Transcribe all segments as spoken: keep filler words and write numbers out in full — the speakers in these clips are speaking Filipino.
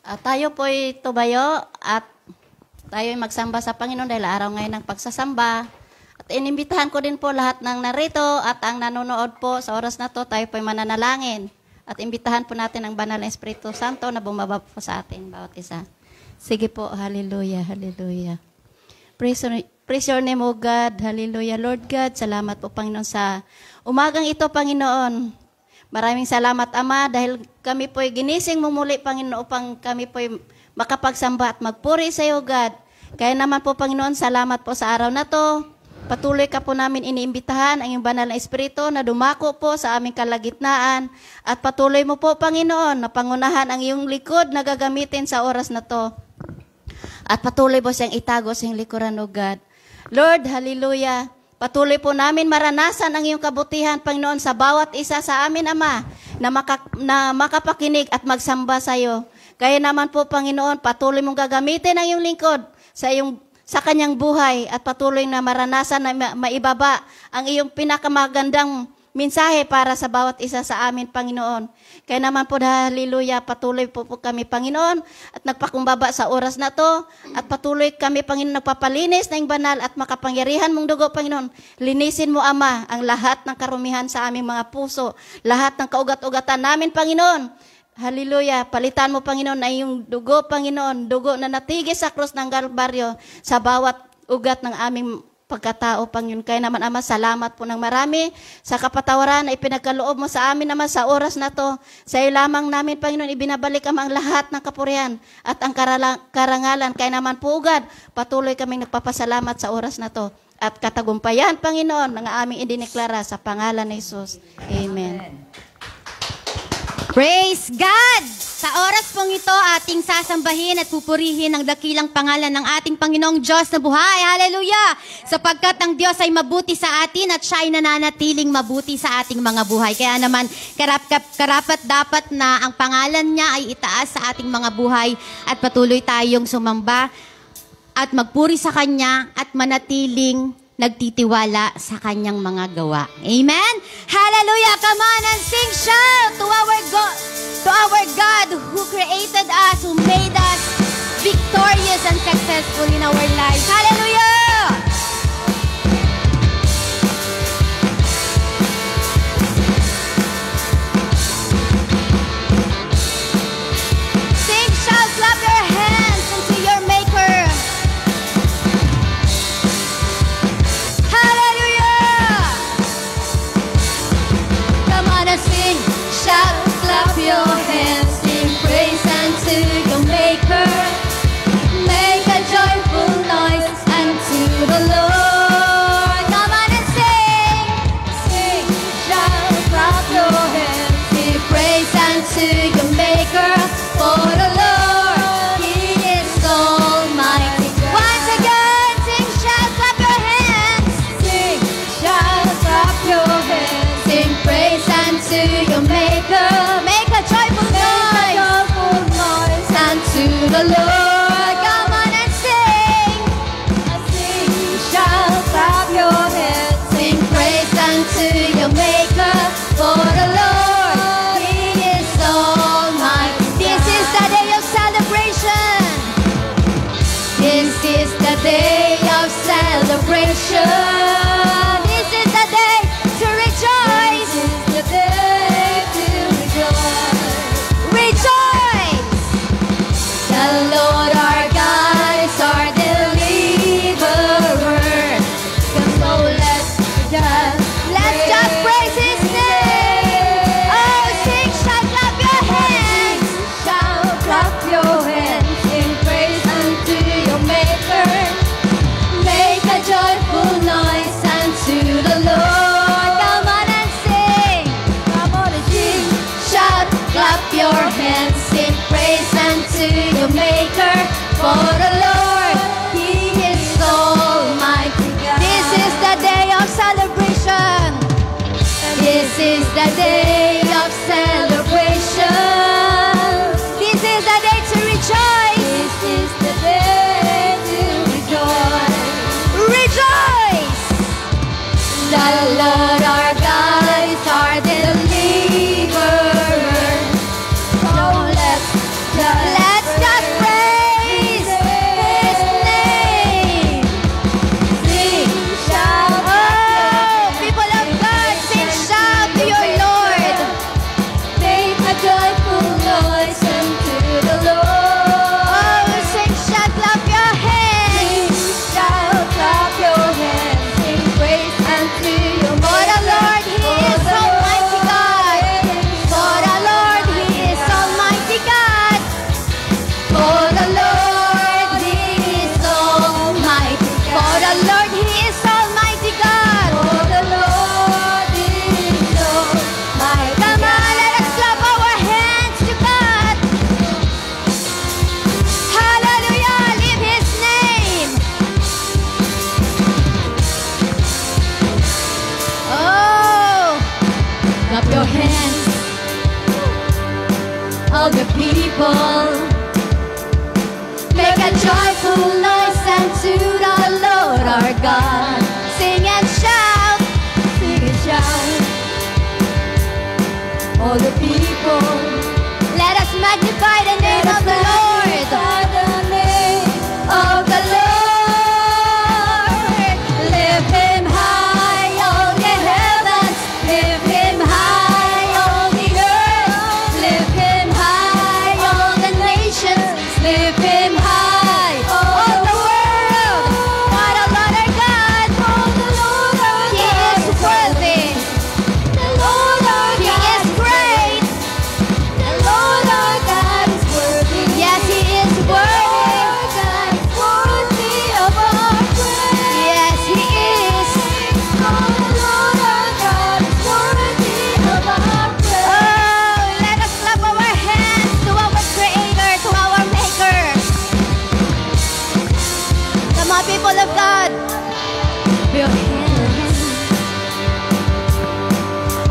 Uh, tayo po'y tumayo at tayo'y magsamba sa Panginoon dahil araw ngayon ng pagsasamba. At inimbitahan ko din po lahat ng narito at ang nanonood po sa oras na to, tayo po'y mananalangin. At imbitahan po natin ang banal na Espiritu Santo na bumaba po sa atin, bawat isa. Sige po, hallelujah, hallelujah. Praise, praise your name, O God, hallelujah. Lord God, salamat po, Panginoon, sa umagang ito, Panginoon. Maraming salamat, Ama, dahil kami po'y ginising mo muli, Panginoon, upang kami po'y makapagsamba at magpuri sa iyo, God. Kaya naman po, Panginoon, salamat po sa araw na to. Patuloy ka po namin iniimbitahan ang iyong banal na Espiritu na dumako po sa aming kalagitnaan. At patuloy mo po, Panginoon, na pangunahan ang iyong likod na gagamitin sa oras na to. At patuloy po siyang itago sa iyong likuran, O God. Lord, hallelujah. Patuloy po namin maranasan ang iyong kabutihan, Panginoon, sa bawat isa sa amin, Ama, na, maka, na makapakinig at magsamba sa iyo. Kaya naman po, Panginoon, patuloy mong gagamitin ang iyong lingkod sa, iyong, sa kanyang buhay at patuloy na maranasan na ma maibaba ang iyong pinakamagandang mensahe para sa bawat isa sa amin, Panginoon. Kaya naman po, hallelujah, patuloy po, po kami, Panginoon, at nagpakumbaba sa oras na to. At patuloy kami, Panginoon, nagpapalinis ng banal at makapangyarihan mong dugo, Panginoon. Linisin mo, Ama, ang lahat ng karumihan sa aming mga puso, lahat ng kaugat-ugatan namin, Panginoon. Hallelujah. Palitan mo, Panginoon, na iyong dugo, Panginoon, dugo na natigis sa krus ng Kalbaryo sa bawat ugat ng aming pagkatao, Panginoon. Kaya naman, Ama, salamat po ng marami sa kapatawaran na ipinagkaloob mo sa amin, Ama, sa oras na to. Sa iyo lamang namin, Panginoon, ibinabalik, Ama, ang lahat ng kapurihan at ang karangalan. Kaya naman po, God, patuloy kaming nagpapasalamat sa oras na to. At katagumpayan, Panginoon, ng aming idiniklara sa pangalan ni Jesus. Amen. Amen. Praise God! Sa oras pong ito, ating sasambahin at pupurihin ang dakilang pangalan ng ating Panginoong Diyos na buhay. Hallelujah! Sapagkat ang Diyos ay mabuti sa atin at siya ay nananatiling mabuti sa ating mga buhay. Kaya naman, karap, karapat dapat na ang pangalan niya ay itaas sa ating mga buhay at patuloy tayong sumamba at magpuri sa Kanya at manatiling nagtitiwala sa kanyang mga gawa. Amen? Hallelujah! Come on and sing, shout to our God, to our God who created us, who made us victorious and successful in our lives. Hallelujah! Sing, shout, clap your hands unto your Maker. Sing, shout, clap your hands, sing praise unto your Maker. Make a joyful noise unto the Lord. Come on and sing, sing, shout, clap your hands, sing praise unto your Maker. For the Lord, He is almighty. Once again, sing, shout, clap your hands, sing, shout, clap your hands, sing praise to your Maker. Make a joyful noise, a joyful noise unto the Lord. Come on and sing, sing, shout, clap your hands, sing praise unto your Maker. For the Lord, He is almighty. This is the day of celebration. This is the day of celebration. This is the day to rejoice. This is the day. The Lord our God is our deliverer. So let's just, let's just praise His name. Oh, sing, shout, clap your hands, shout, clap your hands, sing praise unto your Maker. Make a joyful noise unto the Lord. Come on and sing, come on and sing, shout, clap your hands, sing praise unto your Maker. For the Lord, He is almighty. This is the day of celebration. This is the day of celebration. This is the day to rejoice. This is the day to rejoice. Rejoice! The Lord our God is our deliverer. Let's of the people. Make a joyful noise unto the Lord our God. Sing and shout, sing and shout, all the people. Let us magnify the name of the Lord. The name of the Lord.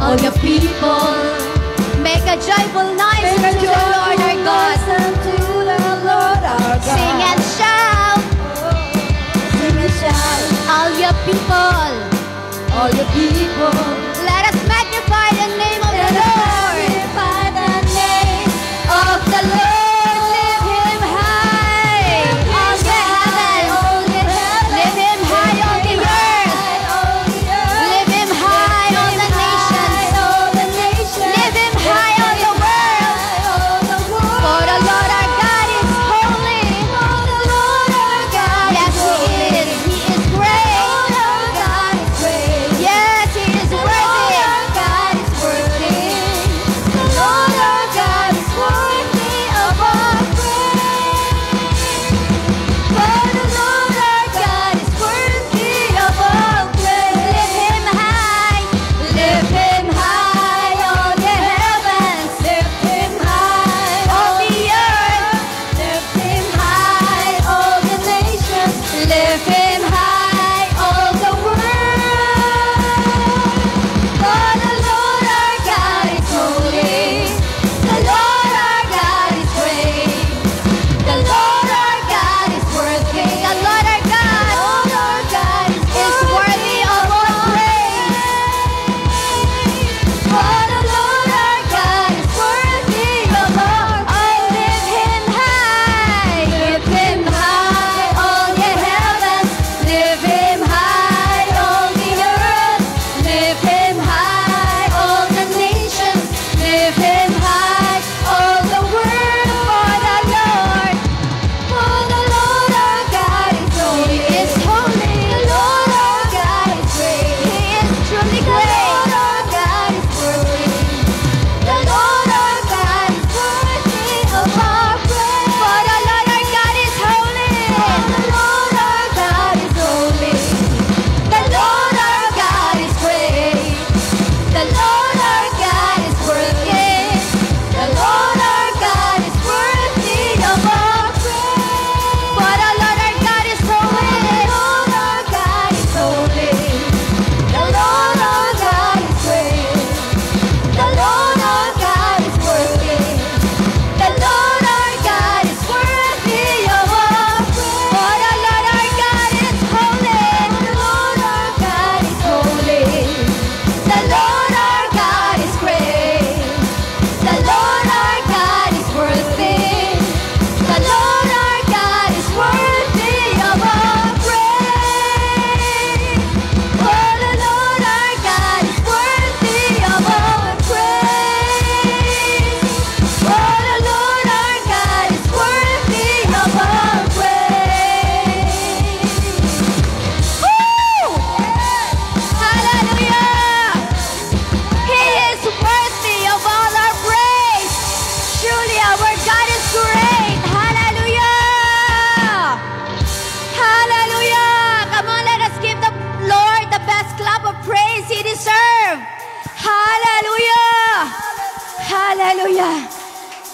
All the people, make a joyful noise unto the Lord our God. Sing and shout, sing and shout, all your people, all your people. Let us magnify the name of the Lord. Magnify the name of the Lord.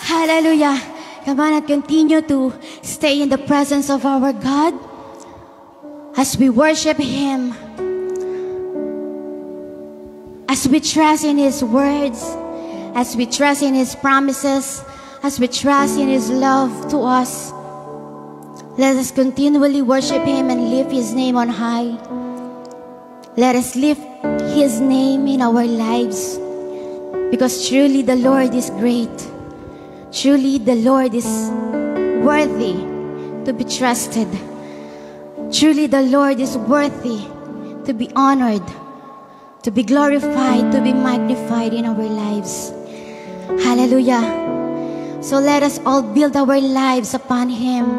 Hallelujah. Come on and continue to stay in the presence of our God as we worship Him, as we trust in His words, as we trust in His promises, as we trust in His love to us. Let us continually worship Him and lift His name on high. Let us lift His name in our lives, because truly the Lord is great. Truly the Lord is worthy to be trusted. Truly the Lord is worthy to be honored, to be glorified, to be magnified in our lives. Hallelujah. So let us all build our lives upon Him.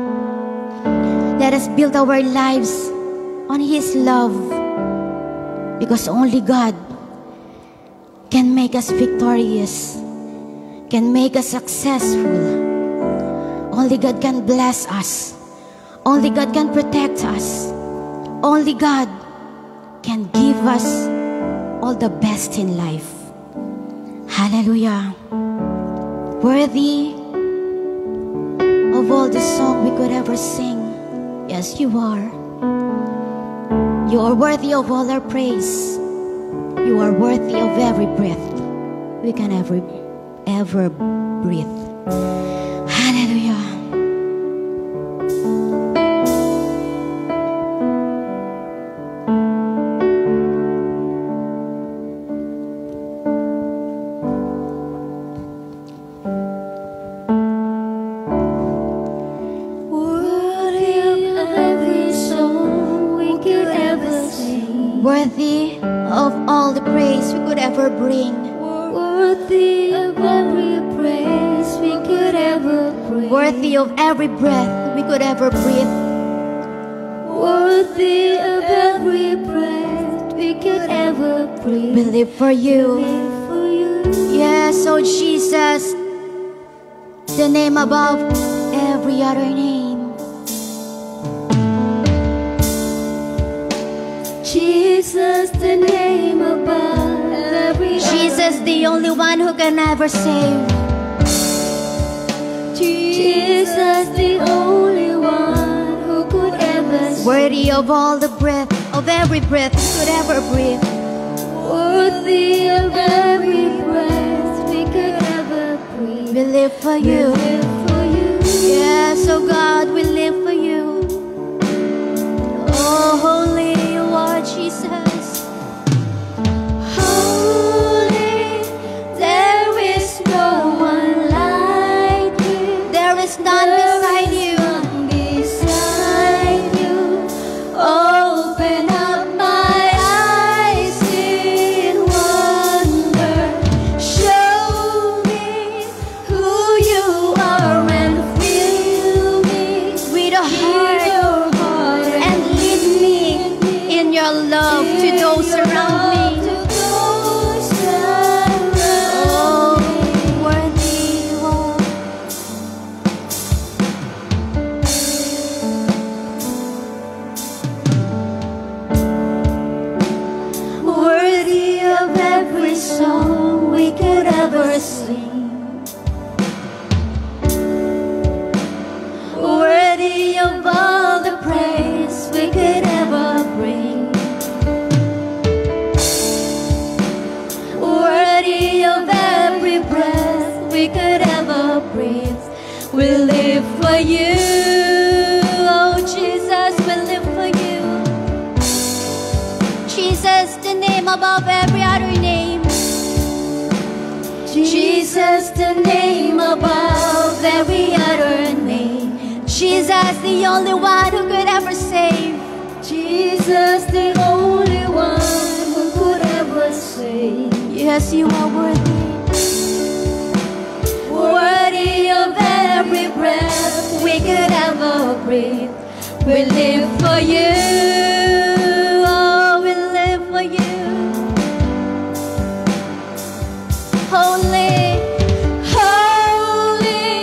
Let us build our lives on His love, because only God can make us victorious, can make us successful. Only God can bless us. Only God can protect us. Only God can give us all the best in life. Hallelujah. Worthy of all the song we could ever sing. Yes, you are. You are worthy of all our praise. You are worthy of every breath we can ever, ever breathe. Hallelujah. Of every breath we could ever breathe. Worthy of every breath we could ever breathe. We live for You. For You. Yes, oh Jesus, the name above every other name. Jesus, the name above every other. Jesus, the only one who can ever save. Jesus, the only one who could ever save. Worthy of all the breath, of every breath we could ever breathe. Worthy of every breath we could ever breathe. We live for You. We live for You. Yes, oh God, we live for You. Oh, holy You are, Jesus. None beside You. None beside You. Open up my eyes in wonder. Show me who You are and fill me with a heart, heart and lead me in Your love to those around me. For You, oh Jesus, we live for You. Jesus, the name above every other name. Jesus, the name above every other name. Jesus, the only one who could ever save. Jesus, the only one who could ever save. Yes, You are worthy. Worthy of every breath we could ever breathe. We live for You. Oh, we live for You. Holy, holy,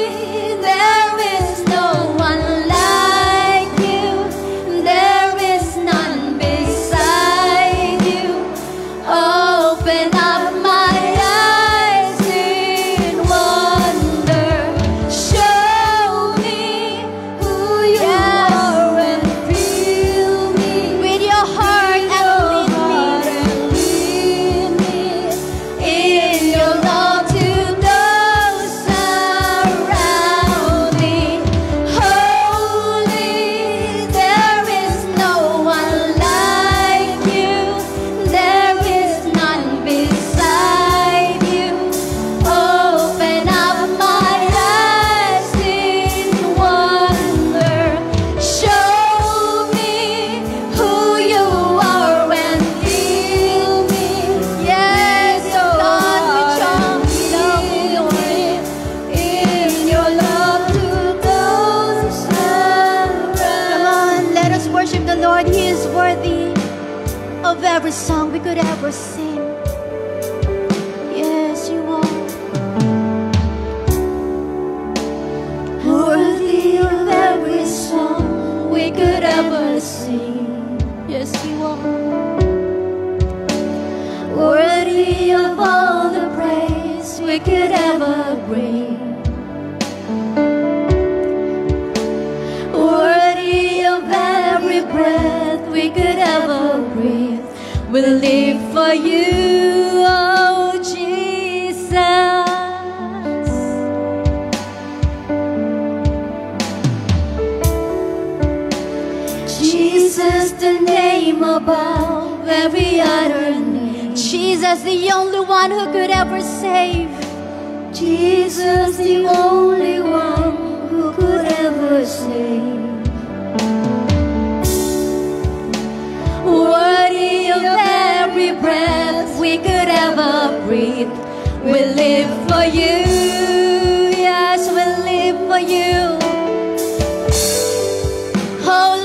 there is no one like You. There is none beside You. Open up my eyes in wonder. Show me. You are and fill me of every song we could ever sing. Yes, you are worthy of every song we could ever sing. Yes, you are worthy of all the praise we could ever bring. Worthy of every breath we could ever breathe. We'll live for you, oh Jesus. Jesus, the name above every other name. Jesus, the only one who could ever save. Jesus, the only one who could ever save. Worthy of every breath we could ever breathe. We'll live for you. Yes, we'll live for you. Oh,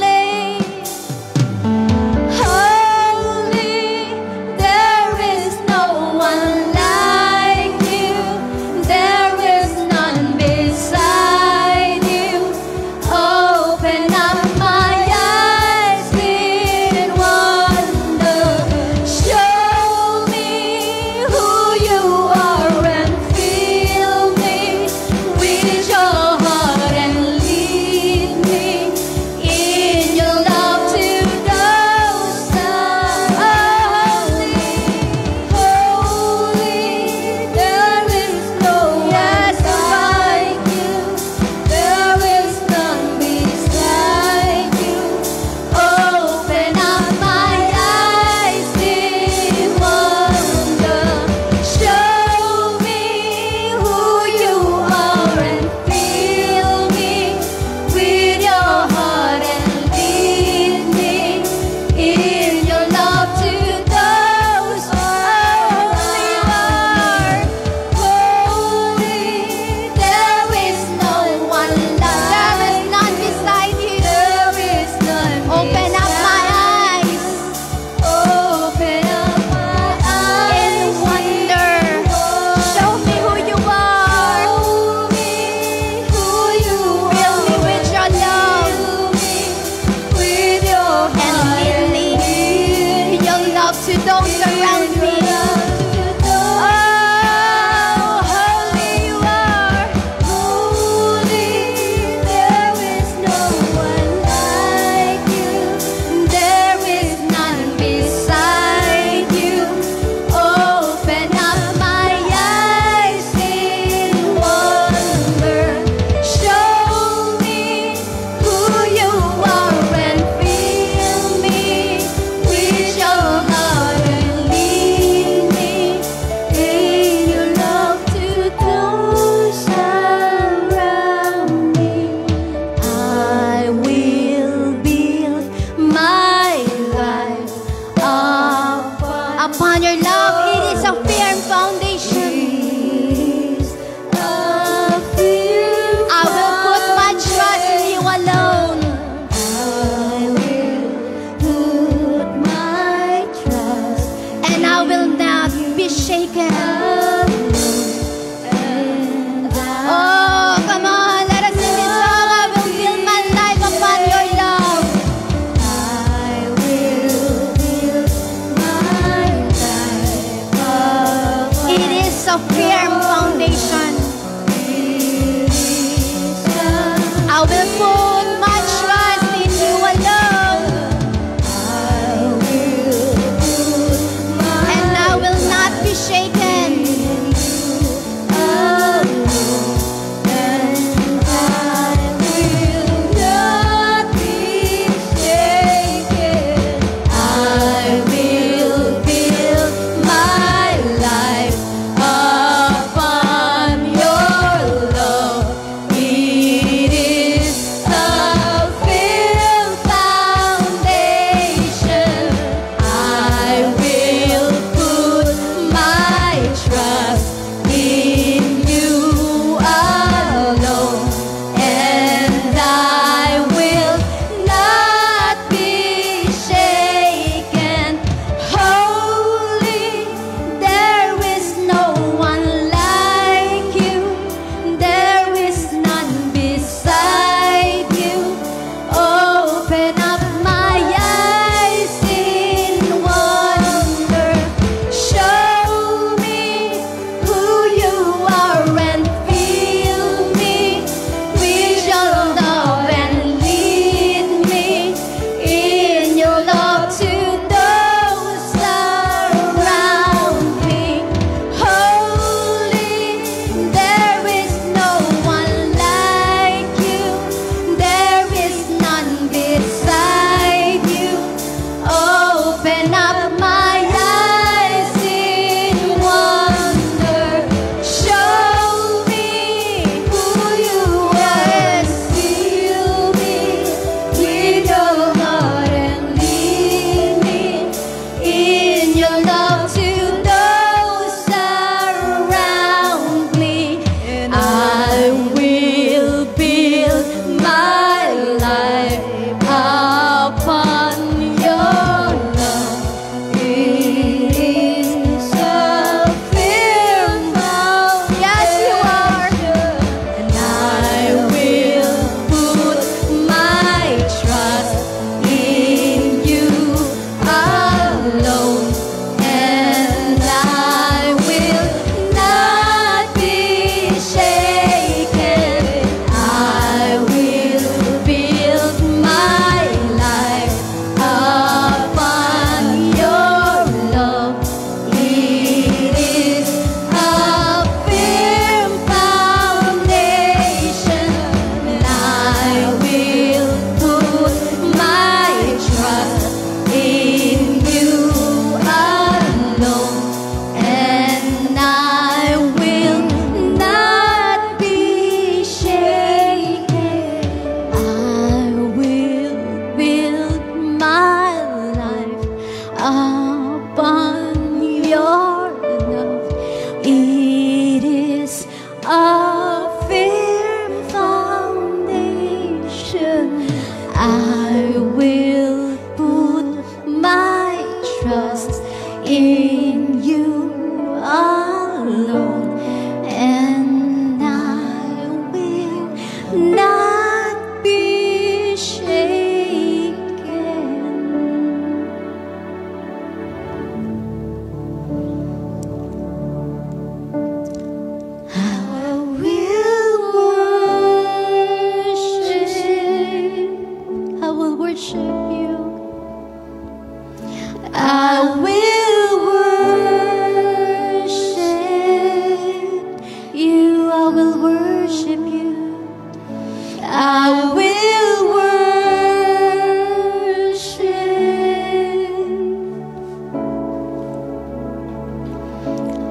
I will worship.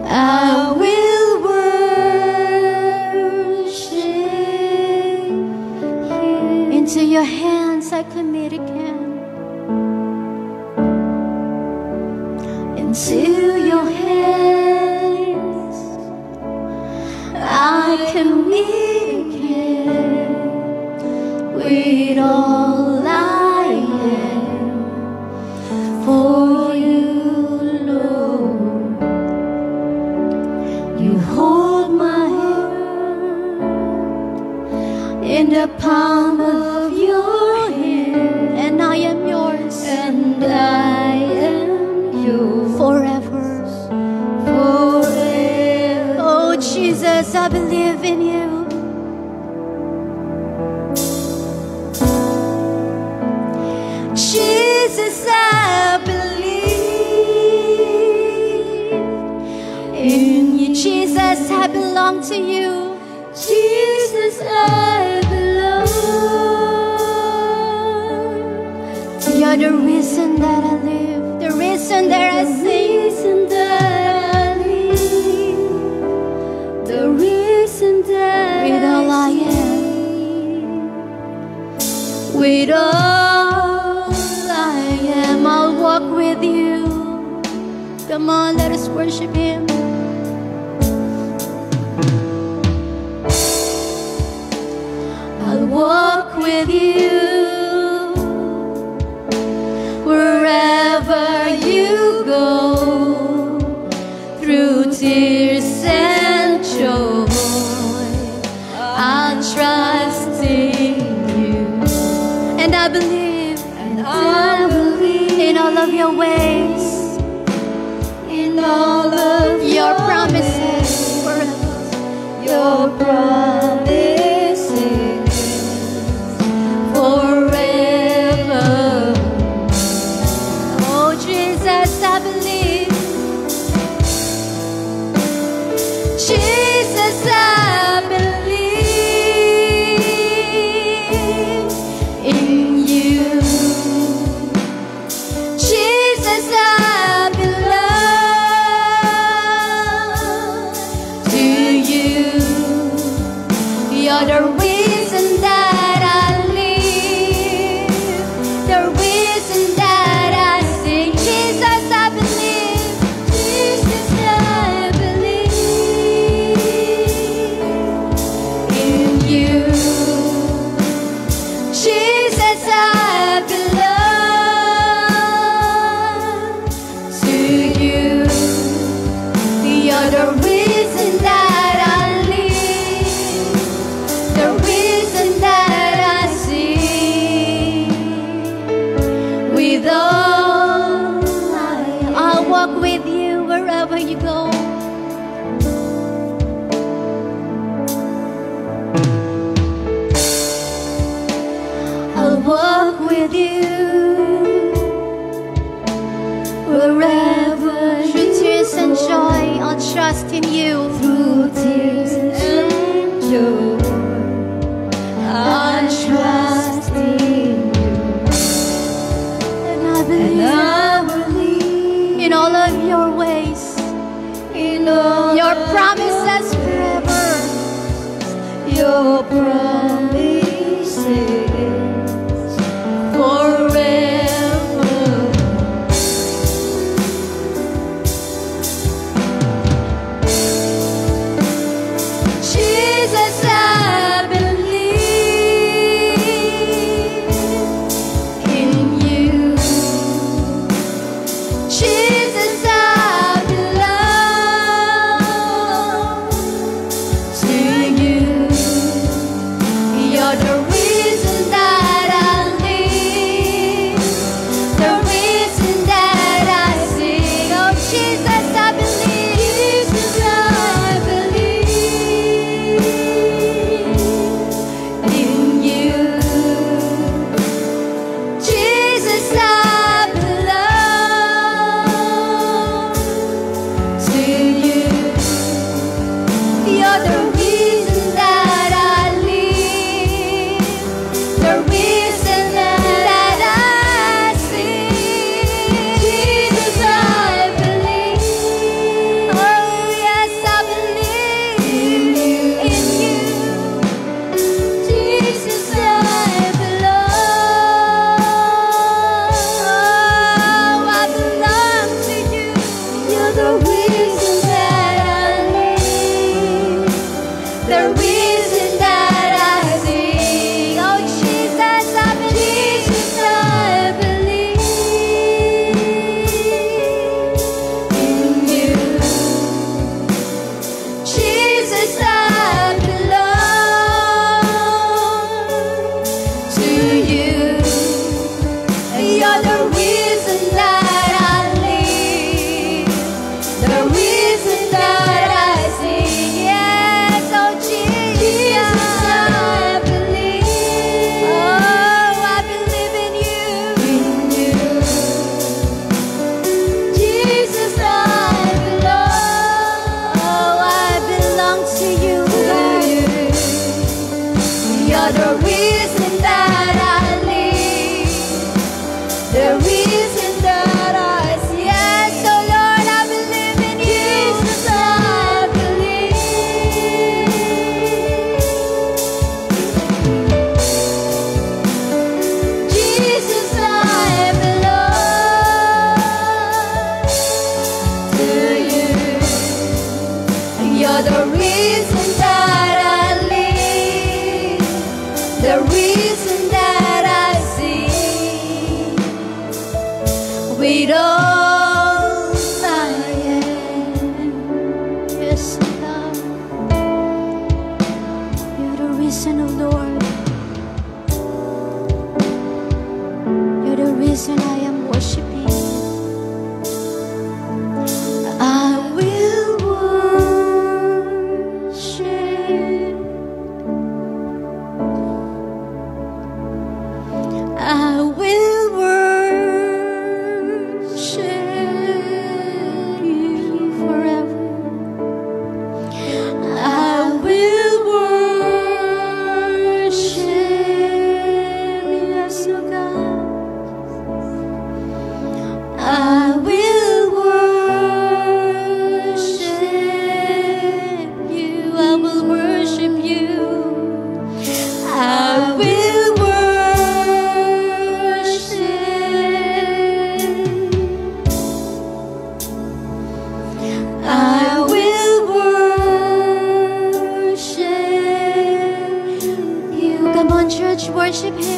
I will worship you. Into your hands I commit again. Into your hands I commit again. With all I am for you, Lord. You hold my hand in the palm of your hand, and I am yours, and I am yours forever, forever. Oh Jesus, I believe in you. I believe in you, Jesus. I belong to you, Jesus. I belong. You're the reason that I live, the reason that I sing, reason that I live, the reason that with all I am, with all. I'll walk with you. Come on, let us worship him. I'll walk with you wherever you go, through tears and joy. I'll trust in you, and I believe, and I believe in all of your ways, in all of your promises, forever, your promises, forever. Oh Jesus, I believe. Jesus, I believe in you. The reason that I live, the reason that I sing, Jesus, I believe, Jesus, I believe in you, Jesus, I belong to you, the other reason that. Joy, I'll trust in you, through tears and joy. I'll trust in you, and I believe, and I believe in all of your ways, in all your promises forever, your promises forever. The reason that I live, You're the reason that I live, the reason that I see. Yes, oh Lord, I believe in you. Jesus, I believe. Jesus, I belong to you. And you're the reason that I the reason that I sing with all I am. Yes, love, you're the reason, oh Lord. You're the reason I am worshiping. I will worship him.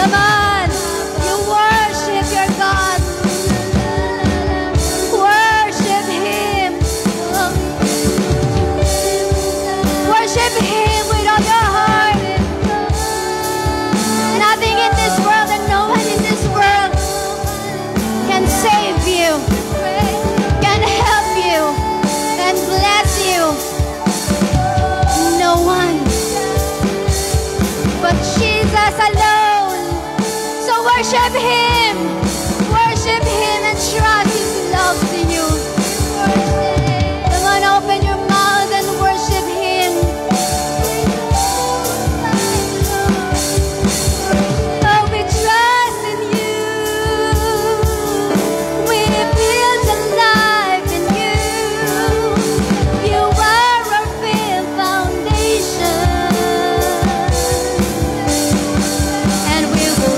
Come on, you worship your God. Worship Him. Worship Him with all your heart. Nothing in this world and no one in this world can save you, can help you, can bless you. No one but Jesus alone. Worship Him, worship Him, and trust His love to you. Come on, open your mouth and worship Him. Oh, we trust in You. We build a life in You. You are our firm foundation, and we will.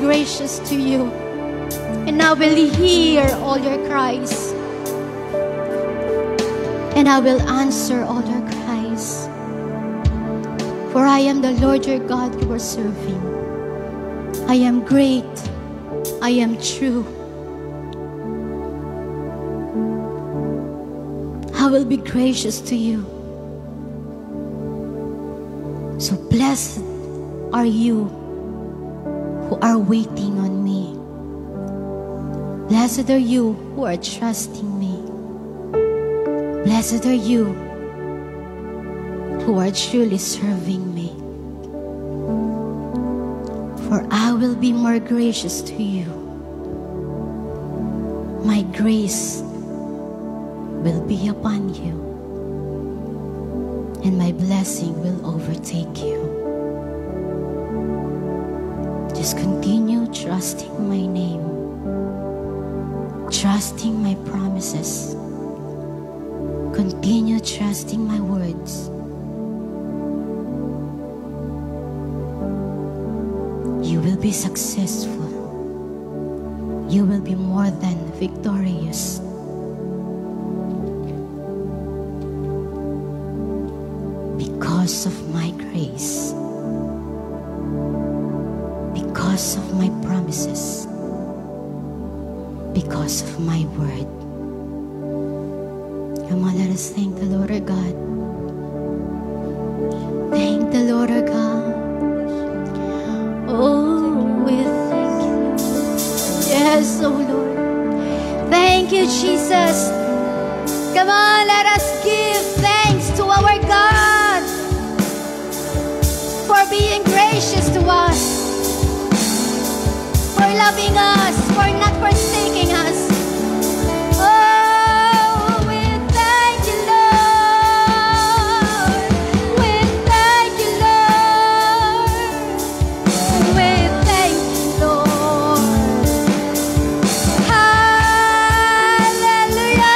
Gracious to you, and I will hear all your cries, and I will answer all your cries, for I am the Lord your God you are serving. I am great, I am true. I will be gracious to you. So blessed are you who are waiting on me. Blessed are you who are trusting me. Blessed are you who are truly serving me. For I will be more gracious to you. My grace will be upon you, and my blessing will overtake you. Just continue trusting my name, trusting my promises, continue trusting my words. You will be successful. You will be more than victorious. Because of my grace, because of my promises, because of my word. Come on, let us thank the Lord our God. Thank the Lord our God. Oh, we thank You. Yes, oh Lord. Thank You, Jesus. Come on, let us give thanks to our God for being gracious to us, for loving us, for not forsaking us. Oh, we thank You, Lord. We thank You, Lord. We thank You, Lord. Hallelujah.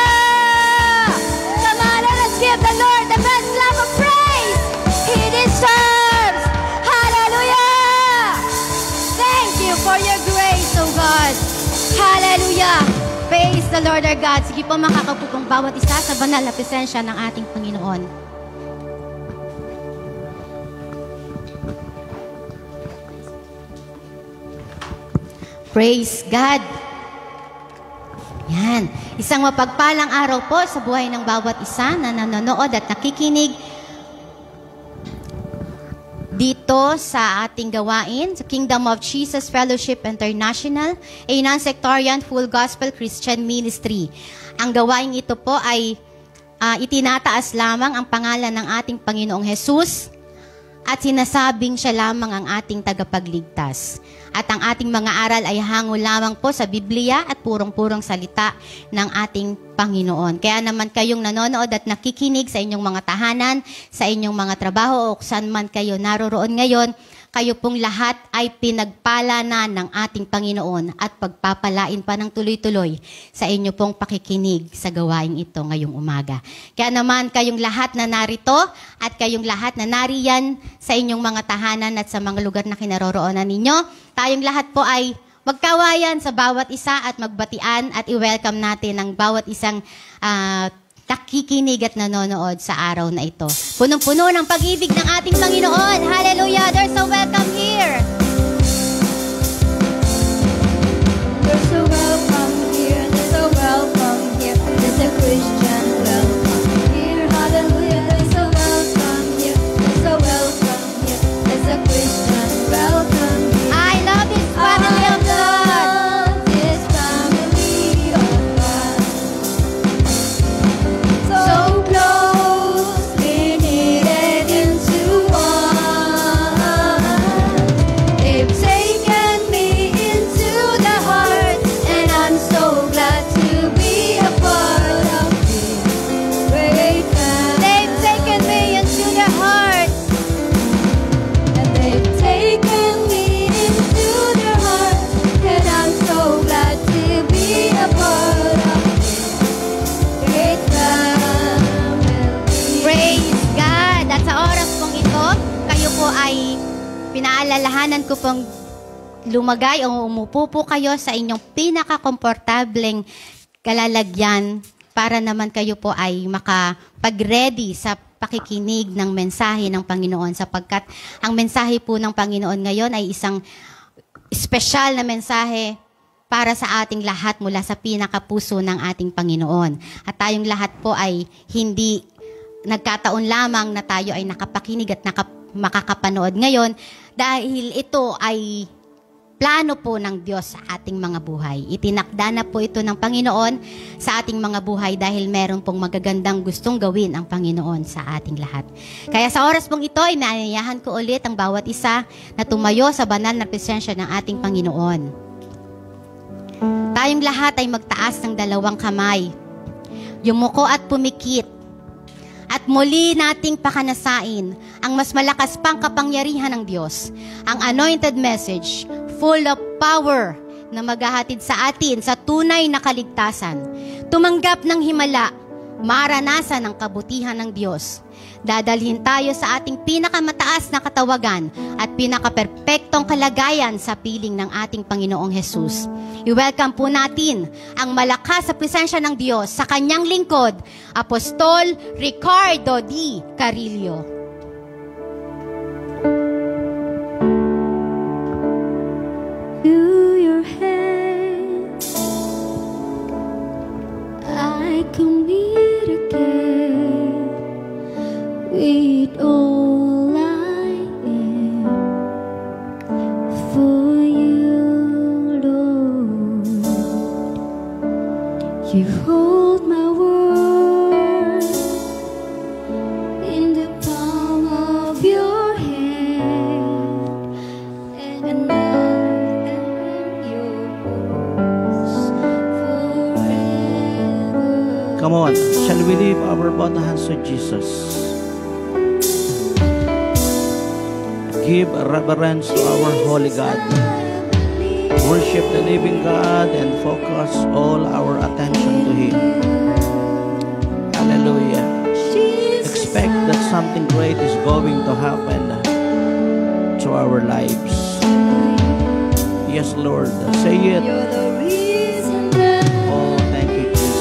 Come on, let us give the Lord the best love of praise He deserves. Hallelujah. Thank You for Your grace, oh God. Hallelujah. Praise the Lord our God. Sige po, makakaupo pong bawat isa sa banal na presensya ng ating Panginoon. Praise God. Yan. Isang mapagpalang araw po sa buhay ng bawat isa na nanonood at nakikinig dito sa ating gawain, sa Kingdom of Jesus Fellowship International, a non-sectarian full gospel Christian ministry. Ang gawain ito po ay uh, itinataas lamang ang pangalan ng ating Panginoong Jesus at sinasabing siya lamang ang ating tagapagligtas. At ang ating mga aral ay hango lamang po sa Biblia at purong-purong salita ng ating Panginoon. Kaya naman kayong nanonood at nakikinig sa inyong mga tahanan, sa inyong mga trabaho o saan man kayo naroroon ngayon, kayo pong lahat ay pinagpala na ng ating Panginoon at pagpapalain pa ng tuloy-tuloy sa inyo pong pakikinig sa gawain ito ngayong umaga. Kaya naman kayong lahat na narito at kayong lahat na nariyan sa inyong mga tahanan at sa mga lugar na kinaroroonan ninyo, tayong lahat po ay magkawayan sa bawat isa at magbatian at i-welcome natin ang bawat isang uh, nakikinig at nanonood sa araw na ito. Punong-puno ng pag-ibig ng ating Panginoon. Hallelujah! They're so welcome here! They're so welcome here. They're so welcome here. There's a Christian welcome here. Hallelujah! They're so welcome here. They're so welcome here. There's a Christian welcome here. Family of God, this family of God, so close, knitted into one. They've taken me into the heart, and I'm so glad to be a part of this great family. They've taken me into the heart, and they've taken me into. Ay pinaalalahanan ko pong lumagay o umupo po kayo sa inyong pinakakomportableng kalalagyan para naman kayo po ay makapag-ready sa pakikinig ng mensahe ng Panginoon, sapagkat ang mensahe po ng Panginoon ngayon ay isang special na mensahe para sa ating lahat mula sa pinakapuso ng ating Panginoon. At tayong lahat po ay hindi nagkataon lamang na tayo ay nakapakinig at nakap makakapanood ngayon dahil ito ay plano po ng Diyos sa ating mga buhay. Itinakda na po ito ng Panginoon sa ating mga buhay dahil meron pong magagandang gustong gawin ang Panginoon sa ating lahat. Kaya sa oras pong ito, inaanyayahan ko ulit ang bawat isa na tumayo sa banal na presensya ng ating Panginoon. Tayong lahat ay magtaas ng dalawang kamay, yumuko at pumikit, at muli nating pakanasain ang mas malakas pang kapangyarihan ng Diyos, ang anointed message, full of power na maghahatid sa atin sa tunay na kaligtasan. Tumanggap ng himala, maranasan ang kabutihan ng Diyos. Dadalhin tayo sa ating pinakamataas na katawagan at pinakaperpektong kalagayan sa piling ng ating Panginoong Jesus. I-welcome po natin ang malakas sa presensya ng Diyos sa kanyang lingkod, Apostol Ricardo D. Carillo. To your hands I commit again. With all I am for you, Lord. You hold my world in the palm of your hand, and I am yours forever. Come on, shall we lift our both hands to Jesus? Give reverence to our holy God. Worship the living God and focus all our attention to Him. Hallelujah. Expect that something great is going to happen to our lives. Yes, Lord. Say it. Oh, thank you, Jesus.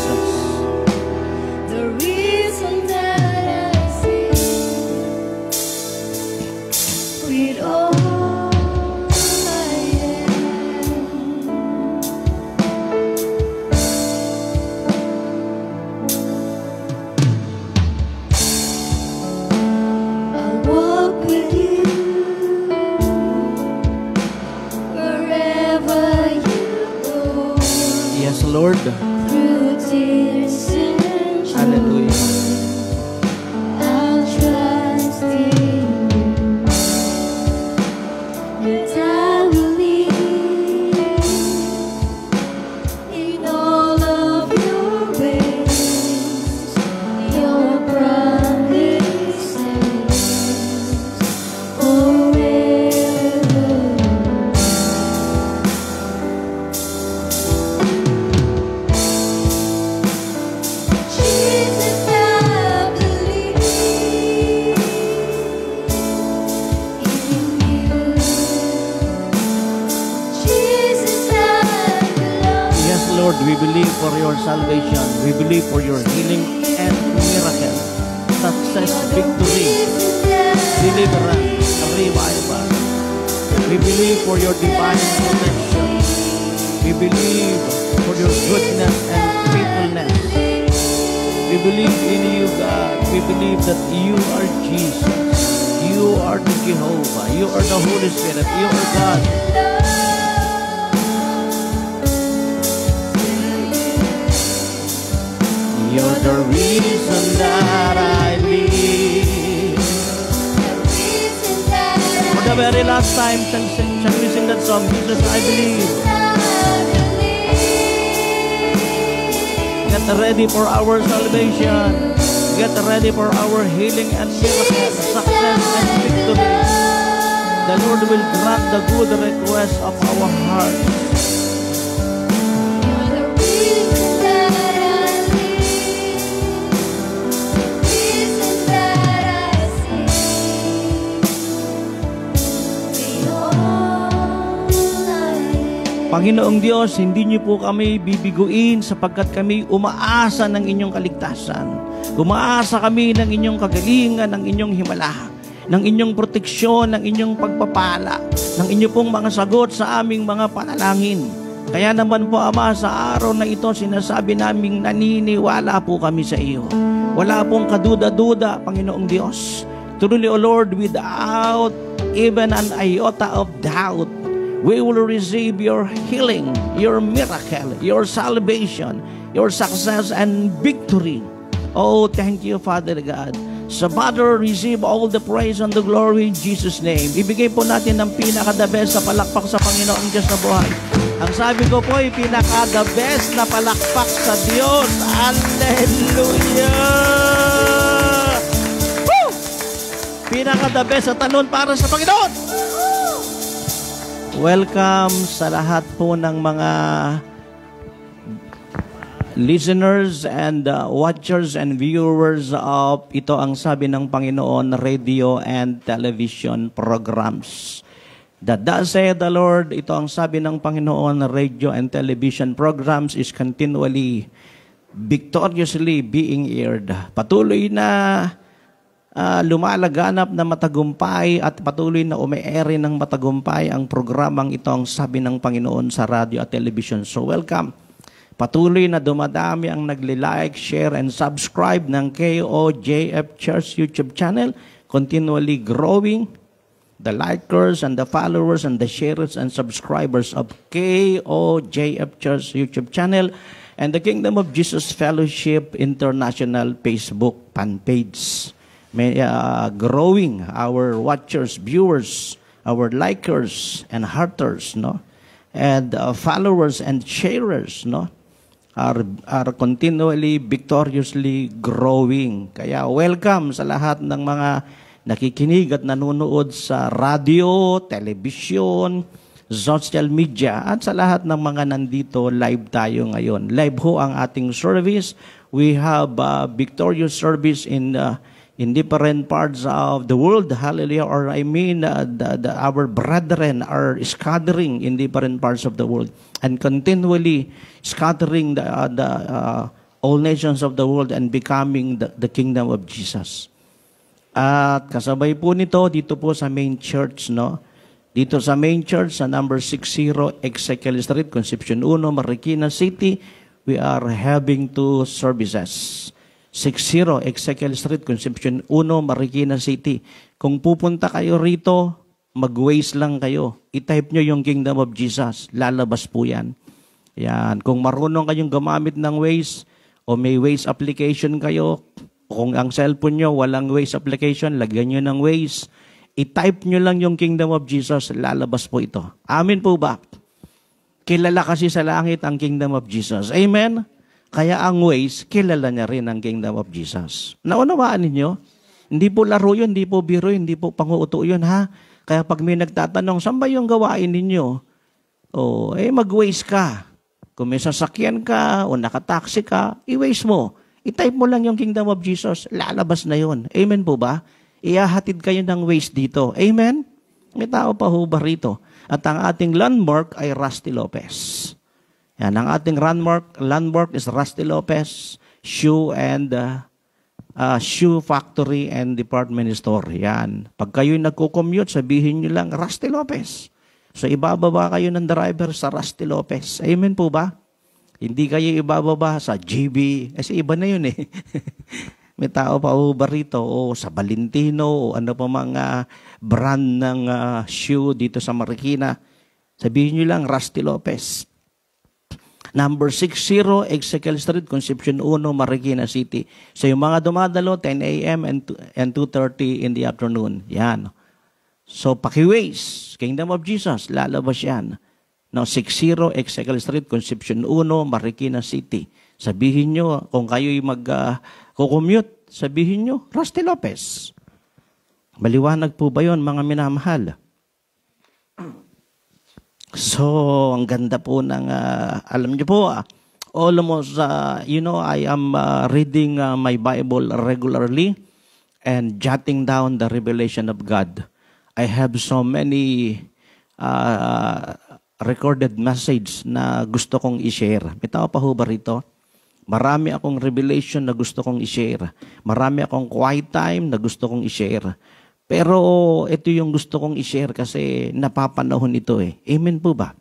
for salvation. We believe for your healing and miracle, success, victory, deliverance, revival. We believe for your divine protection. We believe for your goodness and faithfulness. We believe in you, God. We believe that you are Jesus. You are the Jehovah. You are the Holy Spirit. You are God. You're the reason that I live. For the very last time, shall we sing that song? Jesus, I believe. Get ready for our salvation. Get ready for our healing and miracle, success and victory. The Lord will grant the good request of our hearts. Panginoong Diyos, hindi niyo po kami bibiguin sapagkat kami umaasa ng inyong kaligtasan. Umaasa kami ng inyong kagalingan, ng inyong himala, ng inyong proteksyon, ng inyong pagpapala, ng inyong pong mga sagot sa aming mga panalangin. Kaya naman po, Ama, sa araw na ito, sinasabi naming naniniwala po kami sa iyo. Wala pong kaduda-duda, Panginoong Diyos. Truly, O Lord, without even an iota of doubt, we will receive your healing, your miracle, your salvation, your success, and victory. Oh, thank you, Father God. Sa Father, receive all the praise and the glory in Jesus' name. Ibigay po natin ang pinaka-the best na palakpak sa Panginoong Diyos na buhay. Ang sabi ko po, pinaka-the best na palakpak sa Diyos. Hallelujah! Woo! Pinaka-the best na tanong para sa Panginoon. Welcome sa lahat po ng mga listeners and uh, watchers and viewers of Ito Ang Sabi ng Panginoon radio and television programs. That does say the Lord, Ito Ang Sabi ng Panginoon radio and television programs is continually, victoriously being aired. Patuloy na Uh, lumalaganap na matagumpay at patuloy na ume-air ng matagumpay ang programang Ito Ang Sabi ng Panginoon sa radio at television. So welcome. Patuloy na dumadami ang nagli-like, share, and subscribe ng K O J F Church YouTube channel. Continually growing the likers and the followers and the sharers and subscribers of K O J F Church YouTube channel and the Kingdom of Jesus Fellowship International Facebook fan page. May, uh, growing our watchers, viewers, our likers and hearters, no, and uh, followers and sharers, no, are are continually victoriously growing. Kaya welcome sa lahat ng mga nakikinig at nanonood sa radio, television, social media at sa lahat ng mga nandito live tayo ngayon. Live ho ang ating service. We have uh, victorious service in uh, in different parts of the world, hallelujah, or I mean uh, the, the, our brethren are scattering in different parts of the world and continually scattering the, uh, the uh, all nations of the world and becoming the, the kingdom of Jesus. At kasabay po nito, dito po sa main church, no? Dito sa main church, sa number sixty Ezekiel Street, Concepcion Uno, Marikina City, we are having two services. sixty Ezekiel Street, Concepcion Uno, Marikina City. Kung pupunta kayo rito, mag-waste lang kayo. I-type nyo yung Kingdom of Jesus. Lalabas po yan. Yan. Kung marunong kayong gumamit ng Waze, o may Waze application kayo, kung ang cellphone nyo walang Waze application, lagyan nyo ng Waze. I-type nyo lang yung Kingdom of Jesus. Lalabas po ito. Amin po ba? Kilala kasi sa langit ang Kingdom of Jesus. Amen? Kaya ang ways, kilala niya rin ang Kingdom of Jesus. Naunawaan ninyo? Hindi po laro yun, hindi po biro, hindi po panguuto yun, ha? Kaya pag may nagtatanong, saan ba yung gawain ninyo? O, oh, eh, mag-ways ka. Kung may sasakyan ka o nakataksi ka, i-ways mo. I-type mo lang yung Kingdom of Jesus, lalabas na yun. Amen po ba? Iahatid kayo ng ways dito. Amen? May tao pa ho ba rito? At ang ating landmark ay Rusty Lopez. Yan, ang ating landmark, landmark is Rusty Lopez, shoe and uh, uh, shoe factory and department store. Yan. Pag kayo'y nagko-commute, sabihin nyo lang, Rusty Lopez. So, ibababa kayo ng driver sa Rusty Lopez. Amen po ba? Hindi kayo ibababa sa G B. Kasi iba na yun eh. May tao pa o barito o sa Valentino o ano pa mga brand ng uh, shoe dito sa Marikina. Sabihin nyo lang, Rusty Lopez. Number sixty, Ezekiel Street, Concepcion Uno, Marikina City. So yung mga dumadalo, ten A M and two thirty in the afternoon. Yan. So pakiways, Kingdom of Jesus, lalabas yan. Now, sixty, Ezekiel Street, Concepcion Uno, Marikina City. Sabihin nyo, kung kayo'y mag-commute, uh, sabihin nyo, Rusty Lopez. Maliwanag po ba yun, mga minamahal? So, ang ganda po ng, uh, alam nyo po, uh, almost, uh, you know, I am uh, reading uh, my Bible regularly and jotting down the revelation of God. I have so many uh, recorded message na gusto kong i-share. May tao pa ho ba rito? Marami akong revelation na gusto kong i-share. Marami akong quiet time na gusto kong i-share. Pero ito yung gusto kong i-share kasi napapanahon ito eh. Amen po ba?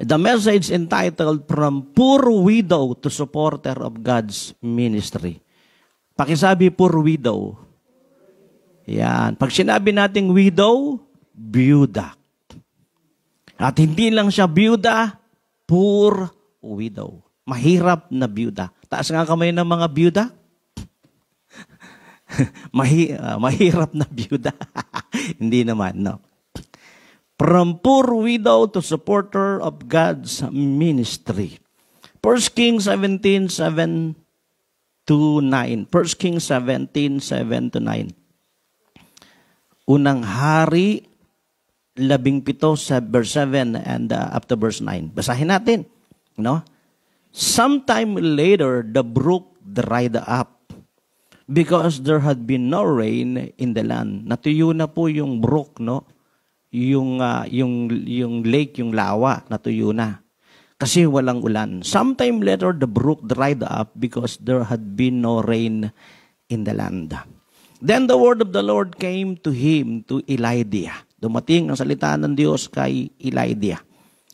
The message entitled From Poor Widow to Supporter of God's Ministry. Pakisabi, poor widow. Yan. Pag sinabi nating widow, byuda. At hindi lang siya byuda, poor widow. Mahirap na byuda. Taas nga kamay ng mga byuda. Mahi, uh, mahirap na byuda. Hindi naman, no? From poor widow to supporter of God's ministry. First Kings seventeen, seven to nine. First Kings seventeen, seven to nine. Unang Hari, labing pito sa verse seven and uh, up to verse nine. Basahin natin, no? Sometime later, the brook dried up, because there had been no rain in the land. Natuyo na po yung brook, no? Yung, uh, yung, yung lake, yung lawa, natuyo na. Kasi walang ulan. Sometime later, the brook dried up because there had been no rain in the land. Then the word of the Lord came to him, to Elijah. Dumating ang salita ng Diyos kay Elijah.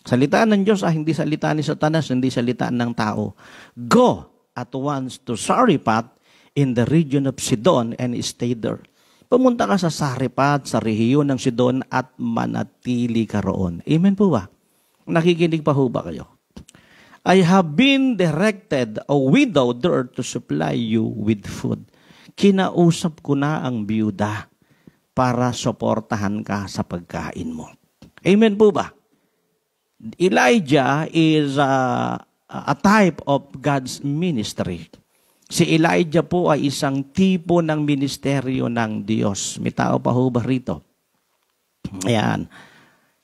Salita ng Diyos, ah, hindi salita ni Satanas, hindi salita ng tao. Go at once to Zarephath, in the region of Sidon, and stay there. Pumunta ka sa Zarephath, sa rehiyon ng Sidon, at manatili ka roon. Amen po ba? Nakikinig pa ho ba kayo? I have been directed, a widow there, to supply you with food. Kinausap ko na ang biyuda para suportahan ka sa pagkain mo. Amen po ba? Elijah is a, a type of God's ministry. Si Elijah po ay isang tipo ng ministeryo ng Diyos. May tao pa ho ba rito? Ayan.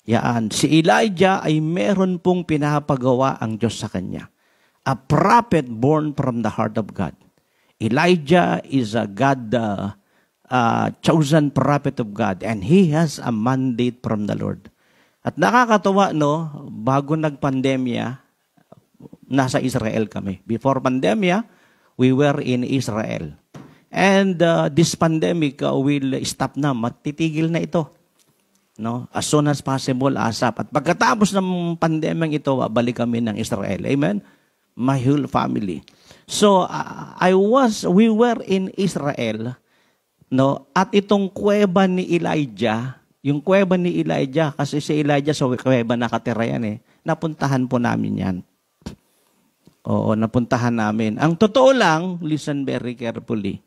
Ayan. Si Elijah ay meron pong pinapagawa ang Diyos sa kanya. A prophet born from the heart of God. Elijah is a God, uh, uh, chosen prophet of God, and he has a mandate from the Lord. At nakakatawa, no, bago nagpandemya, nasa Israel kami. Before pandemya, we were in Israel. And uh, this pandemic uh, will stop na. Matitigil na ito. No? As soon as possible, ASAP. At pagkatapos ng pandemyang ito, balik kami ng Israel. Amen? My whole family. So, uh, I was, we were in Israel. No? At itong kuweba ni Elijah, yung kuweba ni Elijah, kasi si Elijah sa kuweba nakatira yan eh, napuntahan po namin yan. Oo, napuntahan namin. Ang totoo lang, listen very carefully.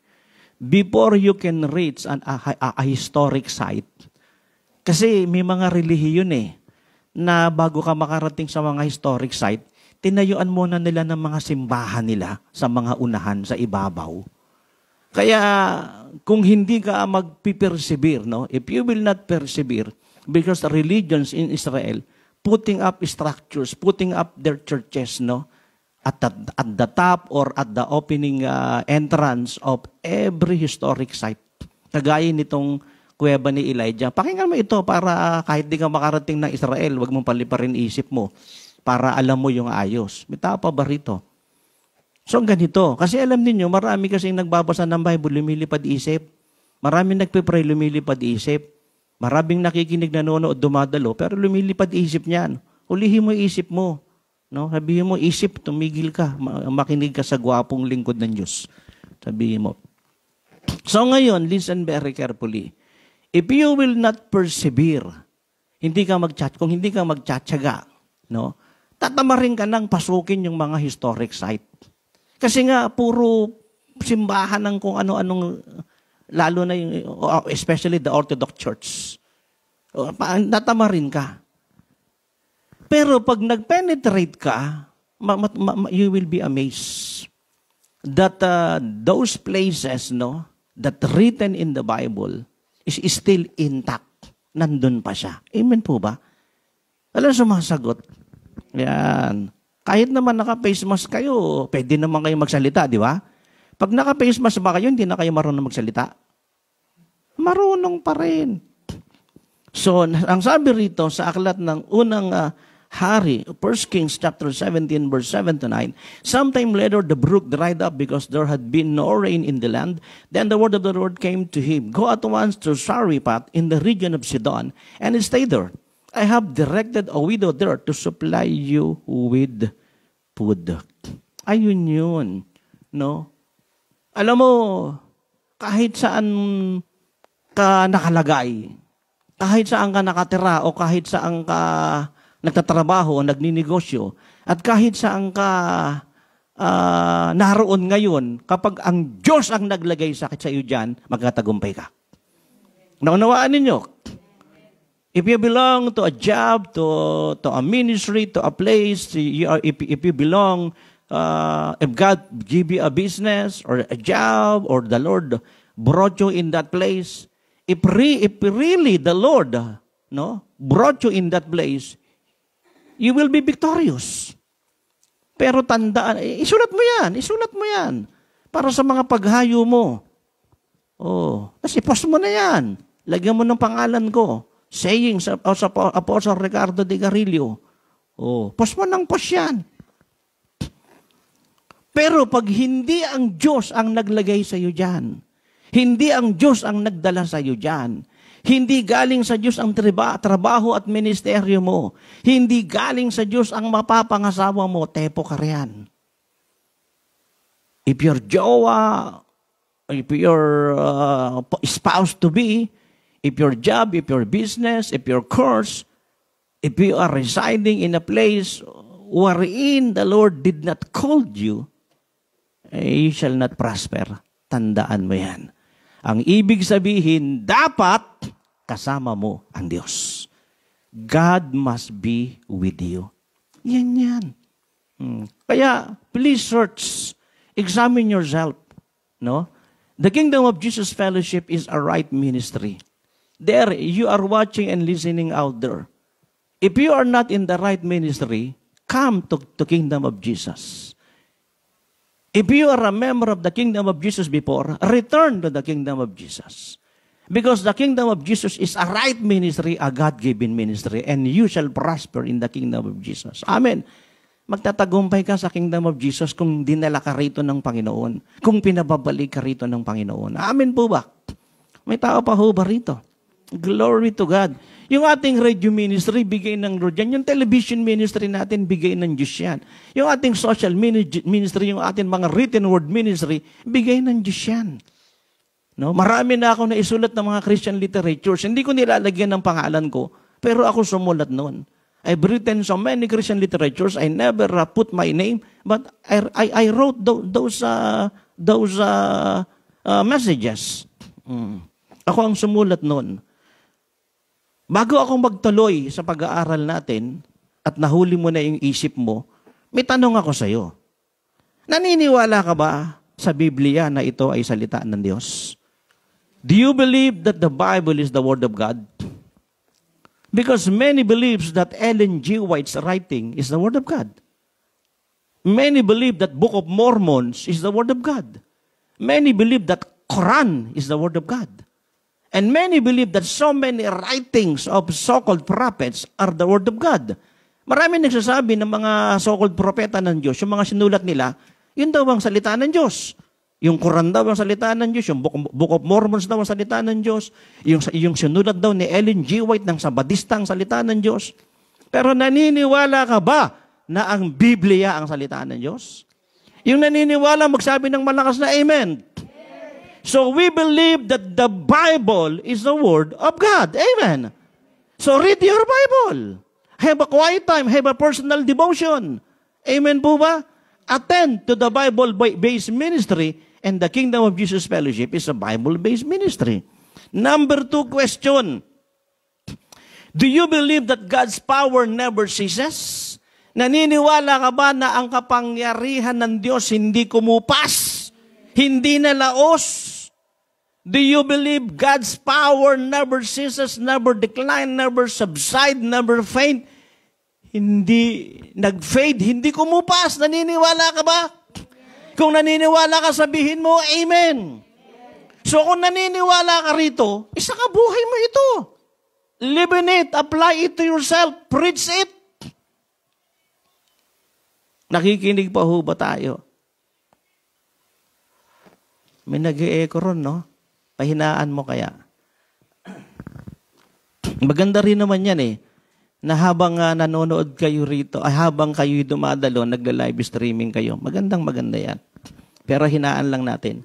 Before you can reach an, a, a, a historic site, kasi may mga relihiyon eh, na bago ka makarating sa mga historic site, tinayuan muna nila ng mga simbahan nila sa mga unahan, sa ibabaw. Kaya, kung hindi ka magpipersevere, no? If you will not persevere, because the religions in Israel, putting up structures, putting up their churches, no? At the, at the top or at the opening uh, entrance of every historic site. Kagaya nitong kuweba ni Elijah. Pakinggan mo ito para kahit di ka makarating ng Israel, wag mong paliparin isip mo. para alam mo yung ayos. May tao pa ba rito? So ganito, kasi alam niyo marami kasing nagbabasa ng Bible, lumilipad-isip. Maraming nagpe-pray, lumilipad-isip. Maraming nakikinig, nanonood, dumadalo, pero lumilipad-isip niyan. Ulihin mo isip mo. No? Sabihin mo, isip, tumigil ka, makinig ka sa gwapong lingkod ng Diyos. Sabihin mo. So ngayon, listen very carefully. If you will not persevere, hindi ka mag-chat, kung hindi ka mag-chatsaga, no? Tatamarin ka nang pasukin yung mga historic site. Kasi nga, puro simbahan ng kung ano-anong, lalo na yung, especially the Orthodox Church. Tatamarin ka. Pero pag nag-penetrate ka, ma ma ma you will be amazed that uh, those places, no, that written in the Bible is, is still intact. Nandun pa siya. Amen po ba? Alam, sumasagot. Yan. Kahit naman naka-face mask kayo, pwede naman kayo magsalita, di ba? Pag naka-face mask ba kayo, hindi na kayo marunong magsalita? Marunong pa rin. So, ang sabi rito sa aklat ng unang uh, Hari, First Kings chapter seventeen, verse seven to nine. Sometime later, the brook dried up because there had been no rain in the land. Then the word of the Lord came to him. Go at once to Zarephath in the region of Sidon and stay there. I have directed a widow there to supply you with food. Ayun yun. No? Alam mo, kahit saan ka nakalagay, kahit saan ka nakatira o kahit saan ka nagtatrabaho, nagninegosyo, at kahit saan ka uh, naroon ngayon, kapag ang Diyos ang naglagay sakit sa iyo dyan, magkatagumpay ka. Naunawaan ninyo? If you belong to a job, to, to a ministry, to a place, you are, if, if you belong, uh, if God give you a business or a job or the Lord brought you in that place, if, re, if really the Lord, no, brought you in that place, you will be victorious. Pero tandaan, isulat mo yan, isulat mo yan. Para sa mga paghayo mo. Oh, kasi post mo na yan. Lagyan mo ng pangalan ko. Saying sa, sa Apostol Ricardo D. Carillo. Oh, post mo ng post yan. Pero pag hindi ang Diyos ang naglagay sa iyo dyan, hindi ang Diyos ang nagdala sa iyo dyan, hindi galing sa Diyos ang trabaho at ministeryo mo. Hindi galing sa Diyos ang mapapangasawa mo. Tepo ka riyan. If your jowa, if your uh, spouse-to-be, if your job, if your business, if your course, if you are residing in a place wherein the Lord did not call you, eh, you shall not prosper. Tandaan mo yan. Ang ibig sabihin, dapat kasama mo ang Diyos. God must be with you. Yan yan. Hmm. Kaya, please search. Examine yourself. No? The Kingdom of Jesus Fellowship is a right ministry. There, you are watching and listening out there. If you are not in the right ministry, come to the Kingdom of Jesus. If you are a member of the Kingdom of Jesus before, return to the Kingdom of Jesus. Because the Kingdom of Jesus is a right ministry, a God-given ministry, and you shall prosper in the Kingdom of Jesus. Amen. Magtatagumpay ka sa Kingdom of Jesus kung dinala ka rito ng Panginoon, kung pinababalik ka rito ng Panginoon. Amen po ba? May tao pa ho ba rito? Glory to God. Yung ating radio ministry, bigay ng Lord yan. Yung television ministry natin, bigay ng Diyos yan. Yung ating social ministry, yung ating mga written word ministry, bigay ng Diyos yan. No? Marami na ako naisulat ng mga Christian literatures. Hindi ko nilalagyan ng pangalan ko, pero ako sumulat noon. I've written so many Christian literatures, I never uh, put my name, but I, I, I wrote th those, uh, those uh, uh, messages. Mm. Ako ang sumulat noon. Bago akong magtuloy sa pag-aaral natin at nahuli mo na yung isip mo, may tanong ako sa iyo. Naniniwala ka ba sa Biblia na ito ay salita ng Diyos? Do you believe that the Bible is the Word of God? Because many believes that Ellen G. White's writing is the Word of God. Many believe that Book of Mormons is the Word of God. Many believe that Quran is the Word of God. And many believe that so many writings of so-called prophets are the Word of God. Marami nagsasabi ng mga so-called propeta ng Diyos, yung mga sinulat nila, yun daw ang salita ng Diyos. Yung Quran daw ang salita ng Diyos, yung Book of Mormons daw ang salita ng Diyos, yung, yung sinulat daw ni Ellen G. White ng Sabadista ang salita ng Diyos. Pero naniniwala ka ba na ang Biblia ang salita ng Diyos? Yung naniniwala, magsabi ng malakas na Amen. So we believe that the Bible is the Word of God. Amen. So read your Bible. Have a quiet time. Have a personal devotion. Amen po ba? Attend to the Bible-based ministry, and the Kingdom of Jesus Fellowship is a Bible-based ministry. Number two question. Do you believe that God's power never ceases? Naniniwala ka ba na ang kapangyarihan ng Diyos hindi kumupas? Hindi nalaos? Do you believe God's power never ceases, never decline, never subside, never faint? Hindi nag-fade, hindi kumupas. Naniniwala ka ba? Kung naniniwala ka, sabihin mo, Amen. So kung naniniwala ka rito, isa ka buhay mo ito. Live in it, apply it to yourself, preach it. Nakikinig pa ho ba tayo? May nag-e-echo ron, no? Pahinaan mo kaya. Maganda rin naman yan eh, na habang uh, nanonood kayo rito, ah, habang kayo dumadalo, nagla-live streaming kayo. Magandang maganda yan. Pero hinaan lang natin.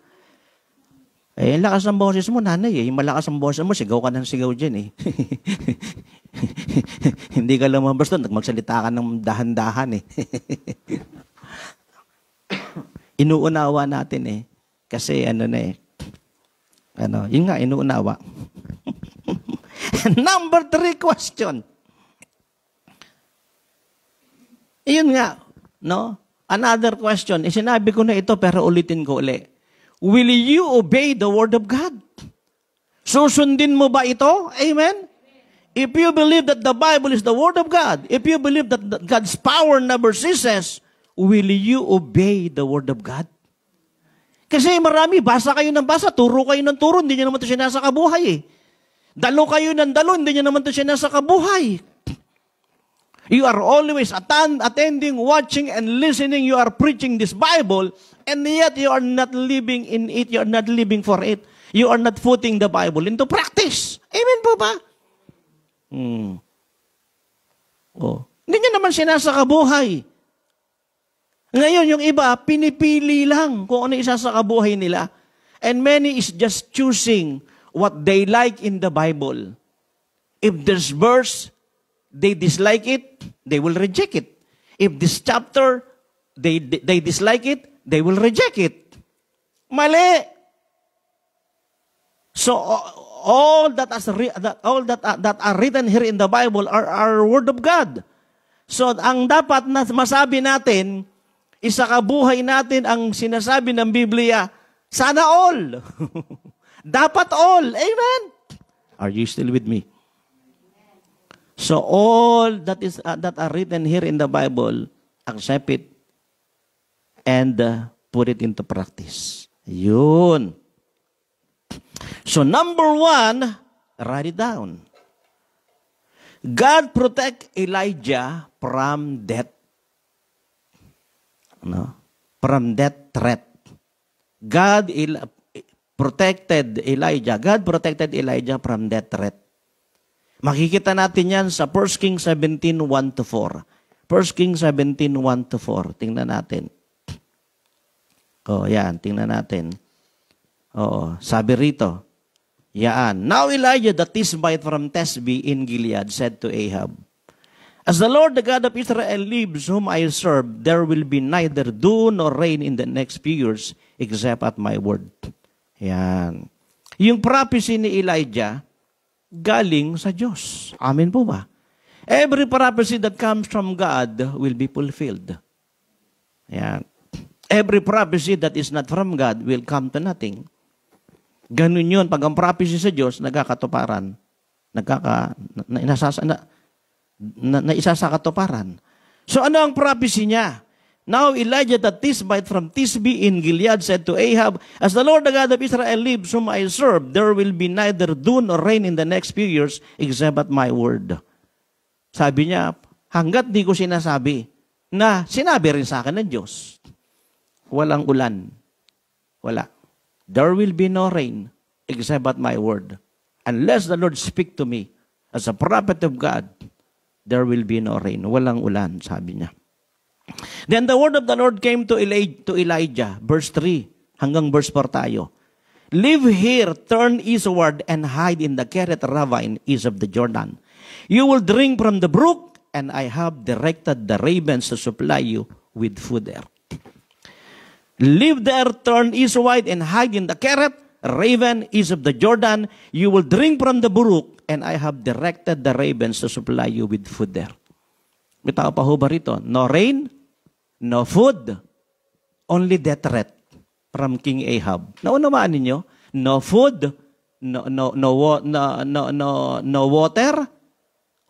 Eh, lakas ng boses mo, nanay eh. Yung malakas ang boses mo, sigaw ka ng sigaw dyan eh. Hindi ka lumabas doon, nagmagsalita ka ng dahan-dahan eh. Inuunawa natin eh. Kasi ano na eh. Ano, yun nga, inuunawa. Number three question. Iyon nga, no? Another question. Isinabi ko na ito pero ulitin ko ulit. Will you obey the Word of God? Susundin mo ba ito? Amen? If you believe that the Bible is the Word of God, if you believe that God's power never ceases, will you obey the Word of God? Kasi marami, basa kayo ng basa, turo kayo ng turo, hindi nyo naman ito sinasakabuhay eh. Dalo kayo ng dalo, hindi nyo naman ito sinasakabuhay. You are always attend, attending, watching, and listening. You are preaching this Bible, and yet you are not living in it. You are not living for it. You are not putting the Bible into practice. Amen po ba? Hmm. Oh. Hindi nyo naman sinasakabuhay. Ngayon, yung iba, pinipili lang kung ano isa sa kabuhay nila. And many is just choosing what they like in the Bible. If this verse, they dislike it, they will reject it. If this chapter, they, they dislike it, they will reject it. Mali! So, all that, has, all that, that are written here in the Bible are our Word of God. So, ang dapat na masabi natin, isa kabuhay natin ang sinasabi ng Biblia, sana all. Dapat all. Amen? Are you still with me? So all that is uh, that are written here in the Bible, accept it and uh, put it into practice. Yun. So number one, write it down. God protect Elijah from death. No? From that threat. God il- protected Elijah. God protected Elijah from that threat. Makikita natin yan sa First Kings seventeen, one to four. First Kings seventeen, one to four. Tingnan natin. O, yan. Tingnan natin. Oo. Sabi rito. Yan. Now Elijah the Tishbite from Tishbe in Gilead said to Ahab, "As the Lord, the God of Israel, lives whom I serve, there will be neither dew nor rain in the next few years except at my word." Yan. Yung prophecy ni Elijah, galing sa Diyos. Amen po ba? Every prophecy that comes from God will be fulfilled. Yan. Every prophecy that is not from God will come to nothing. Ganun yun. Pag ang prophecy sa Diyos, nagkakatuparan. Nagkaka... Na, nasasa, na, Na, na isa sa katuparan. So ano ang prophecy niya? Now Elijah the Tishbite from Tishbe in Gilead said to Ahab, "As the Lord the God of Israel lives whom I serve, there will be neither dew nor rain in the next few years except at my word." Sabi niya, hanggat di ko sinasabi na sinabi rin sa akin ng Diyos, walang ulan. Wala. There will be no rain except at my word. Unless the Lord speak to me as a prophet of God, there will be no rain. Walang ulan, sabi niya. Then the word of the Lord came to Elijah, verse three, hanggang verse four tayo. Live here, turn eastward, and hide in the Cherith ravine east of the Jordan. You will drink from the brook, and I have directed the ravens to supply you with food there. Live there, turn eastward, and hide in the Cherith ravine east of the Jordan. You will drink from the brook, and I have directed the ravens to supply you with food there. May tao pa ho ba rito? No rain, no food, only death threat from King Ahab. Naunawaan ninyo? No food, no no no no no no no water,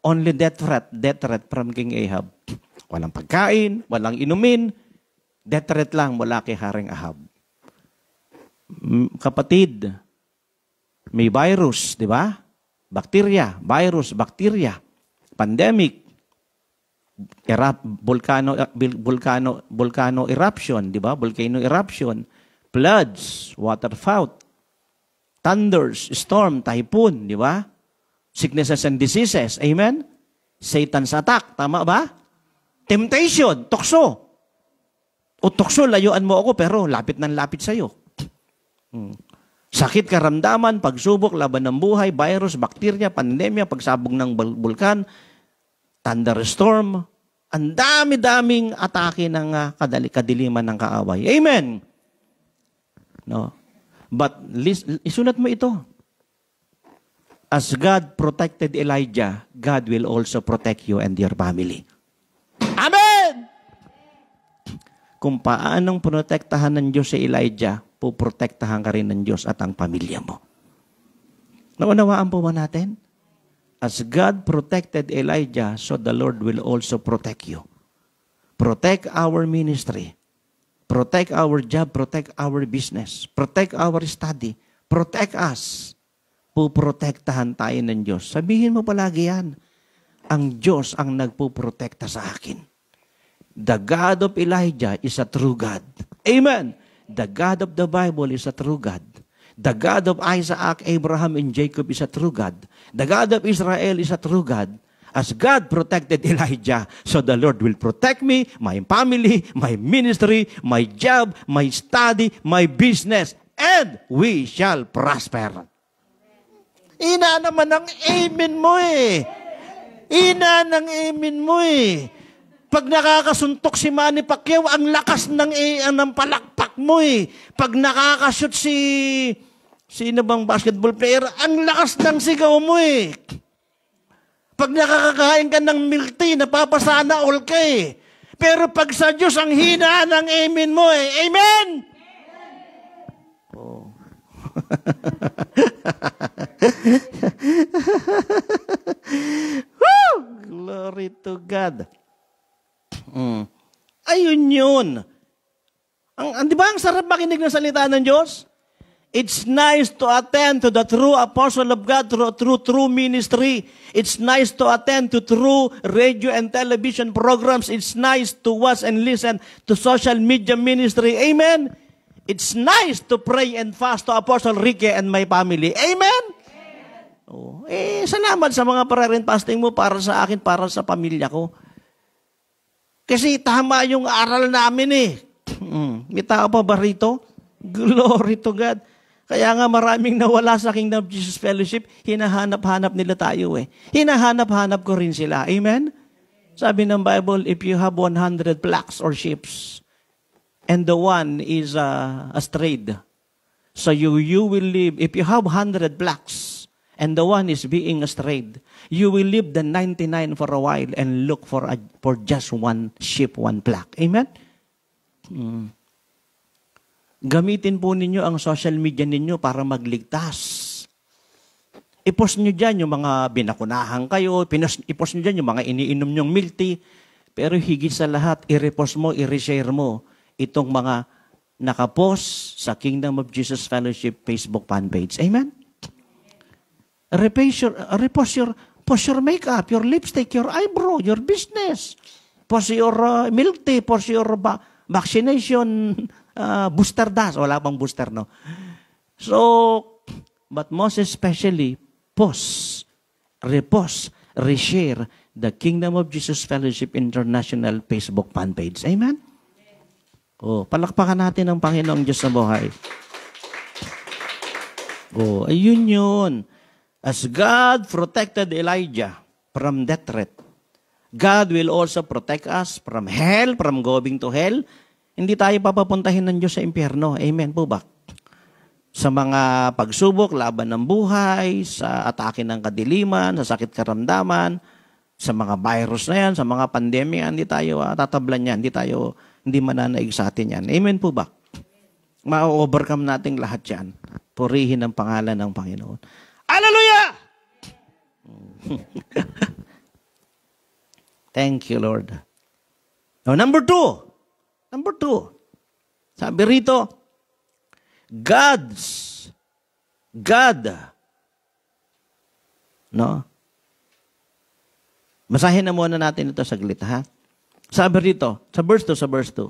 only death threat, death threat from King Ahab. Walang pagkain, walang inumin, death threat lang mula kay Haring Ahab. Kapatid, may virus, di ba? Bacteria, virus, bacteria, pandemic. Erupt, volcano, volcano, volcano eruption, di ba? Volcano eruption, floods, water fought, thunders, storm, typhoon, di ba? Sicknesses and diseases, amen? Satan's attack, tama ba? Temptation, tukso. O tukso, layuan mo ako pero lapit ng lapit sa'yo. Hmm. Sakit, karamdaman, pagsubok, laban ng buhay, virus, bakterya, pandemya, pagsabog ng bulkan, thunderstorm, ang dami-daming atake ng uh, kadali, kadiliman ng kaaway. Amen! No? But listen, isulat mo ito. As God protected Elijah, God will also protect you and your family. Amen! Kung paanong protektahan ng Diyos si Elijah, puprotektahan ka rin ng Diyos at ang pamilya mo. Naunawaan po ba natin? As God protected Elijah, so the Lord will also protect you. Protect our ministry. Protect our job. Protect our business. Protect our study. Protect us. Puprotektahan tayo ng Diyos. Sabihin mo palagi yan. Ang Diyos ang nagpuprotekta sa akin. The God of Elijah is a true God. Amen. The God of the Bible is a true God. The God of Isaac, Abraham, and Jacob is a true God. The God of Israel is a true God. As God protected Elijah, so the Lord will protect me, my family, my ministry, my job, my study, my business, and we shall prosper. Ina naman ang amen mo eh. Ina ng amen mo eh. Pag nakakasuntok si Manny Pacquiao, ang lakas ng, eh, ng palakpak mo eh. Pag nakakashoot si, sino bang basketball player, ang lakas ng sigaw mo eh. Pag nakakakain ka ng milk tea, napapasana all ka eh. Pero pag sa Diyos, ang hina ng amen mo eh. Amen! Amen. Oh. Woo! Glory to God. Mm. Ayun yun. Ang, ang, di ba ang sarap makinig ng salita ng Diyos? It's nice to attend to the true apostle of God through true, true ministry. It's nice to attend to true radio and television programs. It's nice to watch and listen to social media ministry. Amen? It's nice to pray and fast to Apostle Ricky and my family. Amen? Amen. Oh, eh, salamat sa mga prayer and fasting mo para sa akin, para sa pamilya ko. Kasi tama yung aral namin eh. May tao pa ba rito? Glory to God. Kaya nga maraming nawala sa Kingdom of Jesus Fellowship, hinahanap-hanap nila tayo eh. Hinahanap-hanap ko rin sila. Amen? Sabi ng Bible, if you have one hundred flocks or sheep, and the one is uh, astrayed, so you, you will live, if you have one hundred flocks, and the one is being strayed, you will leave the ninety-nine for a while and look for a, for just one sheep, one flock. Amen? Hmm. Gamitin po ninyo ang social media ninyo para magligtas. I-post nyo dyan yung mga binakunahan kayo, i-post nyo dyan yung mga iniinom nyong milk tea, pero higit sa lahat, i-repost mo, i-reshare mo itong mga nakapost sa Kingdom of Jesus Fellowship Facebook fan page. Amen? Repost your, repost your Pause your makeup, your lipstick, your eyebrow, your business. Pause your uh, milk tea, pause your ba vaccination uh, booster dose. Wala bang booster, no? So, but most especially, pause, repose, reshare the Kingdom of Jesus Fellowship International Facebook fan page. Amen? Oh, palakpakan natin ang Panginoong Diyos na buhay. Oh, ayun yun. As God protected Elijah from death threat, God will also protect us from hell, from going to hell. Hindi tayo papapuntahin ng Diyos sa impyerno. Amen po ba? Sa mga pagsubok, laban ng buhay, sa atake ng kadiliman, sa sakit karamdaman, sa mga virus na yan, sa mga pandemya, hindi tayo ah, tatablan yan, hindi tayo... Hindi mananaig sa atin yan. Amen po ba? Ma-overcome natin lahat yan. Purihin ang pangalan ng Panginoon. Hallelujah! Thank you, Lord. Now, number two. Number two. Sabi rito, God's, God, no? Masahin na muna natin ito saglit, ha? Sabi rito, sa verse two, sa verse two.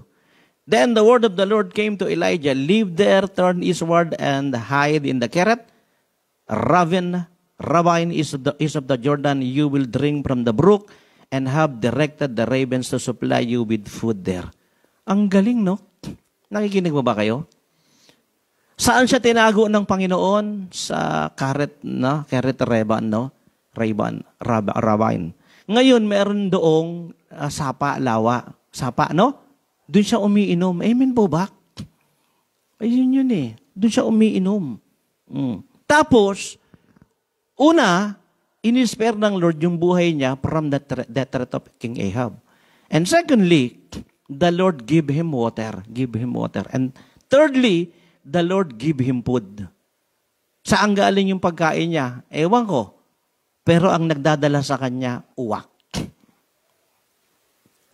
Then the word of the Lord came to Elijah, leave there, turn eastward, and hide in the Cherith. Ravine, ravine east of, the, east of the Jordan, you will drink from the brook, and have directed the ravens to supply you with food there. Ang galing, no? Nakikinig mo ba kayo? Saan siya tinago ng Panginoon? Sa Cherith, no? Cherith Ravine, no? Ravine, ravine. Ngayon, meron doong uh, sapa, lawa. Sapa, no? Doon siya umiinom. Amen po ba? Ayun yun eh. Doon siya umiinom. Mm. Tapos, una, in-spare ng Lord yung buhay niya from the threat of King Ahab. And secondly, the Lord give him water. Give him water. And thirdly, the Lord give him food. Saan galing yung pagkain niya? Ewan ko. Pero ang nagdadala sa kanya, uwak.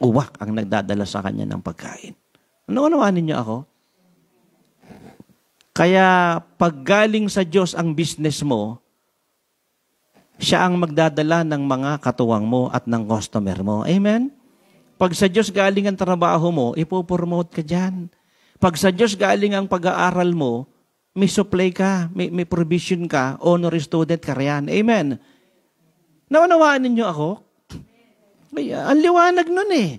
Uwak ang nagdadala sa kanya ng pagkain. Ano-anoanin niyo ako? Kaya paggaling sa Diyos ang business mo, siya ang magdadala ng mga katuwang mo at ng customer mo. Amen? Pag sa Diyos galing ang trabaho mo, ipopromote ka dyan. Pag sa Diyos galing ang pag-aaral mo, may supply ka, may, may provision ka, honorary student ka riyan. Amen? Naunawaan ninyo ako? May, uh, ang liwanag nun eh.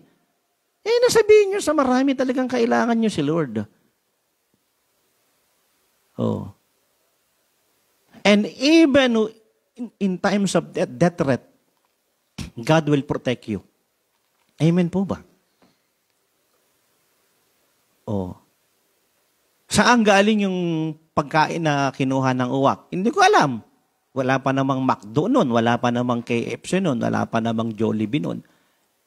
Eh, nasabihin nyo sa marami talagang kailangan nyo si Lord. Oh. And even in, in times of death, death threat, God will protect you. Amen po ba? Oh. Saan galing yung pagkain na kinuha ng uwak? Hindi ko alam. Wala pa namang McDo nun, wala pa namang K F C nun, wala pa namang Jollibee nun.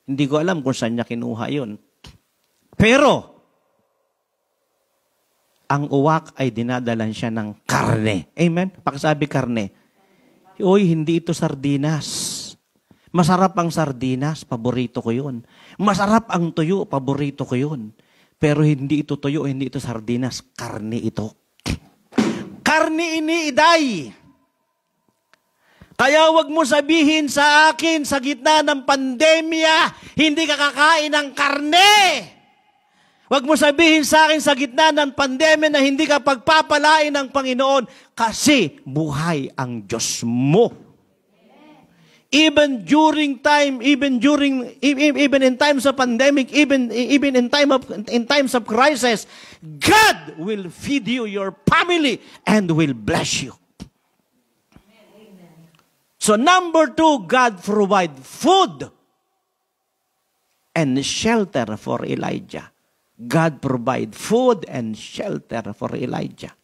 Hindi ko alam kung saan niya kinuha yun. Pero, ang uwak ay dinadalan siya ng karne. Amen? Pakisabi karne. Uy, hindi ito sardinas. Masarap ang sardinas, paborito ko yun. Masarap ang tuyo, paborito ko yun. Pero hindi ito tuyo, hindi ito sardinas. Karne ito. Karne iniiday. Kaya wag mo sabihin sa akin sa gitna ng pandemya, hindi ka kakain ng karne. Wag mo sabihin sa akin sa gitna ng pandemya na hindi ka pagpapalain ng Panginoon kasi buhay ang Diyos mo. Even during time, even during even in times of pandemic, even even in time of in times of crisis, God will feed you, your family, and will bless you. So number two, God provide food and shelter for Elijah. God provide food and shelter for Elijah.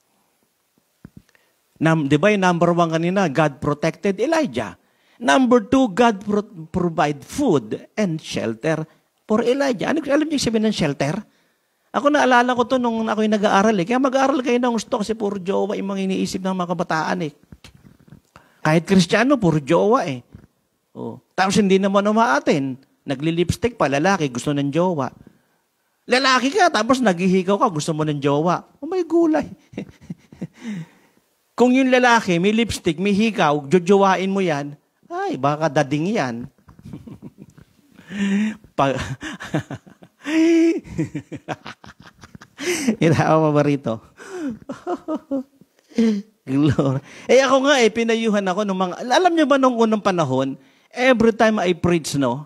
Nam, di ba yung number one kanina, God protected Elijah. Number two, God pro provide food and shelter for Elijah. Ano, alam niyo yung sabihin ng shelter? Ako naalala ko to nung ako'y nag-aaral eh. Kaya mag-aaral kayo ng gusto kasi puro jowa yung mga iniisip ng mga kabataan eh. Kahit Kristiyano, puro jowa eh. Oh. Tapos hindi naman umaatin. Nagli-lipstick pa, lalaki, gusto ng jowa. Lalaki ka, tapos naghihikaw ka, gusto mo ng jowa. Oh, may gulay. Kung yung lalaki, may lipstick, may hikaw, jojowain mo yan, Ay, baka dading yan. Pag... Inahawa ba rito? Glory. Eh ako nga eh, pinayuhan ako ng mga, alam nyo ba nung unang panahon, every time I preach, no,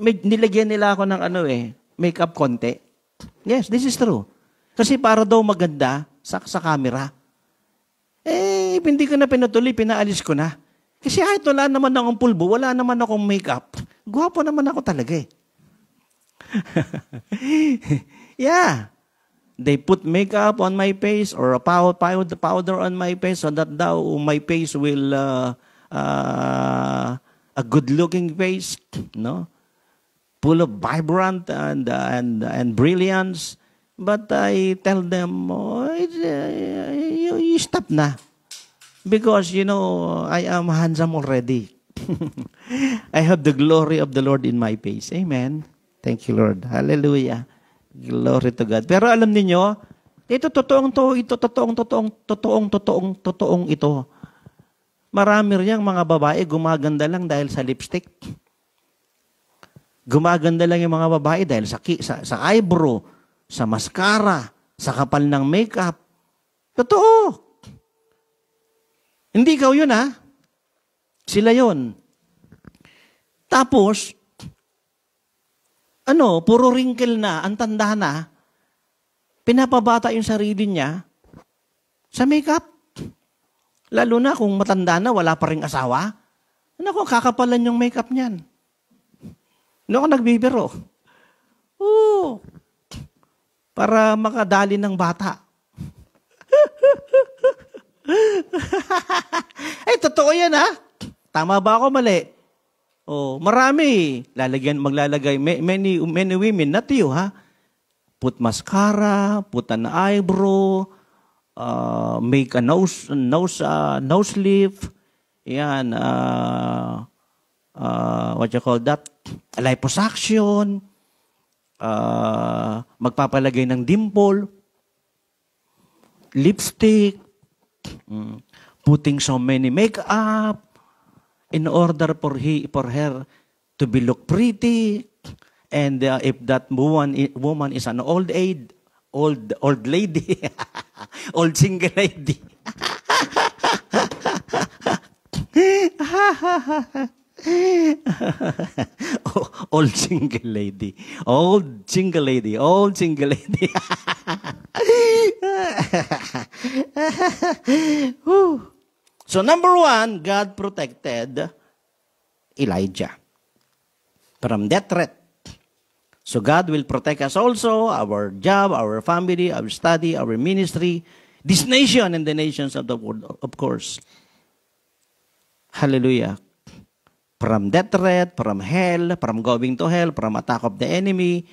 may, nilagyan nila ako ng ano eh, makeup konti. Yes, this is true. Kasi para daw maganda sa, sa camera. Eh, hindi ko na pinatuloy, pinaalis ko na. Kasi kahit wala naman akong pulbo, wala naman akong makeup, guwapo naman ako talaga eh. Yeah. They put makeup on my face or a powder on my face so that thou, my face will uh, uh, a good-looking face, no, full of vibrant and and and brilliance. But I tell them, oh, it, uh, you, you stop na, because you know I am handsome already. I have the glory of the Lord in my face. Amen. Thank you, Lord. Hallelujah. Glory to God. Pero alam niyo, ito totoong to, ito totoong totoong totoong totoong totoong ito. Marami rin mga babae gumaganda lang dahil sa lipstick. Gumaganda lang yung mga babae dahil sa sa, sa eyebrow, sa mascara, sa kapal ng makeup. Totoo. Hindi ikaw yun ha. Sila yun. Tapos ano, puro wrinkle na, ang tanda na, pinapabata yung sarili niya sa makeup. Lalo na kung matanda na, wala pa ring asawa. Naku, kakapalan yung makeup niyan. Noon ako nagbibiro. Oo. Para makadali ng bata. Ay, totoo yan ha. Tama ba ako mali? Oh, marami. Lalagyan, maglalagay. Many, many women, not you, ha? Put mascara, put an eyebrow, uh, make a nose, nose, uh, nose leaf. Yan. Uh, uh, what you call that? Liposuction. Uh, magpapalagay ng dimple. Lipstick. Mm, putting so many makeup. In order for he for her to be look pretty, and uh, if that woman woman is an old age, old old lady, old single lady, old single lady, old single lady, old single lady. So number one, God protected Elijah from that threat. So God will protect us also, our job, our family, our study, our ministry, this nation and the nations of the world, of course. Hallelujah. From that threat, from hell, from going to hell, from attack of the enemy,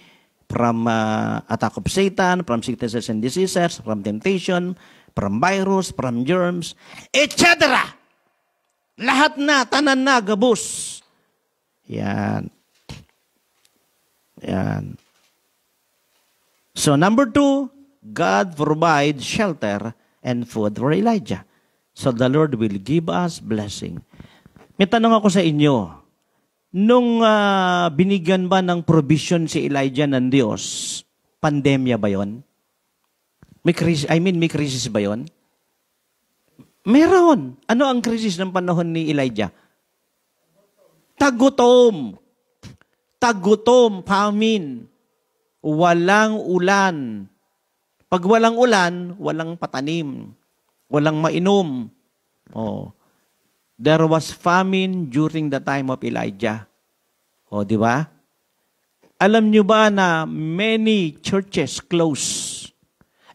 from uh, attack of Satan, from sicknesses and diseases, from temptation, from virus, from germs, et cetera. Lahat na, tanan na, gabus. Yan. Yan. So number two, God provides shelter and food for Elijah. So the Lord will give us blessing. May tanong ako sa inyo, nung uh, binigyan ba ng provision si Elijah ng Diyos, pandemya ba yon? May krisis, I mean, may krisis ba yun? Meron. Ano ang krisis ng panahon ni Elijah? Tagutom. Tagutom, famine. Walang ulan. Pag walang ulan, walang patanim. Walang mainom. Oh. There was famine during the time of Elijah. Oh, di ba? Alam nyo ba na many churches closed?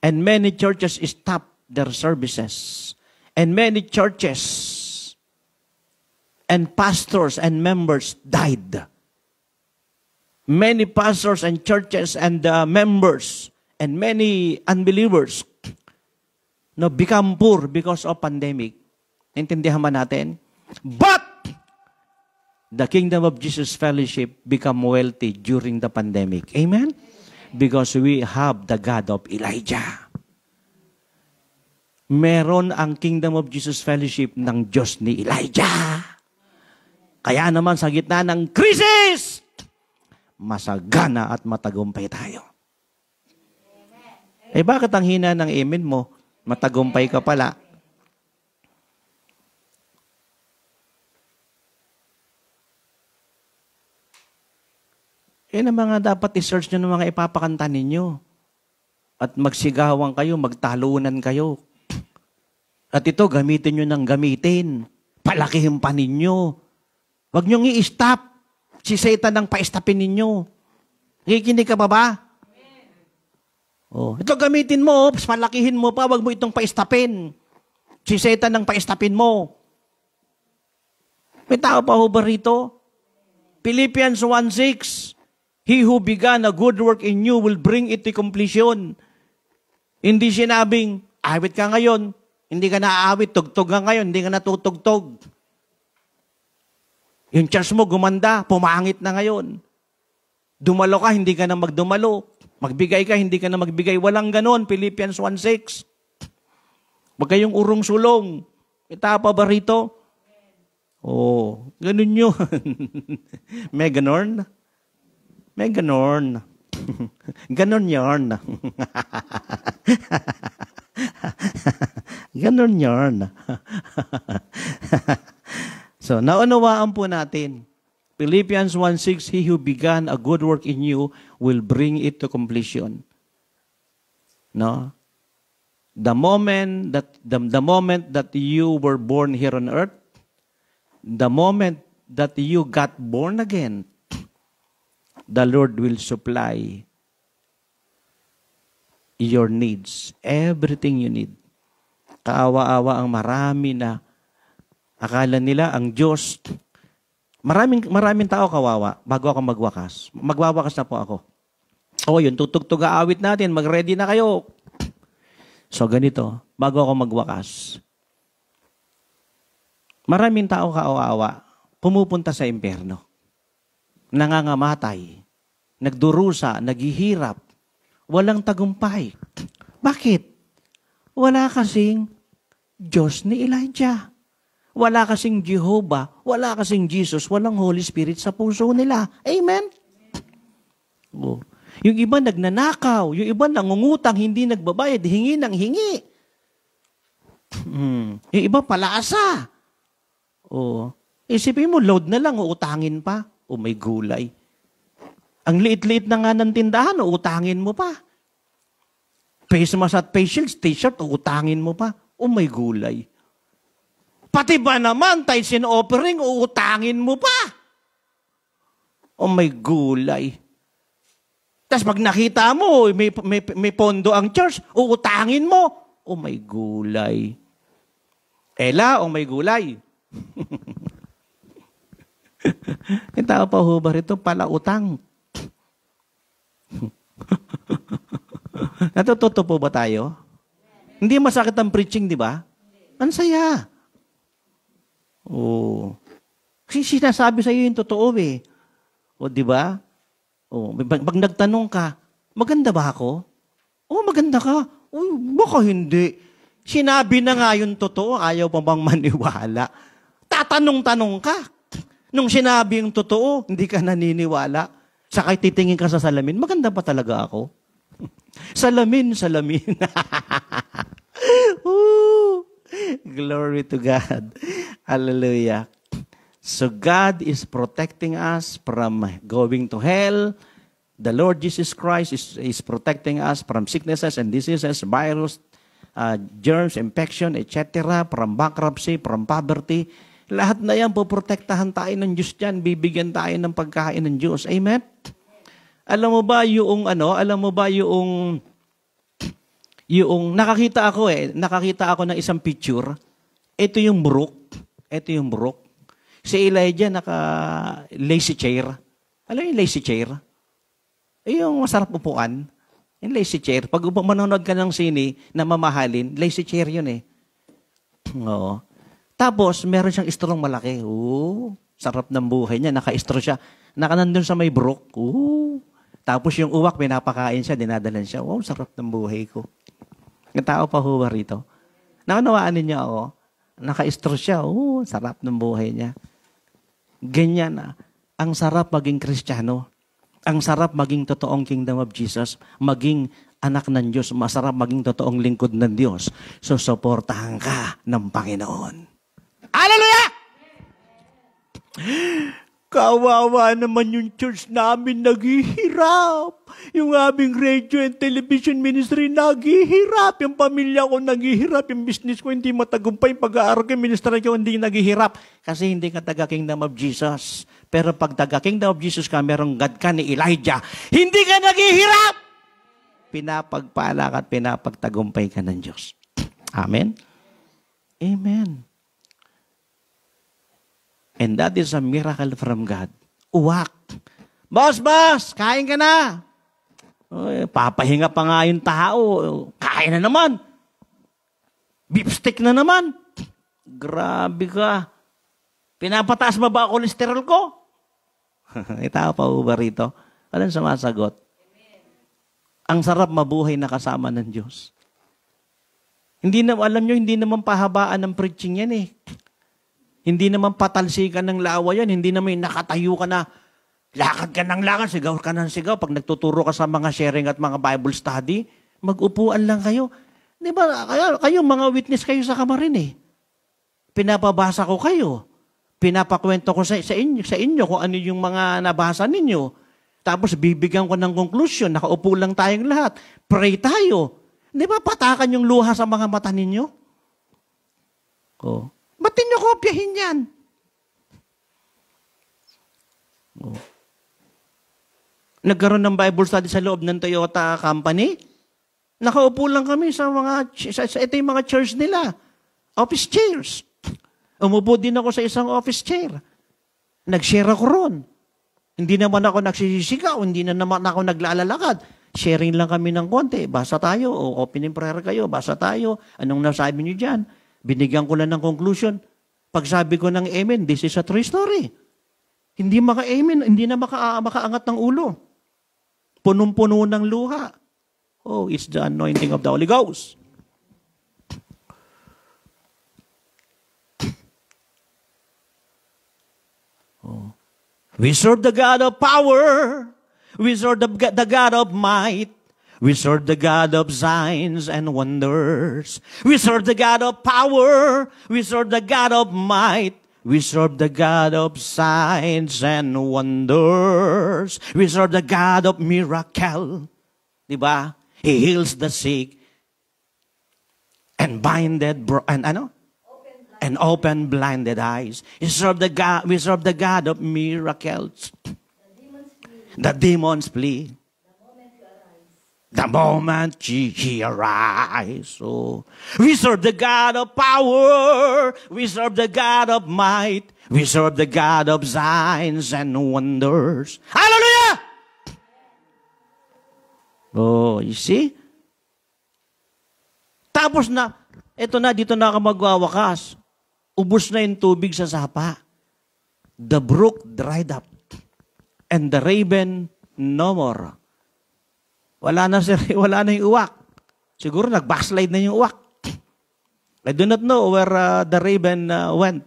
And many churches stop their services. And many churches and pastors and members died. Many pastors and churches and uh, members and many unbelievers no, become poor because of pandemic. Intindihan ba natin? But the Kingdom of Jesus Fellowship become wealthy during the pandemic. Amen? Because we have the God of Elijah. Meron ang Kingdom of Jesus Fellowship ng Diyos ni Elijah. Kaya naman sa gitna ng krisis, masagana at matagumpay tayo. Eh bakit ang hina ng amen mo? Matagumpay ka pala. Yan ang mga dapat i-search nyo ng mga ipapakanta ninyo. At magsigawan kayo, magtalunan kayo. At ito, gamitin nyo ng gamitin. Palakihin pa ninyo. Huwag nyo i-stop. Si Satan ang pa-stopin ninyo. Nakikinig ka ba ba? Oh. Ito gamitin mo, palakihin mo pa, huwag mo itong pa-stopin. Si Satan ang pa-stopin mo. May tao pa ho ba rito? Philippians one six. He who began a good work in you will bring it to completion. Hindi sinabing, awit ka ngayon. Hindi ka naaawit, tugtog ka ngayon. Hindi ka natutugtog. Yung church mo gumanda, pumangit na ngayon. Dumalo ka, hindi ka na magdumalo. Magbigay ka, hindi ka na magbigay. Walang ganon, Philippians one six. Huwag kayong urong-sulong. Itapa ba rito? Oo, ganun yun. May ganon? May ganon. Ganon yun. Ganon yun. So, naunawaan po natin. Philippians one six, he who began a good work in you will bring it to completion. No? The moment that, the, the moment that you were born here on earth, the moment that you got born again, the Lord will supply your needs. Everything you need. Kaawa-awa ang marami na akala nila ang Diyos. Maraming, maraming tao kawawa bago ako magwakas. Magwawakas na po ako. O yun, tutugtog-aawit natin. Mag-ready na kayo. So ganito, bago ako magwakas. Maraming tao kaawa-awa pumupunta sa impyerno. Nangangamatay, nagdurusa, naghihirap, walang tagumpay. Bakit? Wala kasing Diyos ni Elijah. Wala kasing Jehovah, wala kasing Jesus, walang Holy Spirit sa puso nila. Amen? Oh. Yung iba nagnanakaw, yung iba nangungutang, hindi nagbabayad, hingi ng hingi. Hmm. Yung iba palaasa. Oh. Isipin mo, load na lang, uutangin pa. O may gulay. Ang liit-liit na nga ng tindahan, uutangin mo pa. Face mask at face shields, t-shirt, uutangin mo pa. O may gulay. Pati ba naman, tithes and offering, uutangin mo pa. O may gulay. Tapos pag nakita mo, may, may, may pondo ang church, uutangin mo. O may gulay. Ela, o may gulay. Yung tao pa ho ba rito? Palautang. Natututo po ba tayo? Yeah. Hindi masakit ang preaching, di ba? Yeah. Ang saya. Oh. Kasi sinasabi sa'yo yung totoo eh. O di ba? Oh, pag nagtanong ka, maganda ba ako? Oh, maganda ka. Oh, baka hindi. Sinabi na nga yung totoo, ayaw pa bang maniwala? Tatanong-tanong ka. Nung sinabi yung totoo, hindi ka naniniwala. Saka titingin ka sa salamin, maganda pa talaga ako? Salamin, salamin. Ooh, glory to God. Hallelujah. So God is protecting us from going to hell. The Lord Jesus Christ is, is protecting us from sicknesses and diseases, virus, uh, germs, infection, et cetera, from bankruptcy, from poverty. Lahat na yan, poprotektahan tayo ng Diyos dyan. Bibigyan tayo ng pagkain ng Diyos. Amen? Alam mo ba yung ano, alam mo ba yung, yung, nakakita ako eh, nakakita ako ng isang picture. Ito yung brook. Ito yung brook. Si Elijah naka-lazy chair. Alam yung lazy chair? Yung masarap upuan. Yung lazy chair. Pag manonood ka ng sine na mamahalin, lazy chair yun eh. Oo. Tapos, meron siyang istrong malaki. Oo, sarap ng buhay niya. Naka-istro siya. Nakanandun sa may brook. Oo. Tapos yung uwak, pinapakain siya, dinadalan siya. Wow, sarap ng buhay ko. Ang tao pa huwa rito. Nakanawaan niya ako. Naka-istro siya. Oo, sarap ng buhay niya. Ganyan na. Ang sarap maging Kristiyano. Ang sarap maging totoong Kingdom of Jesus. Maging anak ng Diyos. Masarap maging totoong lingkod ng Diyos. So, suportahan ka ng Panginoon. Hallelujah! Kawawa naman yung church namin, naghihirap. Yung aming radio and television ministry, naghihirap. Yung pamilya ko, naghihirap. Yung business ko, hindi matagumpay. Yung pag-aaral ko, yung ministry ko, hindi naghihirap. Kasi hindi ka taga Kingdom of Jesus. Pero pag taga Kingdom of Jesus ka, merong God ka ni Elijah. Hindi ka naghihirap! Pinapagpala ka at pinapagtagumpay ka ng Diyos. Amen? Amen. And that is a miracle from God. Uwak. Boss, boss, kain ka na. Oy, papahinga pa nga yung tao. Kain na naman. Beefsteak na naman. Grabe ka. Pinapataas ba ba ang kolesterol ko? Itawa pa ba rito? Anong sumasagot? Amen. Ang sarap mabuhay na kasama ng Diyos. Hindi na, alam nyo, hindi naman pahabaan ng preaching yan eh. Hindi naman patalsikan ng lawa yan. Hindi naman nakatayo ka na, lakad ka ng lakad, sigaw ka ng sigaw. Pag nagtuturo ka sa mga sharing at mga Bible study, mag-upuan lang kayo. Di ba, kayo, kayo mga witness kayo sa kamarin eh. Pinapabasa ko kayo. Pinapakwento ko sa, sa, inyo, sa inyo kung ano yung mga nabasa ninyo. Tapos bibigyan ko ng conclusion. Nakaupo lang tayong lahat. Pray tayo. Di ba, patakan yung luha sa mga mata ninyo? Oh. Ba't din niyo kopyahin yan? Oh. Nagkaroon ng Bible study sa loob ng Toyota Company. Nakaupo lang kami sa mga, sa, sa ito yung mga chairs nila. Office chairs. Umupo din ako sa isang office chair. Nag-share ako ron. Hindi naman ako nagsisisigaw. Hindi na naman ako naglalalakad. Sharing lang kami ng konti. Basa tayo. O opening prayer kayo. Basa tayo. Anong nasabi niyo dyan? Binigyan ko lang ng conclusion. Pagsabi ko ng amen, this is a true story. Hindi maka-amen, hindi na maka makaangat ng ulo. Punong-puno ng luha. Oh, it's the anointing of the Holy Ghost. Oh. We serve the God of power. We serve the, the God of might. We serve the God of signs and wonders. We serve the God of power. We serve the God of might. We serve the God of signs and wonders. We serve the God of miracle. Diba? He heals the sick and blinded and ano? And open blinded eyes. We serve the God. We serve the God of miracles. The demons flee. The moment she, she arrives. Oh. We serve the God of power. We serve the God of might. We serve the God of signs and wonders. Hallelujah! Oh, you see? Tapos na, eto na, dito na ka magwawakas. Ubus na yung tubig sa sapa. The brook dried up. And the raven no more. Wala na, sir, wala na yung uwak. Siguro nag-backslide na yung uwak. I do not know where uh, the raven uh, went.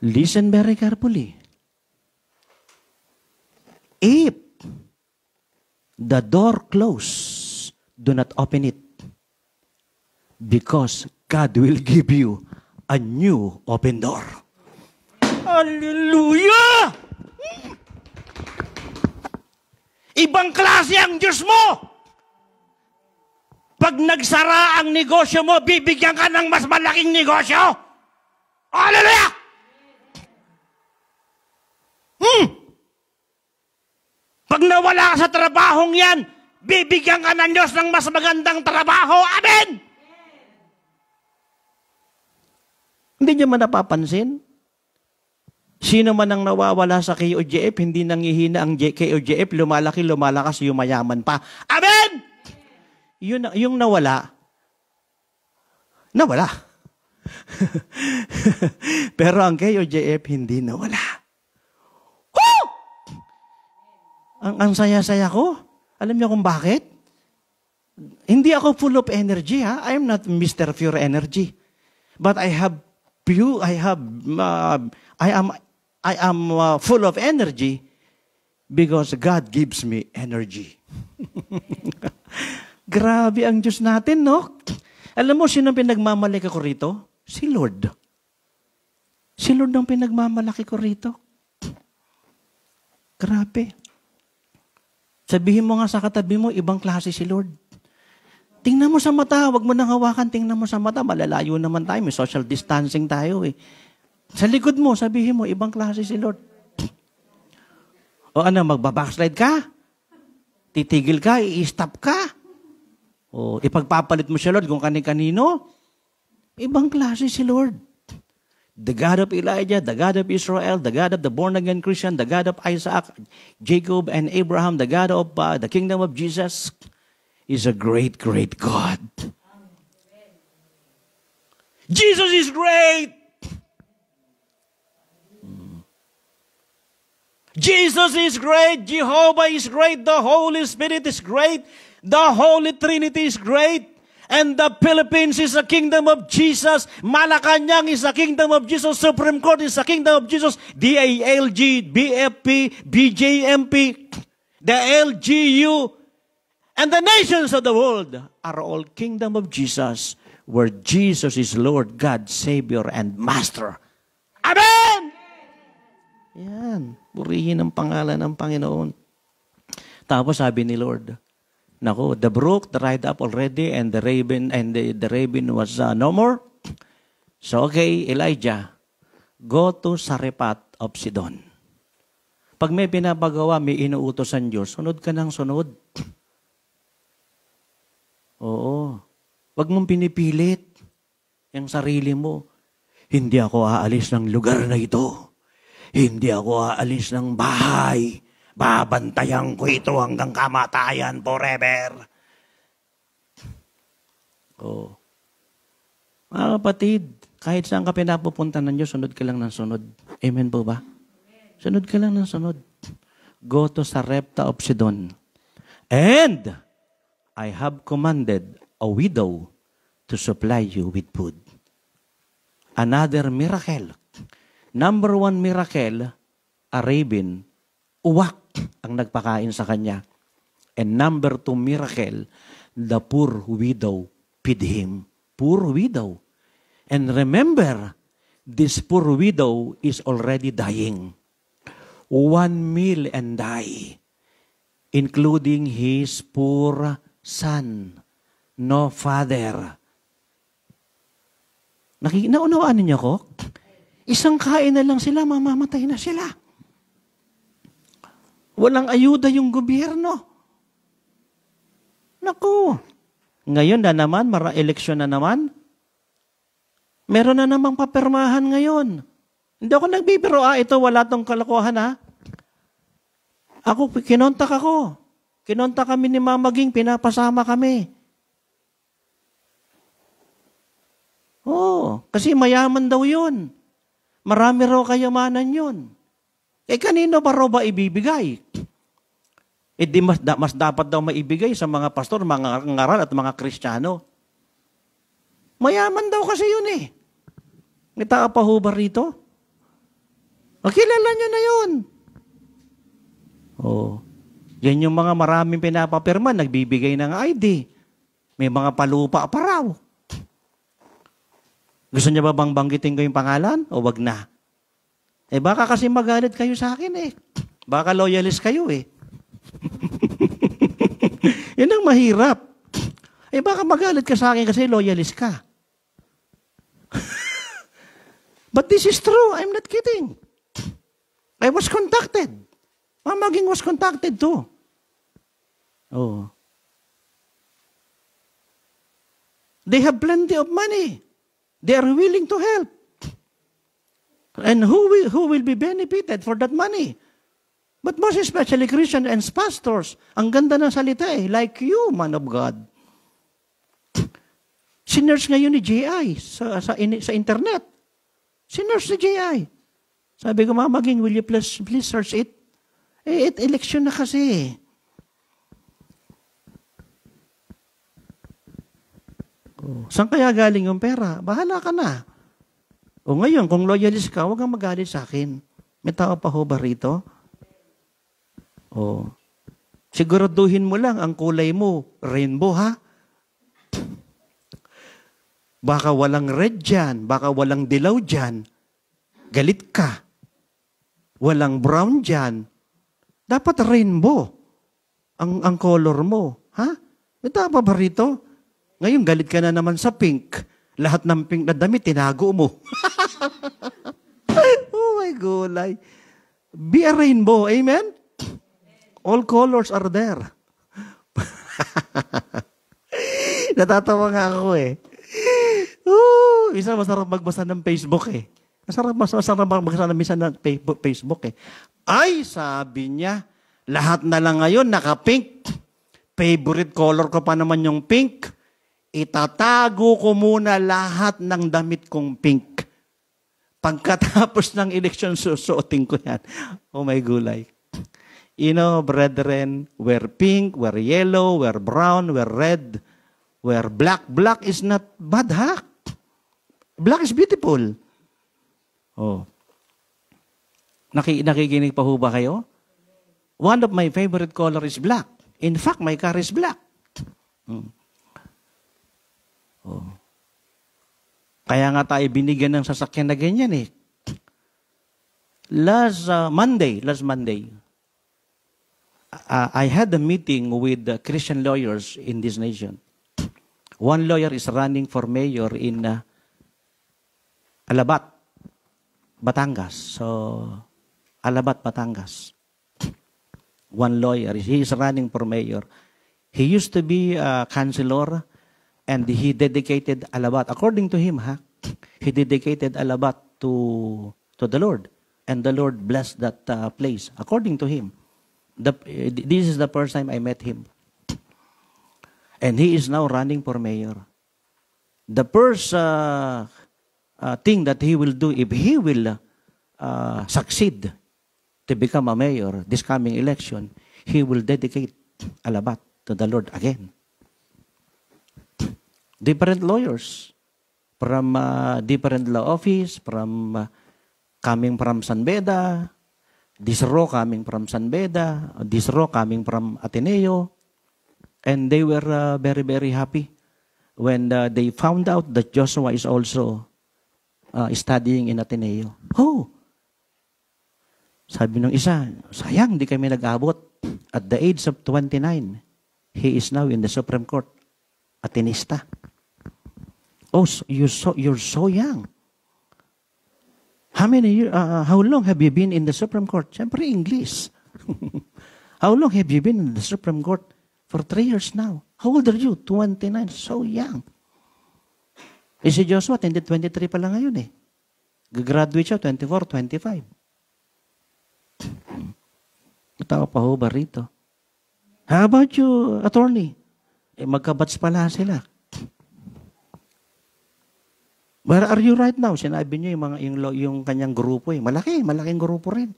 Listen very carefully. If the door closes, do not open it. Because God will give you a new open door. Hallelujah! Ibang klase ang Diyos mo. Pag nagsara ang negosyo mo, bibigyan ka ng mas malaking negosyo. Hallelujah! Hmm. Pag nawala ka sa trabahong yan, bibigyan ka ng Diyos ng mas magandang trabaho. Amen! Hindi niyo man napapansin? Sino man ang nawawala sa K O J F, hindi nangihina ang K O J F, lumalaki, lumalakas, yumayaman pa. Amen! Yun, yung nawala, nawala. Pero ang K O J F, hindi nawala. Woo! Ang, ang saya-saya ko, alam niyo kung bakit? Hindi ako full of energy, ha? I am not Mister Pure Energy. But I have I have uh, I am, I am uh, full of energy because God gives me energy. Grabe ang Diyos natin, no? Alam mo, sino pinagmamalaki ko rito? Si Lord. Si Lord ang pinagmamalaki ko rito. Grabe. Sabihin mo nga sa katabi mo, ibang klase si Lord. Tingnan mo sa mata, wag mo nang hawakan, tingnan mo sa mata, malalayo naman tayo, may social distancing tayo eh. Sa likod mo, sabihin mo, ibang klase si Lord. O ano, magbabackslide ka? Titigil ka, i-stop ka? O ipagpapalit mo si Lord kung kani-kanino? Ibang klase si Lord. The God of Elijah, the God of Israel, the God of the born-again Christian, the God of Isaac, Jacob, and Abraham, the God of uh, the Kingdom of Jesus is a great, great God. Amen. Jesus is great. Mm. Jesus is great. Jehovah is great. The Holy Spirit is great. The Holy Trinity is great. And the Philippines is a kingdom of Jesus. Malacanang is a kingdom of Jesus. Supreme Court is a kingdom of Jesus. D A L G, B F P, B J M P, the L G U, and the nations of the world are all kingdom of Jesus, where Jesus is Lord, God, Savior, and Master. Amen! Yan. Purihin ang pangalan ng Panginoon. Tapos sabi ni Lord, nako, the brook dried up already and the raven, and the, the raven was uh, no more. So okay, Elijah, go to Zarephath of Sidon. Pag may pinapagawa, may inuutos ang Diyos, sunod ka ng sunod. Oo. Huwag mong pinipilit yung sarili mo. Hindi ako aalis ng lugar na ito. Hindi ako aalis ng bahay. Babantayan ko ito hanggang kamatayan forever. Oo. Mga kapatid, kahit saan ka pinapupunta ng Diyos, sunod ka lang ng sunod. Amen po ba? Sunod ka lang ng sunod. Go to Zarephath of Sidon. And I have commanded a widow to supply you with food. Another miracle. Number one miracle, a raven, uwak ang nagpakain sa kanya. And number two miracle, the poor widow fed him. Poor widow. And remember, this poor widow is already dying. One meal and die, including his poor son, no father. Naunawaan ninyo ko? Isang kain na lang sila, mamamatay na sila. Walang ayuda yung gobyerno. Naku. Ngayon na naman, mara eleksyon na naman. Meron na namang papermahan ngayon. Hindi ako nagbibiro, ah, ito wala tong kalokohan, ha. Ako, kinontak ako. Kinonta kami ni Mama King, pinapasama kami. Oo, kasi mayaman daw yun. Marami raw kayamanan yun. Eh, kanino pa raw ba ibibigay? Eh, di mas, da, mas dapat daw maibigay sa mga pastor, mga ngaral at mga Kristiyano. Mayaman daw kasi yun eh. May tao pa ho ba rito? O, kilala nyo na yun. Oo. Yan yung mga maraming pinapapirma, nagbibigay ng I D. May mga palupa pa raw. Gusto niya ba bang banggitin ko yung pangalan? O wag na? Eh baka kasi magalit kayo sa akin eh. Baka loyalist kayo eh. Yan ang mahirap. Eh baka magalit ka sa akin kasi loyalist ka. But this is true. I'm not kidding. I was contacted. Mama King was contacted too. Oh. They have plenty of money. They are willing to help. And who will, who will be benefited for that money? But most especially Christians and pastors. Ang ganda ng salita eh. Like you, man of God. Sinerge ngayon ni J I sa, sa, in, sa internet. Sinerge ni J I. Sabi ko, Mama King, will you please, please search it? Eh, it, election na kasi. Oh. Saan kaya galing yung pera? Bahala ka na. O ngayon, kung loyalist ka, huwag kang magalit sa akin. May tao pa ho ba rito? O. Siguraduhin mo lang ang kulay mo, rainbow ha? Baka walang red dyan, baka walang dilaw dyan. Galit ka. Walang brown dyan. Dapat rainbow ang, ang color mo. Ha? May tao pa ba rito? Ngayon, galit ka na naman sa pink. Lahat ng pink na damit, tinago mo. Oh my God. Be a rainbow. Amen? All colors are there. Natatawa nga ako eh. Ooh, isa masarap magbasa ng Facebook eh. Masarap, masarap magbasa ng isa ng Facebook eh. Ay, sabi niya, lahat na lang ngayon naka-pink. Favorite color ko pa naman yung pink. Itatago ko muna lahat ng damit kong pink. Pagkatapos ng election, susuotin ko yan. Oh my gulay. You know, brethren, we're pink, we're yellow, we're brown, we're red. Where black, black is not bad, ha? Black is beautiful. Oh. Naki, nakikinig pa ho ba kayo? One of my favorite color is black. In fact, my car is black. Hmm. Oh. Kaya nga tayo binigyan ng sasakyan na ganyan, eh. Last uh, Monday, last Monday, uh, I had a meeting with the Christian lawyers in this nation. One lawyer is running for mayor in uh, Alabat, Batangas. So, Alabat, Batangas. One lawyer, he is running for mayor. He used to be a councilor and he dedicated Alabat, according to him, ha? He dedicated Alabat to, to the Lord. And the Lord blessed that uh, place, according to him. The, this is the first time I met him. And he is now running for mayor. The first uh, uh, thing that he will do if he will uh, succeed to become a mayor this coming election, he will dedicate Alabat to the Lord again. Different lawyers from uh, different law office, from uh, coming from San Beda, this row coming from San Beda, this row coming from Ateneo. And they were uh, very, very happy when uh, they found out that Joshua is also uh, studying in Ateneo. Oh! Sabi nung isa, sayang, di kami nag-abot. At the age of twenty-nine, he is now in the Supreme Court. Atenista. Oh, you're so, you're so young. How many years, uh, how long have you been in the Supreme Court? Siyempre, English. How long have you been in the Supreme Court? For three years now. How old are you? twenty-nine. So young. Eh si Joshua, twenty-three pa lang ngayon eh. Gagraduate siya, twenty-four, twenty-five. Itawa pa ho ba rito? How about you, attorney? Eh magkabats pala sila. Where are you right now? Sinabi niyo yung, mga, yung, yung kanyang grupo eh. Malaki, malaking grupo rin.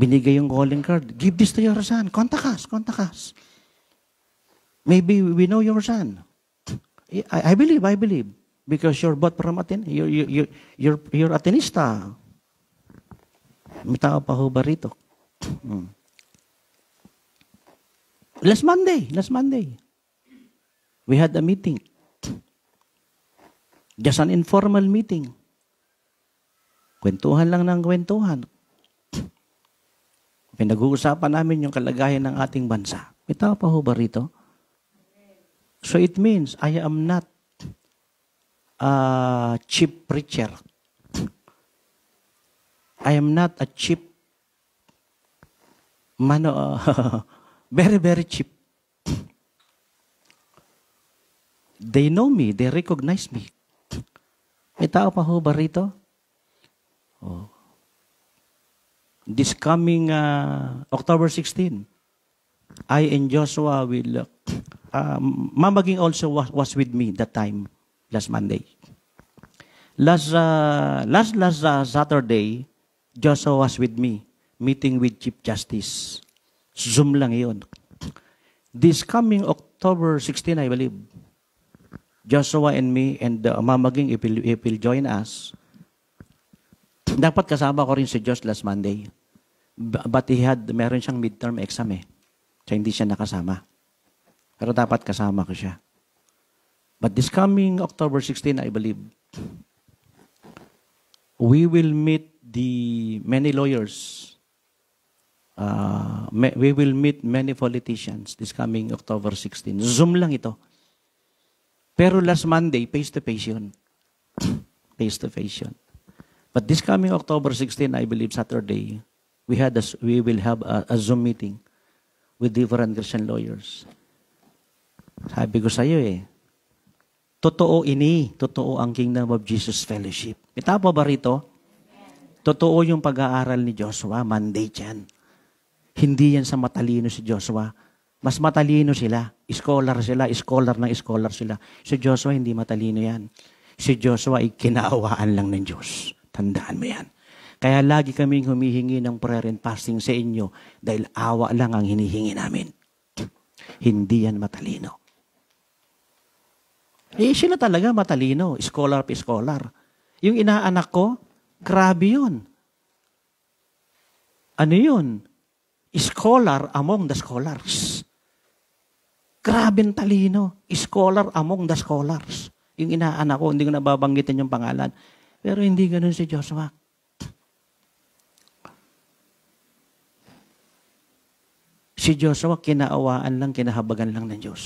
Binigay yung calling card. Give this to your son. Contact us. Contact us. Maybe we know your son. I, I believe, I believe. Because you're bought from Aten. You're, you're, you're, you're Atenista. May tao pa ho ba rito? Hmm. Last Monday. Last Monday. We had a meeting. Just an informal meeting. Kwentuhan lang ng kwentuhan. Pinag-uusapan namin yung kalagayan ng ating bansa. May tao pa ho ba rito? So it means, I am not a cheap preacher. I am not a cheap, mano, uh, very, very cheap. They know me. They recognize me. May tao pa ho ba rito? Oh. This coming uh, October sixteenth, I and Joshua will, uh, Mama King also was, was with me that time, last Monday. Last, uh, last, last uh, Saturday, Joshua was with me, meeting with Chief Justice. Zoom lang yun. This coming October sixteenth, I believe, Joshua and me and uh, Mama King, if he'll, if he'll join us. Dapat kasama ko rin si Josh last Monday. But he had, meron siyang midterm exam eh. So hindi siya nakasama. Pero dapat kasama ko siya. But this coming October sixteenth, I believe, we will meet the many lawyers. Uh, we will meet many politicians this coming October sixteenth. Zoom lang ito. Pero last Monday, face-to-face yun. Face-to-face yun. But this coming October sixteenth, I believe, Saturday, we, had a, we will have a, a Zoom meeting with different Christian lawyers. Sabi ko sa'yo eh, totoo ini, totoo ang Kingdom of Jesus Fellowship. Itapa ba rito? Totoo yung pag-aaral ni Joshua, Monday dyan. Hindi yan sa matalino si Joshua. Mas matalino sila. Scholar sila, scholar ng scholar sila. Si Joshua, hindi matalino yan. Si Joshua, ikinaawaan lang ng Diyos. Tandaan mo yan. Kaya lagi kaming humihingi ng prayer and fasting sa inyo dahil awa lang ang hinihingi namin. Hindi yan matalino. Eh, sila talaga matalino. Scholar pa scholar. Yung inaanak ko, grabe yun. Ano yun? Scholar among the scholars. Grabe ang talino. Scholar among the scholars. Yung inaanak ko, hindi ko nababanggitin yung pangalan. Pero hindi ganun si Joshua. Si Joshua, kinaawaan lang, kinahabagan lang ng Diyos.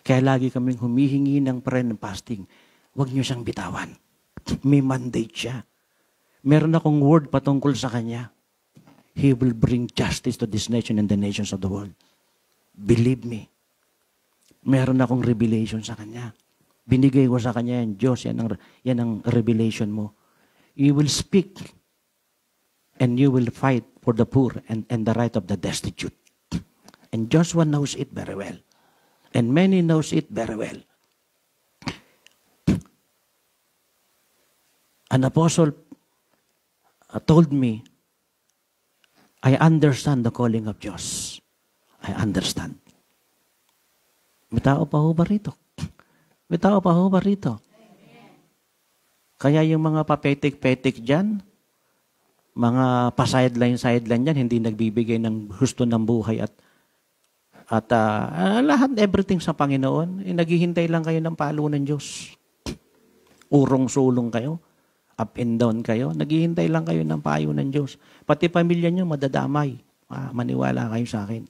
Kaya lagi kaming humihingi ng prayer and fasting. Huwag niyo siyang bitawan. May mandate siya. Meron akong word patungkol sa kanya. He will bring justice to this nation and the nations of the world. Believe me. Meron akong revelation sa kanya. Binigay ko sa kanya yan, Diyos, yan ang, yan ang revelation mo. You will speak and you will fight for the poor and, and the right of the destitute. And Joshua knows it very well. And many knows it very well. An apostle told me, I understand the calling of Diyos. I understand. May tao pa ho ba rito? May tao pa ho ba rito? Kaya yung mga papetik-petik dyan, mga pa-sideline-sideline dyan, hindi nagbibigay ng husto ng buhay at At uh, lahat, everything sa Panginoon, eh, naghihintay lang kayo ng palo ng Diyos. Urong-sulong kayo, up and down kayo, naghihintay lang kayo ng payo ng Diyos. Pati pamilya nyo, madadamay. Ah, maniwala kayo sa akin.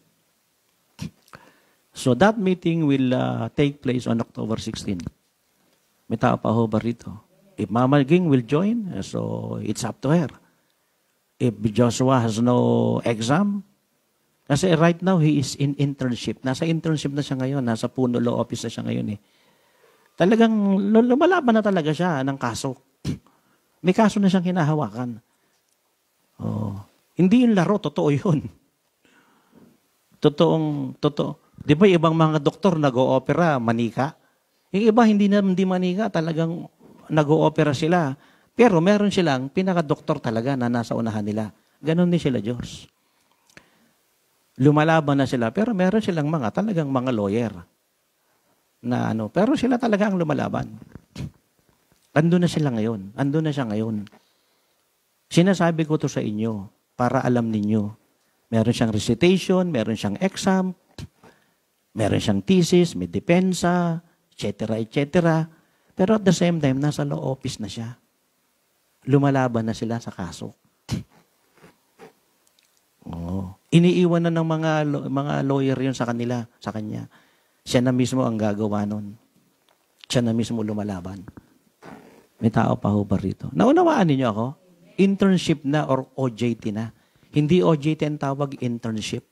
So that meeting will uh, take place on October sixteenth. May tao pa ho ba rito? If Mama King will join, so it's up to her. If Joshua has no exam, kasi right now, he is in internship. Nasa internship na siya ngayon. Nasa Puno Law Office na siya ngayon eh. Talagang lumalaban na talaga siya ng kaso. May kaso na siyang hinahawakan. Oh. Hindi yung laro, totoo yun. Totoong, totoo. Di ba ibang mga doktor nag-o-opera, manika? Yung iba hindi na hindi manika, talagang nag-o-opera sila. Pero meron silang pinaka-doktor talaga na nasa unahan nila. Ganon din sila, Diyos. Lumalaban na sila, pero meron silang mga, talagang mga lawyer. Na ano, pero sila talaga ang lumalaban. Andun na sila ngayon. Andun na siya ngayon. Sinasabi ko to sa inyo, para alam ninyo. Meron siyang recitation, meron siyang exam, meron siyang thesis, may depensa, et cetera, et cetera. Pero at the same time, nasa law office na siya. Lumalaban na sila sa kaso. Oo. Iniiwan na ng mga mga lawyer yun sa kanila, sa kanya. Siya na mismo ang gagawa nun. Siya na mismo lumalaban. May tao pa ho ba rito? Naunawaan ninyo ako? Internship na or O J T na. Hindi O J T ang tawag, internship.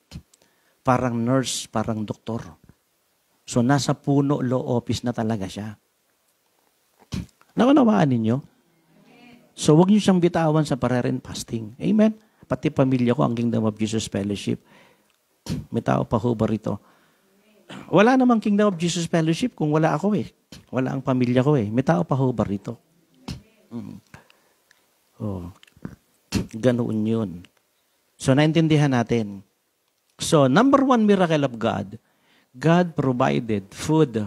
Parang nurse, parang doktor. So nasa Puno Law Office na talaga siya. Naunawaan ninyo? So huwag niyo siyang bitawan sa prayer and fasting. Amen? Pati pamilya ko, ang Kingdom of Jesus Fellowship. May tao pa ho ba rito? Wala namang Kingdom of Jesus Fellowship kung wala ako eh. Wala ang pamilya ko eh. May tao pa ho ba rito? Mm. Oh. Ganoon yun. So, naintindihan natin. So, number one miracle of God, God provided food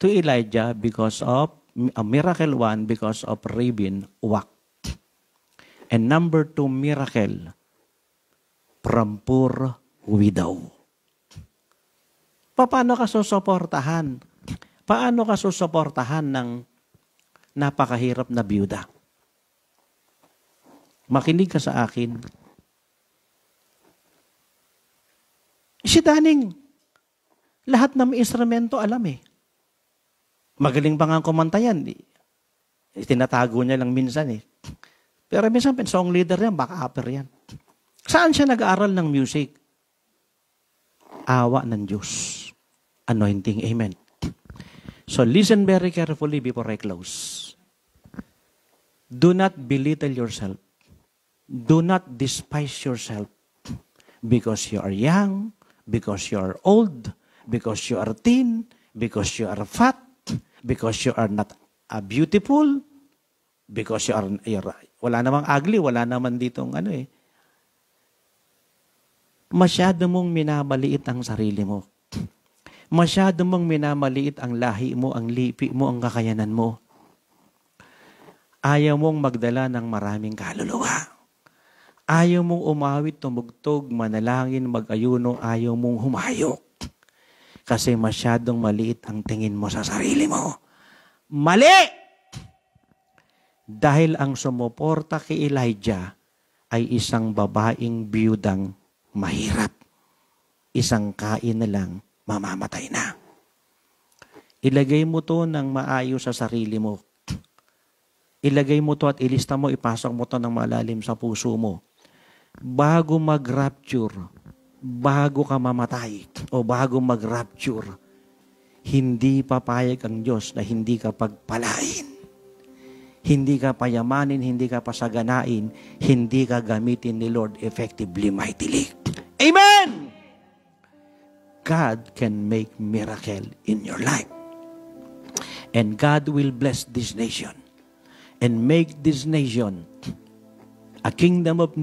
to to Elijah because of a miracle one, because of Rabin walked. And number two miracle, from poor widow. Paano ka susuportahan? Paano ka susuportahan ng napakahirap na biyuda? Makinig ka sa akin. Si Daning, lahat ng instrumento alam eh. Magaling pa nga kumanta yan. Tinatago niya lang minsan eh. Pero minsan, song leader yan, baka upper yan. Saan siya nag-aaral ng music? Awa ng Diyos. Anointing. Amen. So listen very carefully before I close. Do not belittle yourself. Do not despise yourself because you are young, because you are old, because you are thin, because you are fat, because you are not uh, beautiful, because you are, you're, wala namang ugly, wala naman ditong ano eh. Masyado mong minamaliit ang sarili mo. Masyado mong minamaliit ang lahi mo, ang lipi mo, ang kakayanan mo. Ayaw mong magdala ng maraming kaluluwa. Ayaw mong umawit, tumugtog, manalangin, mag-ayuno, ayaw mong humayok. Kasi masyadong maliit ang tingin mo sa sarili mo. Mali! Dahil ang sumuporta kay Elijah ay isang babaeng biyudang mahirap. Isang kain na lang, mamamatay na. Ilagay mo to ng maayos sa sarili mo. Ilagay mo to at ilista mo, ipasok mo to ng malalim sa puso mo. Bago mag-rapture, bago ka mamatay, o bago mag-rapture, hindi papayag ang Diyos na hindi ka pagpalain. Hindi ka payamanin, hindi ka pasaganain, hindi ka gamitin ni Lord effectively, mightily. Amen! God can make miracle in your life. And God will bless this nation and make this nation a kingdom of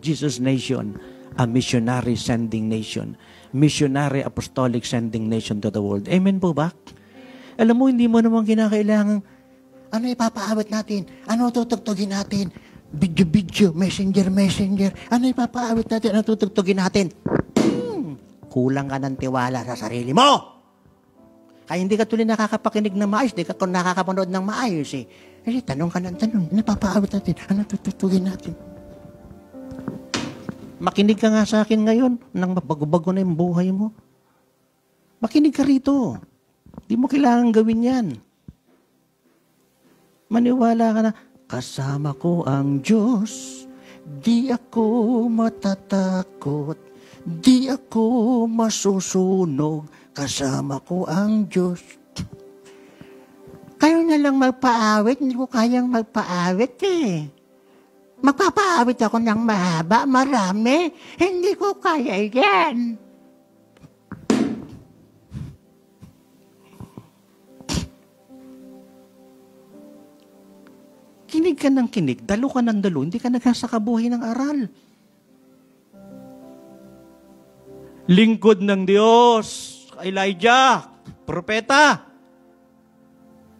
Jesus nation, a missionary sending nation, missionary apostolic sending nation to the world. Amen po ba? Alam mo, hindi mo naman kinakailangan. Ano ipapaawit natin? Ano tutugtugin natin? Bidyo-bidyo, messenger-messenger. Ano ipapaawit natin? Ano tutugtugin natin? Kulang ka ng tiwala sa sarili mo. Kaya hindi ka tuloy nakakapakinig ng maayos. Hindi ka nakakapanood ng maayos eh. Kasi tanong ka ng tanong. Ano ipapaawit natin? Ano tutugtugin natin? Makinig ka nga sa akin ngayon nang mabago-bago na yung buhay mo. Makinig ka rito. Hindi mo kailangan gawin yan. Maniwala ka na, kasama ko ang Diyos, di ako matatakot, di ako masusunog, kasama ko ang Diyos. Kayo na lang magpaawit, hindi ko kayang magpaawit eh. Magpapaawit ako ng mahaba, marami, hindi ko kaya yan. Kinig ka ng kinig, dalo ka ng dalo, hindi ka nagkasakabuhay ng aral. Lingkod ng Diyos, Elijah, propeta.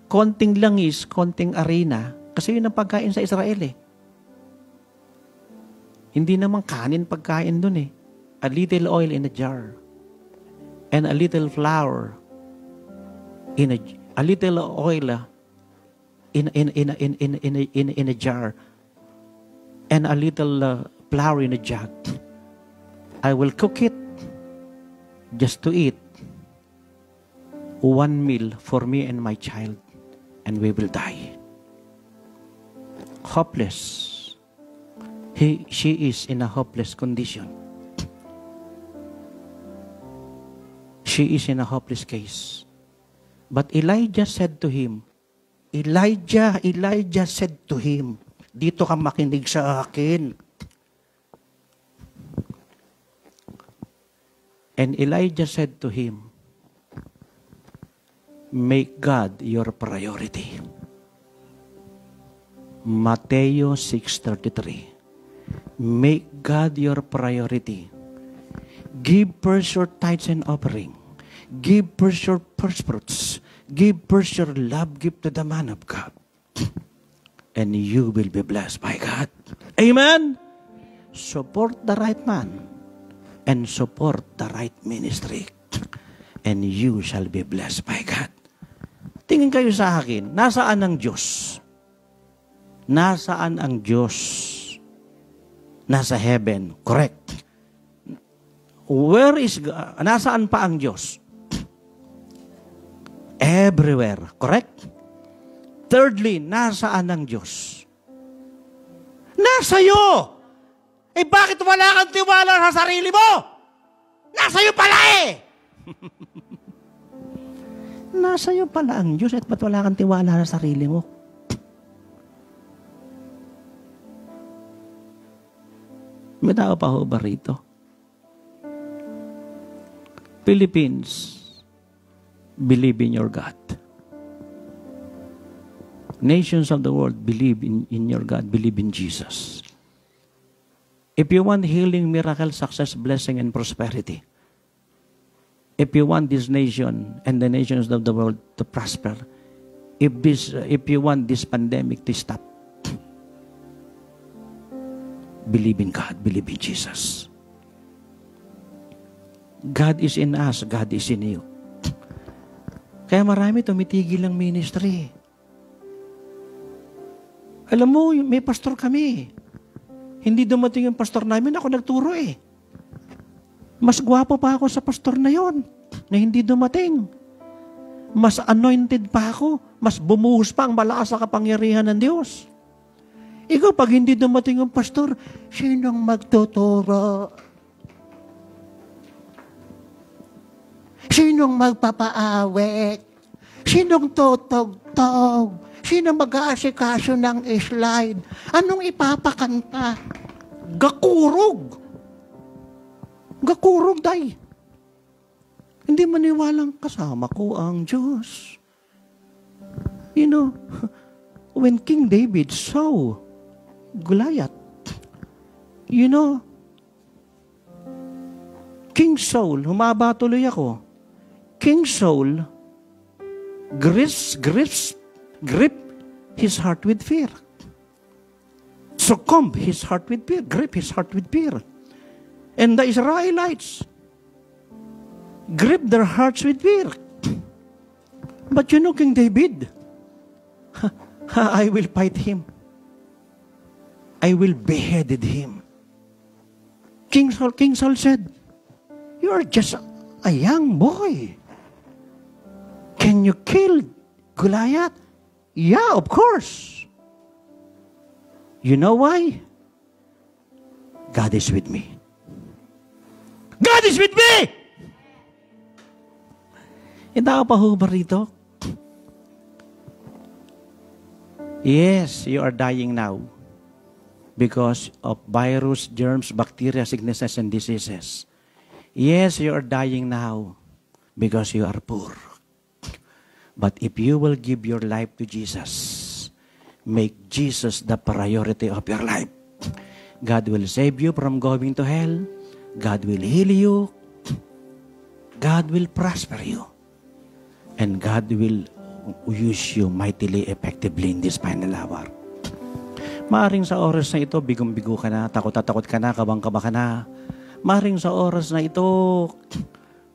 Konting langis, konting arena, kasi yun ang pagkain sa Israel eh. Hindi naman kanin pagkain dun eh. A little oil in a jar, and a little flour, in a, a little oil ah, in in in in in in in in a jar, and a little uh, flour in a jug. I will cook it just to eat one meal for me and my child, and we will die. Hopeless. He she is in a hopeless condition. She is in a hopeless case. But Elijah said to him. Elijah, Elijah said to him, dito ka makinig sa akin. And Elijah said to him, make God your priority. Mateo six thirty-three. Make God your priority. Give first your tithes and offering. Give first your first fruits. Give first your love gift to the man of God, and you will be blessed by God. Amen? Support the right man, and support the right ministry, and you shall be blessed by God. Tingin kayo sa akin, nasaan ang Diyos? Nasaan ang Diyos? Nasa heaven, correct. Where is God? Nasaan pa ang Diyos? Everywhere, correct? Thirdly, nasaan ang Diyos? Nasa iyo! Eh bakit wala kang tiwala sa sarili mo? Nasa iyo pala eh! Nasa iyo pala ang Diyos at ba't wala kang tiwala sa sarili mo? May tao pa ho ba rito? Philippines, believe in your God. Nations of the world, believe in, in your God. Believe in Jesus. If you want healing, miracle, success, blessing, and prosperity, if you want this nation and the nations of the world to prosper, if, this, if you want this pandemic to stop, believe in God. Believe in Jesus. God is in us. God is in you. Kaya marami tumitigil ang ministry. Alam mo, may pastor kami. Hindi dumating yung pastor namin, ako nagturo eh. Mas gwapo pa ako sa pastor na yon, na hindi dumating. Mas anointed pa ako, mas bumuhos pa ang malakas na kapangyarihan ng Diyos. Ikaw, pag hindi dumating yung pastor, sinong magtuturo? Sinong magpapaawit? Sinong tutugtog? Sinong mag-aasikaso ng slide? Anong ipapakanta? Gakurog! Gakurog, day! Hindi maniwalang kasama ko ang Diyos. You know, when King David saw Goliath, you know, King Saul, humaba tuloy ako, King Saul grips, grips, grip his heart with fear. Succumb his heart with fear. Grip his heart with fear. And the Israelites grip their hearts with fear. But you know, King David, I will fight him. I will beheaded him. King Saul, King Saul said, you are just a young boy. Can you kill Goliath? Yeah, of course. You know why? God is with me. God is with me! Hindi ako pa ho ba rito? Yes, you are dying now because of virus, germs, bacteria, sicknesses, and diseases. Yes, you are dying now because you are poor. But if you will give your life to Jesus, make Jesus the priority of your life, God will save you from going to hell. God will heal you. God will prosper you. And God will use you mightily, effectively in this final hour. Maaring sa oras na ito, bigong-bigo ka na, takot-takot ka na, kabang-kaba ka na. Maaring sa oras na ito,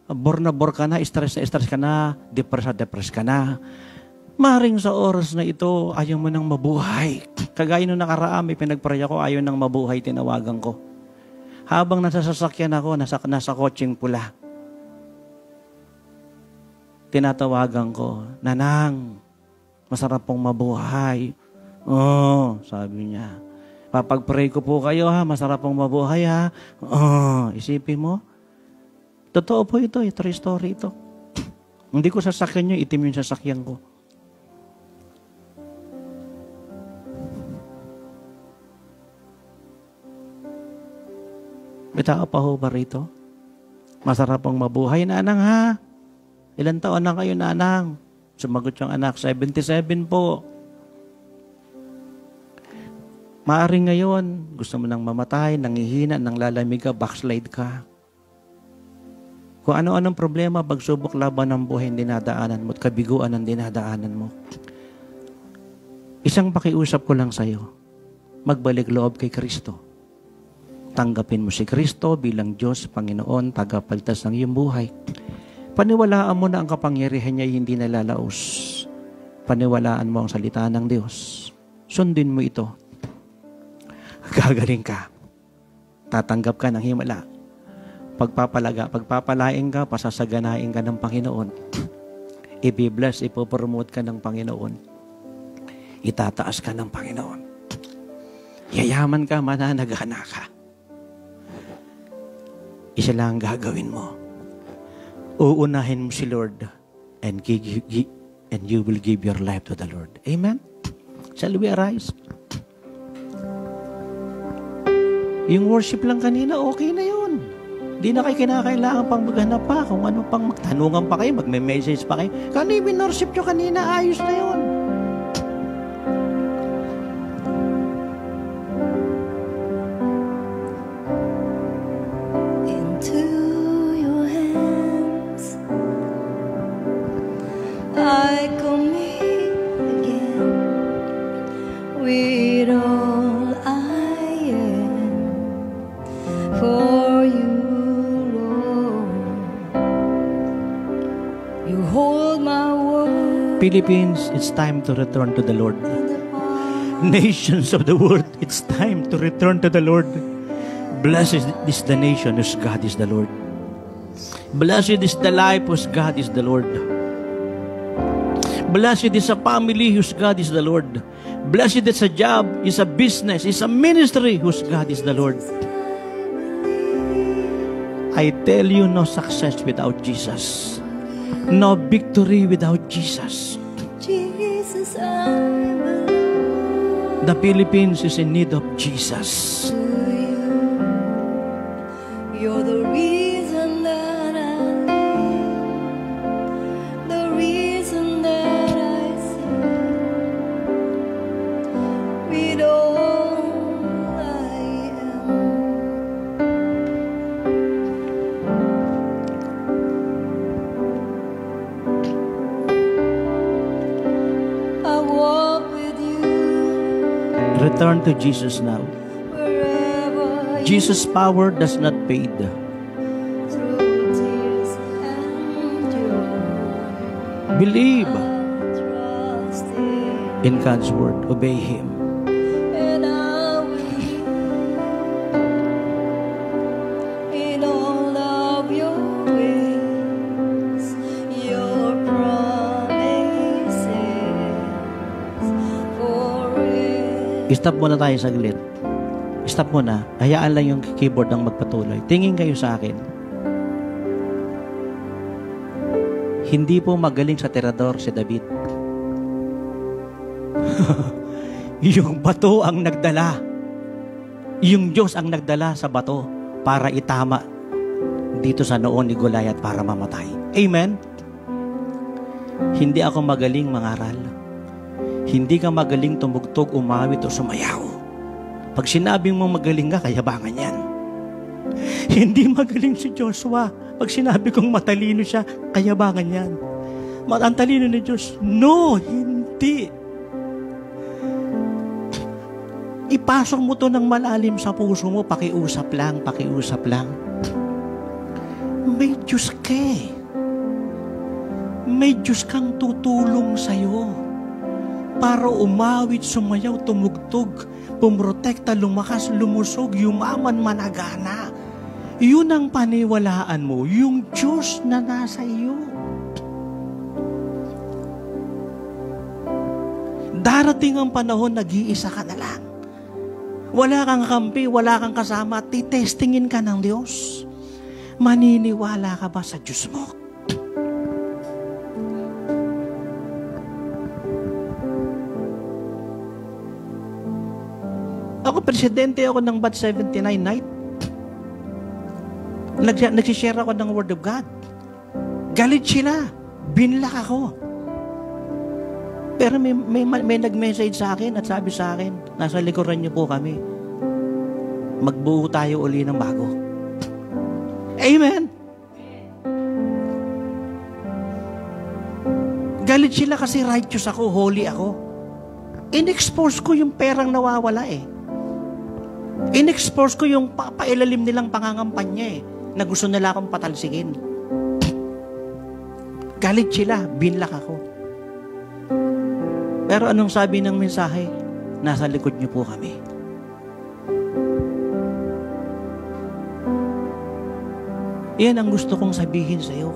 bor na bor ka na, stress na stress ka na, depress na depress ka na. Maring sa oras na ito, ayaw mo nang mabuhay. Kagaya nung nakaraan, may pinagpray ako, ayaw nang mabuhay, tinawagan ko. Habang nasa sasakyan ako, nasa, nasa kotseng pula, tinatawagan ko, Nanang, masarap pong mabuhay. Oo, sabi niya. Papagpray ko po kayo ha, masarap pong mabuhay ha. Oo, isipin mo. Totoo po ito, true story ito. Hindi ko sasakyan nyo, itim yung sasakyan ko. May tao pa ho ba rito? Masarap ang mabuhay, Nanang ha? Ilan taon na kayo, Nanang? Sumagot yung anak, seventy-seven po. Maaring ngayon, gusto mo nang mamatay, nangihina, nang lalamig ka, backslide ka. Kung ano-anong problema, pagsubok, laban ng buhay ang dinadaanan mo at kabiguan ang dinadaanan mo, isang pakiusap ko lang sa'yo, magbalik loob kay Kristo. Tanggapin mo si Kristo bilang Diyos, Panginoon, tagapagligtas ng iyong buhay. Paniwalaan mo na ang kapangyarihan niya hindi nalalaos. Paniwalaan mo ang salita ng Diyos. Sundin mo ito. Gagaling ka. Tatanggap ka ng himala. Pagpapalaga, pagpapalain ka, pasasaganain ka ng Panginoon. Ibibless, ipopromote ka ng Panginoon. Itataas ka ng Panginoon. Yayaman ka, mananagana ka. Isa lang ang gagawin mo. Uunahin mo si Lord and, give, give, and you will give your life to the Lord. Amen? Shall we arise? Yung worship lang kanina, okay na yun. Di na kayo kinakailangan pang maghanap pa, kung ano pang magtanungan pa kayo, magme-message pa kayo. Kano'y binorship nyo kanina, ayos na yun. Into your hands I commit again with all I am for you. Philippines, it's time to return to the Lord. Nations of the world, it's time to return to the Lord. Blessed is the nation whose God is the Lord. Blessed is the life whose God is the Lord. Blessed is a family whose God is the Lord. Blessed is a job, is a business, is a ministry whose God is the Lord. I tell you, no success without Jesus. No victory without Jesus. Jesus, I belong. The Philippines is in need of Jesus. You. You're the reason that I live, the reason that I sing with all I am. Turn to Jesus now. Jesus' power does not fade. Believe in God's word. Obey Him. Stop muna tayo saglit. Stop muna. Hayaan lang yung keyboard ang magpatuloy. Tingin kayo sa akin. Hindi po magaling sa tirador si David. Yung bato ang nagdala. Yung Diyos ang nagdala sa bato para itama dito sa noon ni Goliath para mamatay. Amen? Hindi ako magaling mangaral. Hindi ka magaling tumugtog, umawit o sumayaw. Pag sinabing mong magaling ka, kayabangan yan. Hindi magaling si Joshua. Pag sinabi kong matalino siya, kayabangan yan. Ang talino ni Diyos. No, hindi. Ipasok mo to ng malalim sa puso mo. Pakiusap lang, pakiusap lang. May Diyos ka eh. May Diyos kang tutulong sa'yo. Para umawit, sumayaw, tumugtog, pumrotekta, lumakas, lumusog, yumaman, managana. Yun ang paniwalaan mo, yung Diyos na nasa iyo. Darating ang panahon, nag-iisa ka na lang. Wala kang kampi, wala kang kasama, titestingin ka ng Diyos. Maniniwala ka ba sa Diyos mo? Ako, presidente ako ng Batch seventy-nine night. Nags- nagsishare ako ng Word of God. Galit sila. Binlak ako. Pero may, may, may nag-message sa akin at sabi sa akin, nasa likuran niyo po kami. Magbuo tayo uli ng bago. Amen? Galit sila kasi righteous ako, holy ako. In-expose ko yung perang nawawala eh. In-expose ko yung papailalim nilang pangangampanya eh, na gusto nila akong patalsikin. Galit sila, binlak ako. Pero anong sabi ng mensahe? Nasa likod niyo po kami. Yan ang gusto kong sabihin sa iyo.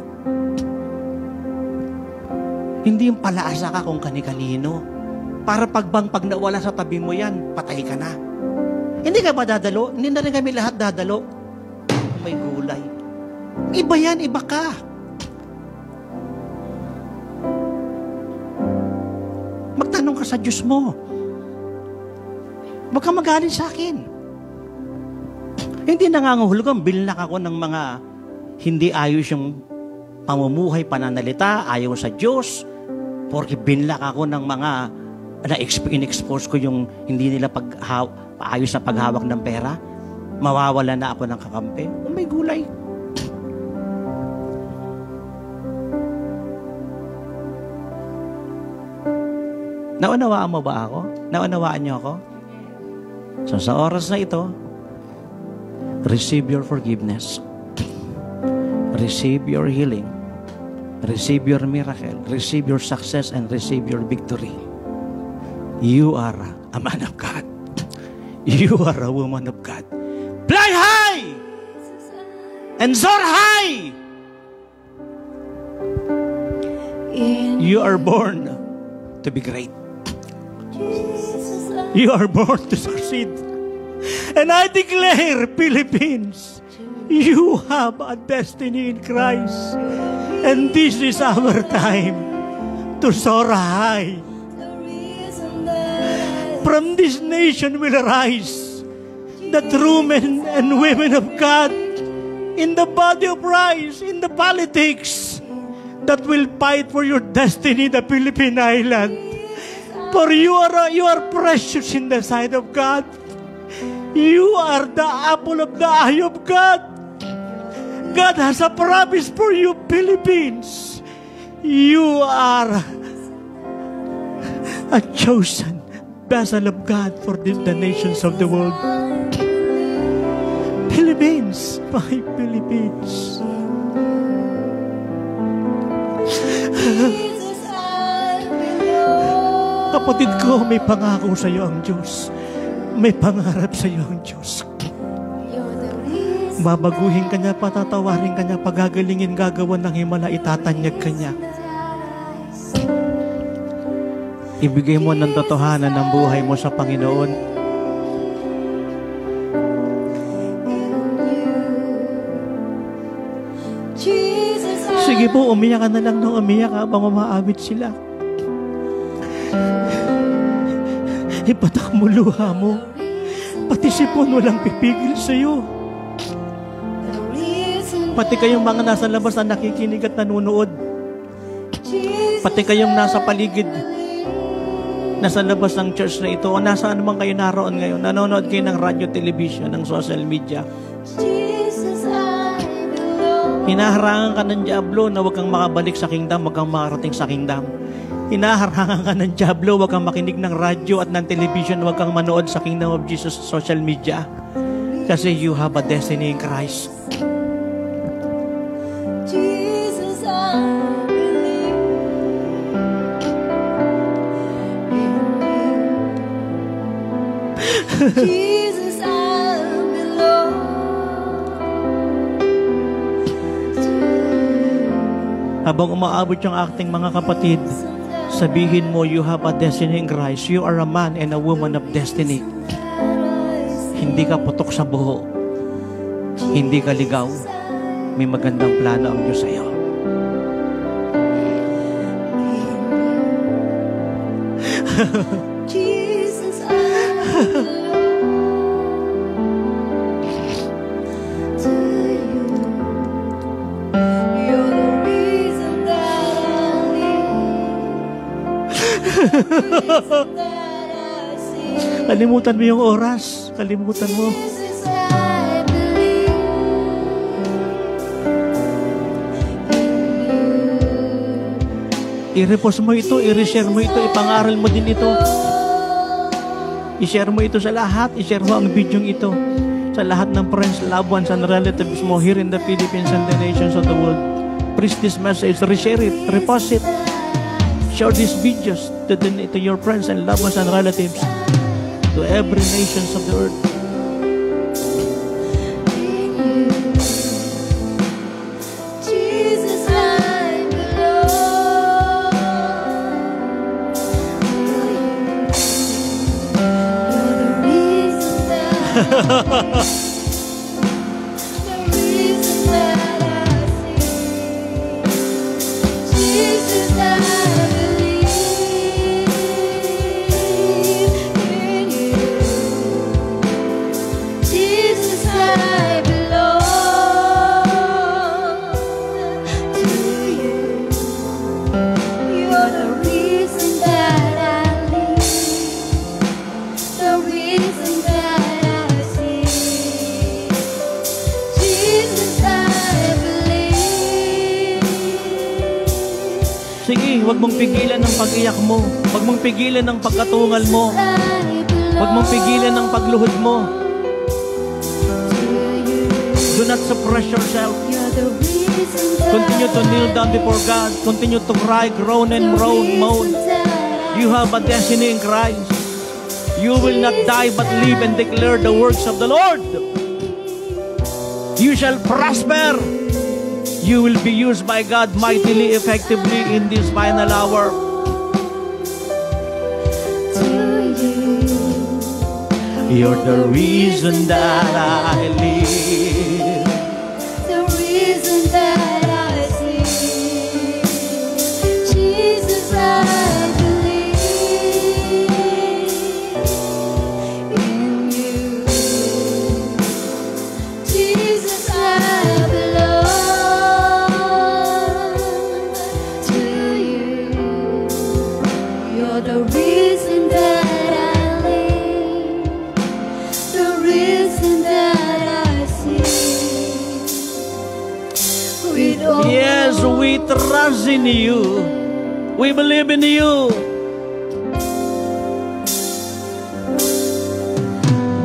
Hindi yung palaasa ka kung kani-kanino. Para pagbang pag nawala sa tabi mo yan, patay ka na. Hindi ka ba dadalo? Hindi na rin kami lahat dadalo. May gulay. Iba yan, iba ka. Magtanong ka sa Diyos mo. Huwag ka magaling sa akin. Hindi nanganguhulugan. Bilnak ako ng mga hindi ayos yung pamumuhay, pananalita, ayaw sa Diyos. Porque binlak ako ng mga na-expose ko yung hindi nila paayos na paghawak ng pera. Mawawala na ako ng kakampi. Oh, may gulay. Naunawaan mo ba ako? Naunawaan niyo ako? So sa oras na ito, receive your forgiveness. Receive your healing. Receive your miracle. Receive your success and receive your victory. You are a man of God. You are a woman of God. Fly high and soar high. You are born to be great. You are born to succeed. And I declare, Philippines, you have a destiny in Christ. And this is our time to soar high. From this nation will arise the true men and women of God in the body of Christ, in the politics that will fight for your destiny, the Philippine Island. For you are, you are precious in the sight of God. You are the apple of the eye of God. God has a promise for you, Philippines. You are a chosen vessel of God for the, the nations of the world. Philippines, my Philippines. Kapatid ko, may pangako sa iyo ang Diyos. May pangarap sa iyo ang Diyos. Babaguhin ka niya, patatawarin ka niya, pagagalingin, gagawan ng himala, itatanyag ka niya. Ibigay mo ng totohanan ng buhay mo sa Panginoon. Sige po, umiyak ka na lang nung umiyak habang umaawit sila. Ipatak mo luha mo. Pati sipon walang pipigil sa'yo. Pati kayong mga nasa labas na nakikinig at nanonood. Pati kayong nasa paligid, nasa labas ng church na ito o nasaan naman kayo naroon ngayon, nanonood kayo ng radio, television, ng social media, hinaharangan ka ng diablo na huwag kang makabalik sa kingdom, huwag kang makarating sa kingdom. Hinaharangan ka ng diablo, huwag kang makinig ng radio at ng television, huwag kang manood sa Kingdom of Jesus social media, kasi you have a destiny in Christ. Jesus, I belong to you. Habang umaabot yung acting mga kapatid, sabihin mo, you have a destiny in Christ. You are a man and a woman of destiny. Hindi ka putok sa buho. Hindi ka ligaw. May magandang plano ang Diyos sa iyo. Jesus, I belong. Kalimutan mo yung oras. Kalimutan mo. I-repost mo ito, i-reshare mo ito, ipangaral mo din ito. I-share mo ito sa lahat, i-share mo ang video ito sa lahat ng friends, loved ones, and relatives mo here in the Philippines and the nations of the world. Preach this message, reshare it, repost it. Share these videos to, the, to your friends and loved ones and relatives, to every nations of the earth. Pigilan ang pagkatungal mo. Huwag mong pigilan ang pagluhod mo. Do not suppress yourself. Continue to kneel down before God. Continue to cry, groan, and moan, moan. You have a destiny in Christ. You will not die but live and declare the works of the Lord. You shall prosper. You will be used by God mightily, effectively in this final hour. You're the reason that I live, the reason that I see. Jesus, I believe in you. Jesus, I belong to you. You're the reason that yes, we trust in you. We believe in you.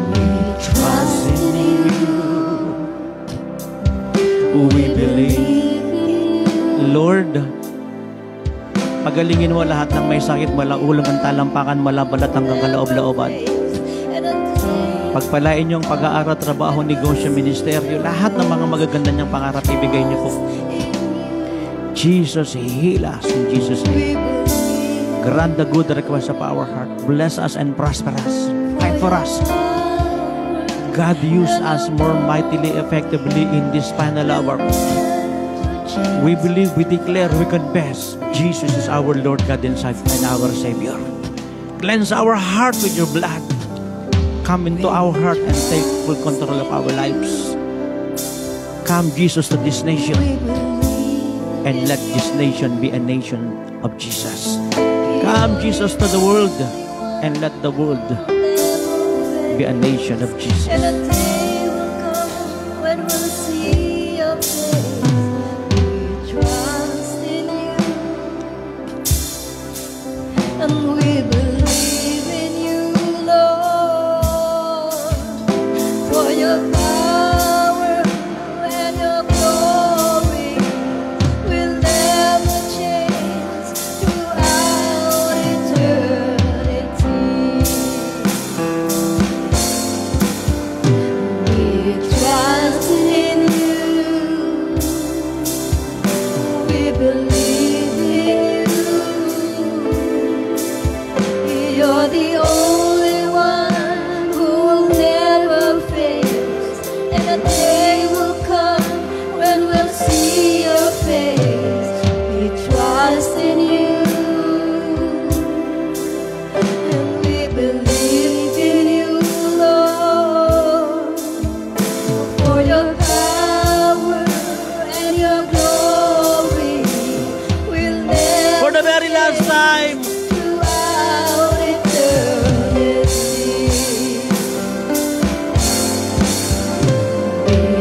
We trust in you. We believe in you. Lord, pagalingin mo lahat ng may sakit, malaulang ang talampakan, malabalat hanggang kalaob-laoban. Pagpalain niyo ang pag-aaral, trabaho, negosyo, ministeryo, lahat ng mga magaganda niyang pangarap, ibigay niyo po. Jesus, heal us in Jesus' name. Grant the good request of our heart. Bless us and prosper us. Fight for us. God, use us more mightily, effectively in this final hour. We believe, we declare, we confess, Jesus is our Lord God and our Savior. Cleanse our heart with your blood. Come into our heart and take full control of our lives. Come, Jesus, to this nation, and let this nation be a nation of Jesus. Come, Jesus, to the world, and let the world be a nation of Jesus. Thank you.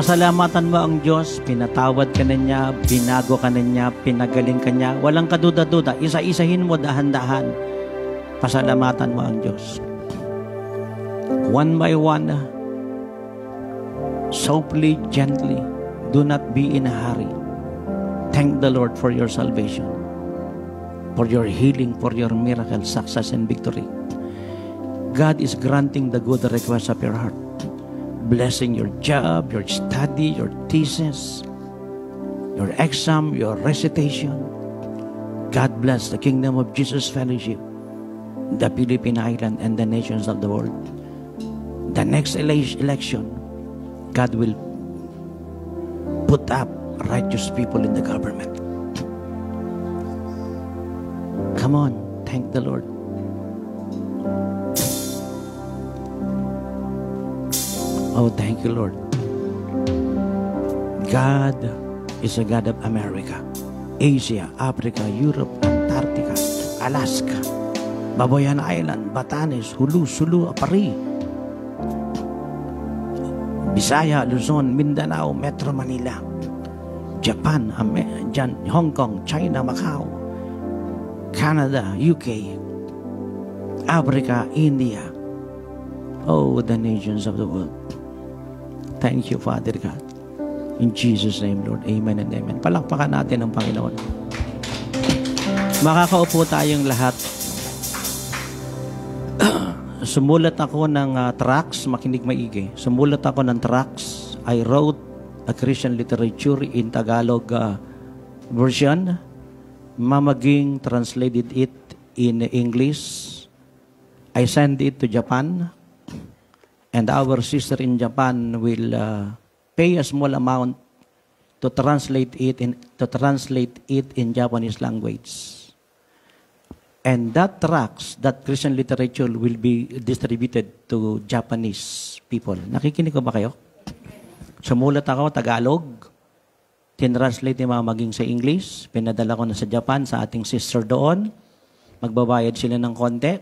Pasalamatan mo ang Diyos, pinatawad ka na niya, binago ka na niya, pinagaling ka niya. Walang kaduda-duda, isa-isahin mo dahan-dahan. Pasalamatan mo ang Diyos. One by one, softly, gently, do not be in a hurry. Thank the Lord for your salvation, for your healing, for your miracle, success, and victory. God is granting the good request of your heart. Blessing your job, your study, your thesis, your exam, your recitation. God bless the Kingdom of Jesus Fellowship, the Philippine Island, and the nations of the world. The next election, God will put up righteous people in the government. Come on, thank the Lord. Oh, thank you, Lord. God is a God of America, Asia, Africa, Europe, Antarctica, Alaska, Baboyan Island, Batanes, Hulu, Sulu, Apari, Bisaya, Luzon, Mindanao, Metro Manila, Japan, America, Hong Kong, China, Macau, Canada, U K, Africa, India. Oh, the nations of the world. Thank you, Father God. In Jesus' name, Lord. Amen and amen. Palakpakan natin ang Panginoon. Makakaupo tayong lahat. Sumulat ako ng uh, tracts. Makinig maigi. Sumulat ako ng tracts. I wrote a Christian literature in Tagalog uh, version. Mama King translated it in English. I sent it to Japan. And our sister in Japan will uh, pay a small amount to translate it in to translate it in Japanese language. And that tracts, that Christian literature will be distributed to Japanese people. Nakikinig ko ba kayo? Sumulat ako Tagalog, tinranslate ni Mama King sa English, pinadala ko na sa Japan sa ating sister doon. Magbabayad sila ng konti.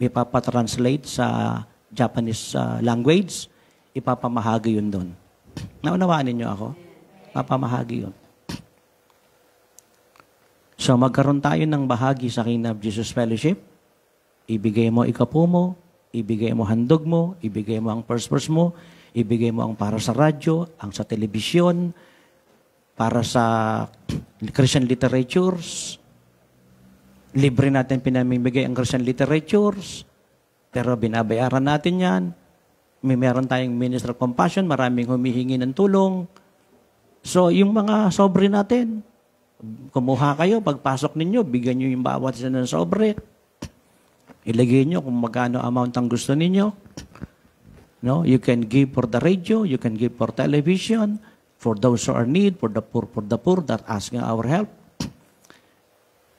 Ipapa-translate sa Japanese uh, language, ipapamahagi yun doon. Naunawaan ninyo ako? Papamahagi yun. So, magkaroon tayo ng bahagi sa Kingdom of Jesus Fellowship. Ibigay mo ikapo mo, ibigay mo handog mo, ibigay mo ang purse-purse mo, ibigay mo ang para sa radyo, ang sa telebisyon, para sa Christian literatures. Libre natin pinamimigay ang Christian literatures. Pero binabayaran natin yan. May meron tayong Minister of Compassion, maraming humihingi ng tulong. So, yung mga sobre natin, kumuha kayo, pagpasok ninyo, bigyan nyo yung bawat isa ng sobre. Ilagay nyo kung magkano amount ang gusto ninyo. No? You can give for the radio, you can give for television, for those who are need, for the poor, for the poor that asking our help.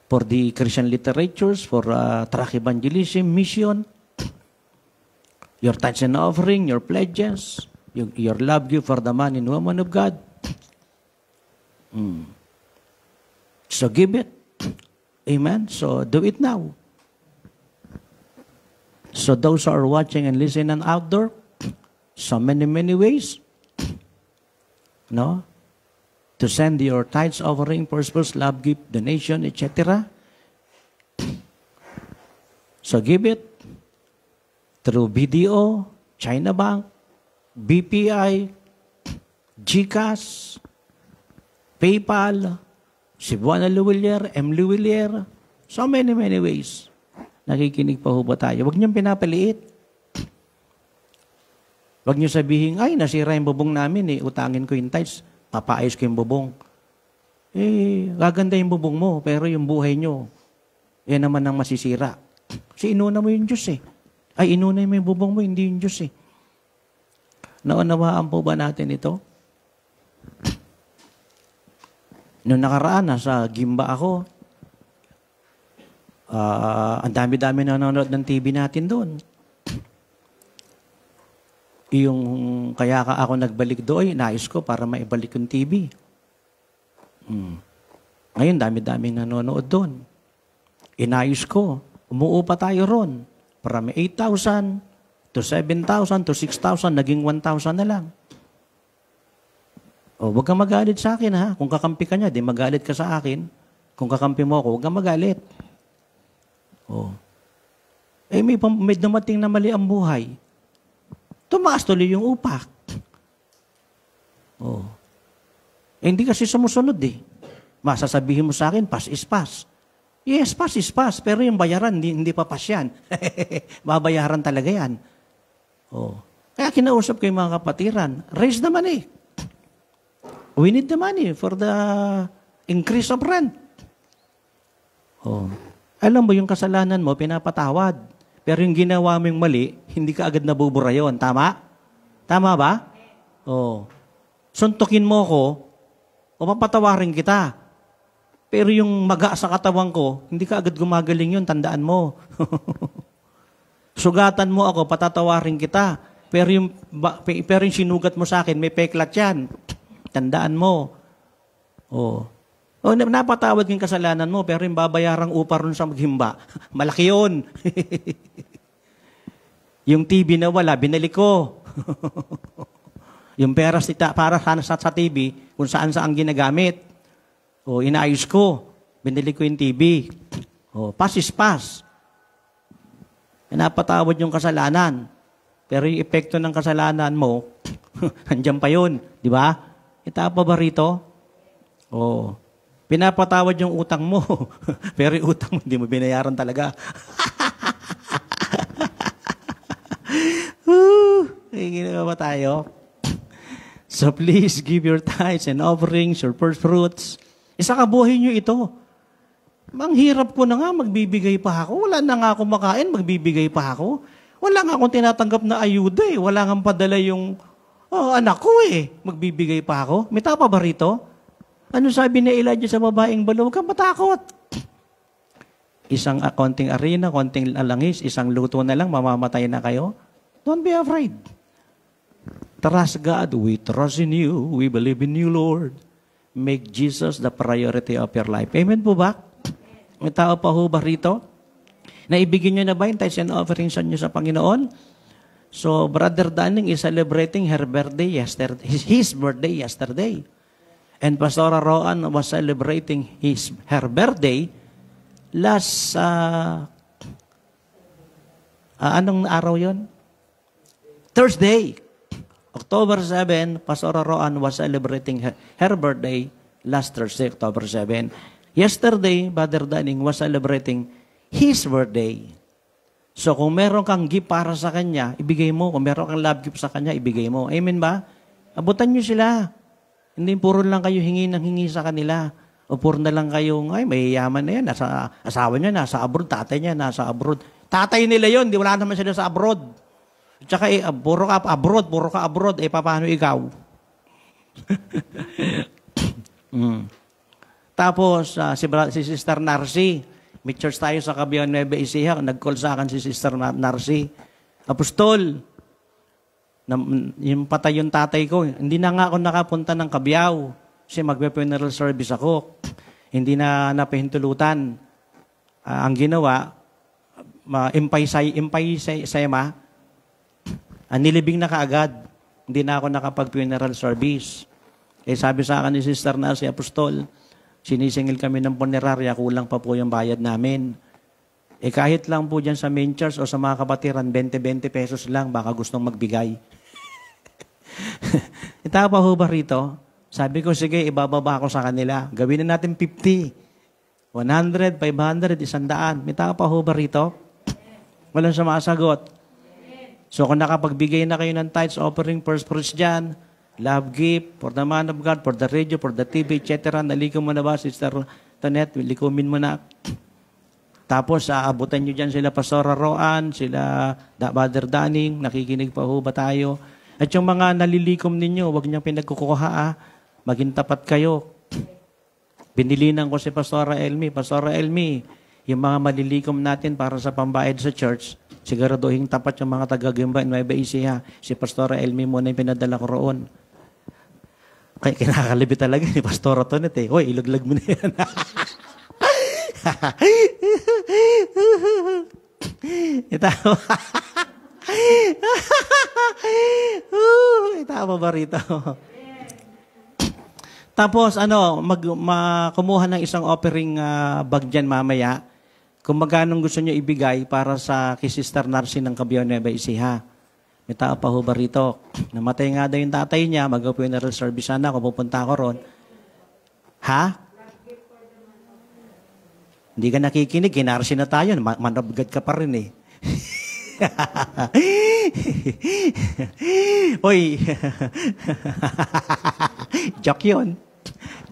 For the Christian literatures, for uh, track evangelism, mission, your tithes and offering, your pledges, your, your love gift for the man and woman of God. Mm. So give it. Amen? So do it now. So those who are watching and listening and outdoor, so many, many ways, no? To send your tithes, offering, purpose, love gift, donation, et cetera. So give it. Through B D O, China Bank, B P I, GCash, PayPal, Cebuana Luwilier, M. Luwilier, so many, many ways. Nakikinig pa ho ba tayo? Huwag niyong pinapaliit. Huwag niyo sabihin, ay, nasira yung bubong namin eh, utangin ko yung tithes, papaayos ko yung bubong. Eh, gaganda yung bubong mo, pero yung buhay nyo, yan naman ang masisira. Kasi inuna mo yung Diyos eh. Ay, inuna mo yung bubong mo, hindi yung Diyos eh. Naunawaan po ba natin ito? Noong nakaraan, nasa Gimba ako, uh, ang dami-dami na nanonood ng T V natin doon. Yung kaya ka ako nagbalik doon, nais ko para maibalik yung T V. Hmm. Ngayon, dami-dami nanonood doon. Inayos ko, umuupa tayo ron. From eight thousand to seven thousand to six thousand, naging one thousand na lang. O, huwag kang magalit sa akin ha. Kung kakampi ka niya, di magalit ka sa akin. Kung kakampi mo ako, huwag kang magalit. O. Eh, may, may dumating na mali ang buhay. Tumaas tuloy yung upak. Oh. Eh, hindi kasi sumusunod eh. Masasabihin mo sa akin, pass is pass. Yes, pass is pass. Pero yung bayaran, hindi, hindi pa pass yan. Babayaran talaga yan. Oh. Kaya kinausap ko yung mga kapatiran, raise the money. We need the money for the increase of rent. Oh. Alam mo, yung kasalanan mo, pinapatawad. Pero yung ginawa mo yung mali, hindi ka agad nabubura yun. Tama? Tama ba? Oo. Suntukin mo ko, o papatawarin kita. Pero yung maga sa katawan ko, hindi ka agad gumagaling yun, tandaan mo. Sugatan mo ako, patatawarin kita. Pero yung, pero yung sinugat mo sa akin, may peklat yan. Tandaan mo. Oo. O, napatawad yung kasalanan mo, pero yung babayarang upa ron sa maghimba, malaki yun. Yung T V na wala, binalik ko. Yung pera para sa, sa T V, kung saan saan ginagamit. O, inaayos ko, binalik ko yung T V. O, pass is pass. Napatawad yung kasalanan, pero yung epekto ng kasalanan mo, andyan pa yun, di ba? Itapa ba rito? O, pinapatawad yung utang mo. Pero yung utang mo, hindi mo binayaran talaga. Ginagawa ba tayo? So please, give your tithes and offerings, your first fruits. Isa ka buhay nyo ito. Ang hirap ko na nga, magbibigay pa ako. Wala na nga ako makain, magbibigay pa ako. Wala nga akong tinatanggap na ayuda eh. Wala nga padala yung, oh, anak ko eh. Magbibigay pa ako. May tapa ba rito? Ano sabi ni Elijah sa babaeng balo? Huwag kang matakot. Isang uh, konting arena, konting langis, isang luto na lang, mamamatay na kayo. Don't be afraid. Trust God. We trust in you. We believe in you, Lord. Make Jesus the priority of your life. Amen po ba? May tao pa ho ba rito? Naibigin nyo na ba yung tithes and offerings nyo sa Panginoon? So, Brother Dunning is celebrating her birthday yesterday, his birthday yesterday. And Pastora Rohan was celebrating his, her birthday last, uh, uh, anong araw yon? Thursday. October seventh, Pastora Rohan was celebrating her, her birthday last Thursday, October seventh. Yesterday, Brother Dunning was celebrating his birthday. So kung meron kang gift para sa kanya, ibigay mo. Kung meron kang love gift sa kanya, ibigay mo. Amen ba? Abutan nyo sila. Hindi puro lang kayo hingi ng hingi sa kanila. O puro na lang kayo, ay, may yaman na yan. Nasa, asawa niya, nasa abroad. Tatay niya, nasa abroad. Tatay nila yun. Di wala naman sila sa abroad. At saka, eh, puro ka abroad, puro ka abroad. Eh, paano ikaw? mm. Tapos, uh, si, si Sister Narci. May church tayo sa Kabiao, Nueva Ecija. Nag-call sa akin si Sister Narci. Apostol, na, yung patay yung tatay ko, hindi na nga ako nakapunta ng Kabiao kasi magpe-funeral service ako. Hindi na napahintulutan. Uh, ang ginawa, uh, impay say, impay say, sayma, uh, nilibing na kaagad. Hindi na ako nakapag-funeral service. Eh sabi sa akin ni Sister na si Apostol, sinisingil kami ng punerarya, kulang pa po yung bayad namin. Eh kahit lang po dyan sa main church o sa mga kapatiran, twenty-twenty pesos lang, baka gustong magbigay. Itapa ho ba rito? Sabi ko, sige, ibababa ako sa kanila. Gawin na natin fifty, one hundred, five hundred, one hundred. Itapa ho ba rito? Walang sumasagot. So kung nakapagbigay na kayo ng tithes, offering, first fruits dyan, love gift, for the man of God, for the radio, for the T V, et cetera. Nalikom mo na ba, Sister Tonette? Likumin mo na. Tapos, aabutan nyo dyan sila Pastora Rohan, sila Brother Daning, nakikinig pa ho ba tayo? At yung mga nalilikom ninyo, huwag niyang pinagkukuha, ah. Maging tapat kayo. Binilinan ko si Pastora Elmi. Pastora Elmi, yung mga malilikom natin para sa pambayad sa church, siguraduhin tapat yung mga taga-Gimba in Nueva Ecija. Si Pastora Elmi muna yung pinadala ko roon. Kaya kinakalibit talaga ni Pastora Tonette. Eh. Hoy, ilaglag mo na yan. Itawa. Itawa ba rito? Tapos, ano, mag, makumuha ng isang offering uh, bag dyan mamaya. Kung magkano gusto nyo ibigay para sa kay Sister Narci ng Kabiao, Nueva Ecija. May tao pa ho ba rito? Namatay nga daw yung tatay niya. Mag-funeral service sana ako. Pupunta ako ron. Ha? Hindi ka nakikinig. Kinarsi na tayo. Manabagad ka pa rin eh. Uy. Joke yun.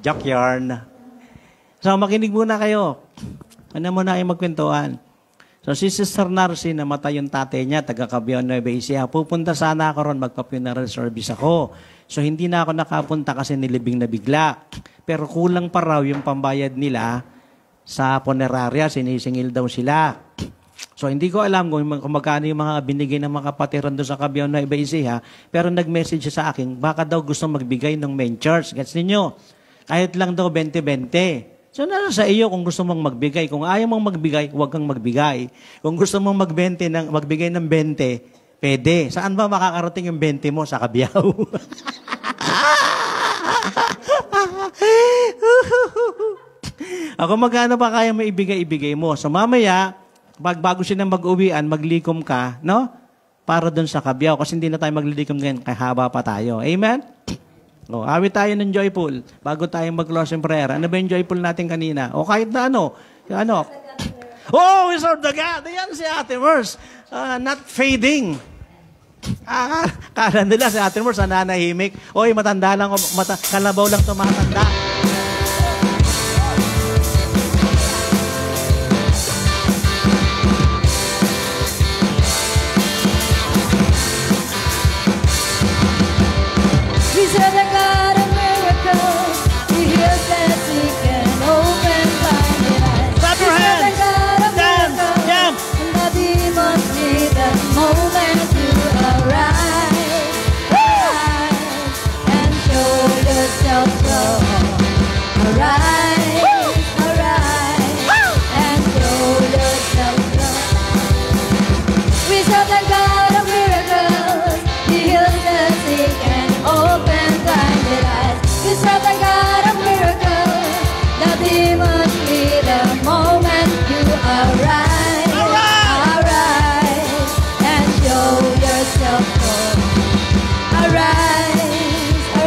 Joke yarn. So, makinig muna kayo. Ano muna ay magkwentuhan. So, si Sister Narci, namatay yung tatay niya, taga Kabiao, Nueva Ecija. Pupunta sana ako ron, magpa-funeral service ako. So, hindi na ako nakapunta kasi nilibing na bigla. Pero kulang pa raw yung pambayad nila sa punerarya. Sinisingil daw sila. So, hindi ko alam kung magkano yung mga binigay ng mga kapatiran doon sa Kabiao, Nueva Ecija. Pero nag-message sa akin, baka daw gusto magbigay ng main church. Gets ninyo? Kahit lang daw twenty twenty. So, nasa sa iyo kung gusto mong magbigay. Kung ayaw mong magbigay, huwag kang magbigay. Kung gusto mong magbente ng, magbigay ng twenty, pwede. Saan ba makakarating yung twenty mo? Sa Kabiao. Ako, magkano pa kaya mo ibigay-ibigay mo? So, mamaya, pag bago siya mag-uwian, maglikom ka, no? Para dun sa Kabiao. Kasi hindi na tayo maglilikom ngayon. Kahaba pa tayo. Amen? O, awit tayo ng joyful bago tayo mag-close in prayer. Ano ba yung joyful natin kanina? O kahit na ano. ano? Oh, we serve the God. Ayan si Ate Merce. Uh, not fading. Ah, kala nila si Ate Merce nananahimik. Oy, matanda lang. Mata kalabaw lang tumatanda. The God of signs and wonders. We serve the God of power. We serve the God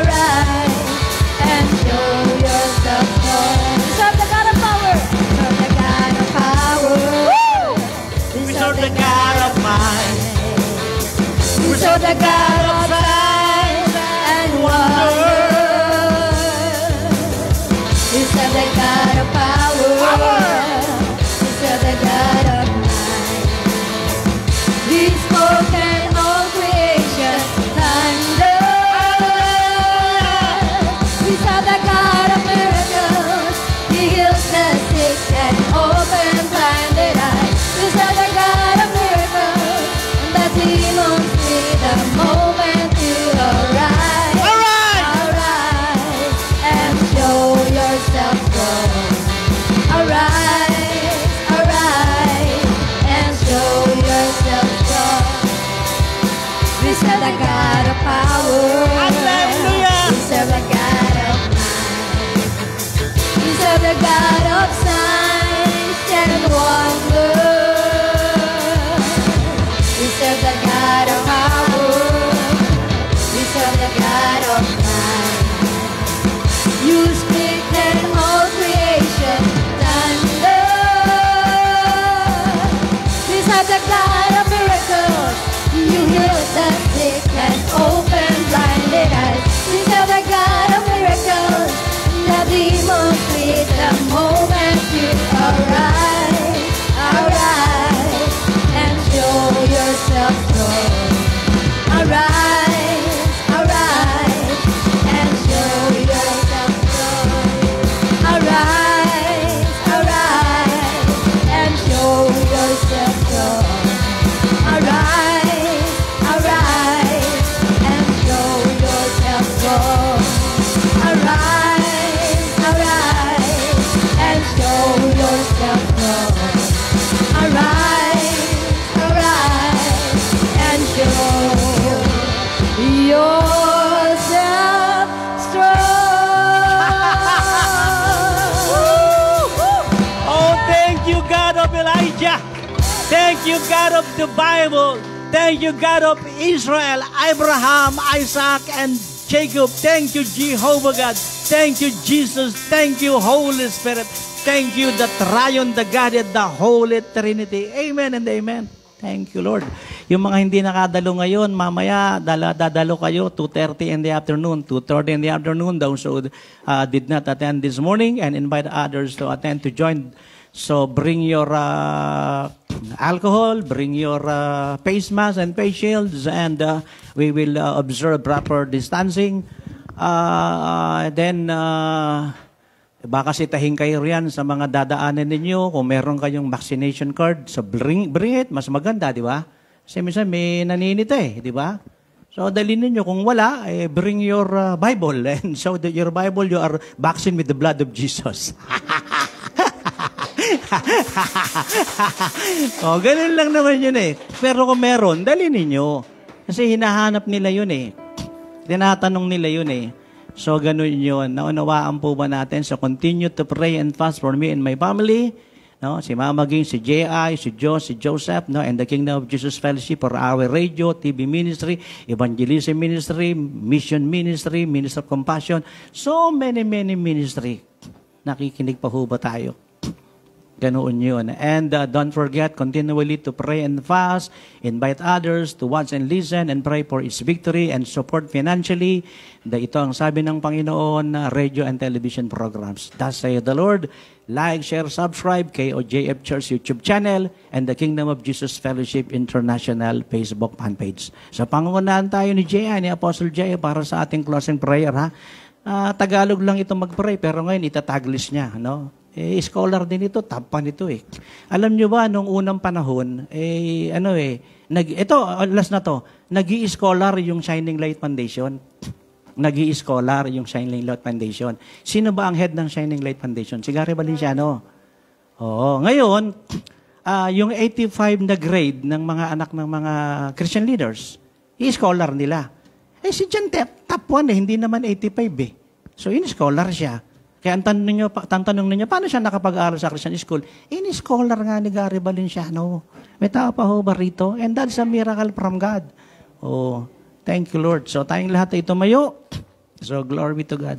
of might. He spoke and all creation thundered. We serve the God of miracles. He heals the sick and opens blinded eyes. We serve the God of miracles. The demons. The moment you arrive, arrive, arrive, and show yourself strong. Arrive, arrive, and show yourself strong. We serve the God of power. Hallelujah. We serve the God of might. We serve the God of signs and wonders. We serve the God of power. God of mine, you speak and all creation thunder. These are the God of miracles. You hear yourself strong. Oh, thank you, God of Elijah. Thank you, God of the Bible. Thank you, God of Israel, Abraham, Isaac, and Jacob. Thank you, Jehovah God. Thank you, Jesus. Thank you, Holy Spirit. Thank you, the Triune, the Godhead, the Holy Trinity. Amen and amen. Thank you, Lord. Yung mga hindi nakadalo ngayon, mamaya, dala, dadalo kayo, two thirty in the afternoon. two thirty in the afternoon, those who uh, did not attend this morning, and invite others to attend, to join. So bring your uh, alcohol, bring your uh, face masks and face shields, and uh, we will uh, observe proper distancing. Uh, then, uh, baka sitahin kayo riyan sa mga dadaanan ninyo. Kung meron kayong vaccination card, so bring, bring it. Mas maganda, di ba? Kasi minsan may naninita eh, di ba? So dalhin ninyo. Kung wala, eh, bring your uh, Bible. And so the, your Bible, you are vaccinated with the blood of Jesus. O, ganun lang naman yun eh. Pero kung meron, dalhin ninyo. Kasi hinahanap nila yun eh. Tinatanong nila yun eh. So, ganun yun. Naunawaan po ba natin? So, continue to pray and fast for me and my family. No? Si Mama King, si J I, si Joe, si Joseph, no? And the Kingdom of Jesus Fellowship for our radio, T V ministry, evangelism ministry, mission ministry, minister of compassion. So many, many ministry. Nakikinig pa ho ba tayo? Ganoon yun. And uh, don't forget continually to pray and fast, invite others to watch and listen, and pray for its victory and support financially. The Ito Ang Sabi ng Panginoon, uh, radio and television programs. Thus saith the Lord, like, share, subscribe, K O J F Church YouTube channel, and the Kingdom of Jesus Fellowship International Facebook fan page. So pangungunahan tayo ni J I, ni Apostol J I, para sa ating closing prayer. Ha? Uh, Tagalog lang ito mag-pray, pero ngayon itataglis niya, no? Eh, scholar din ito, tapan ito eh. Alam nyo ba, nung unang panahon, eh, ano eh, nag, ito, last na to, nag-i-scholar yung Shining Light Foundation. Nag-i-scholar yung Shining Light Foundation. Sino ba ang head ng Shining Light Foundation? Si Gary Valenciano. Oo. Ngayon, uh, yung eighty-five na grade ng mga anak ng mga Christian leaders, i-scholar nila. Eh, si John Tep, top one eh, hindi naman eighty-five eh. So, in-scholar siya. Kaya ang tanong ninyo, tantanong ninyo, paano siya nakapag-aral sa Christian school? In-scholar nga ni Gary Valenciano. May tao pa ho ba rito? And that's a miracle from God. Oh, thank you, Lord. So, tayong lahat ay tumayo. So, glory be to God.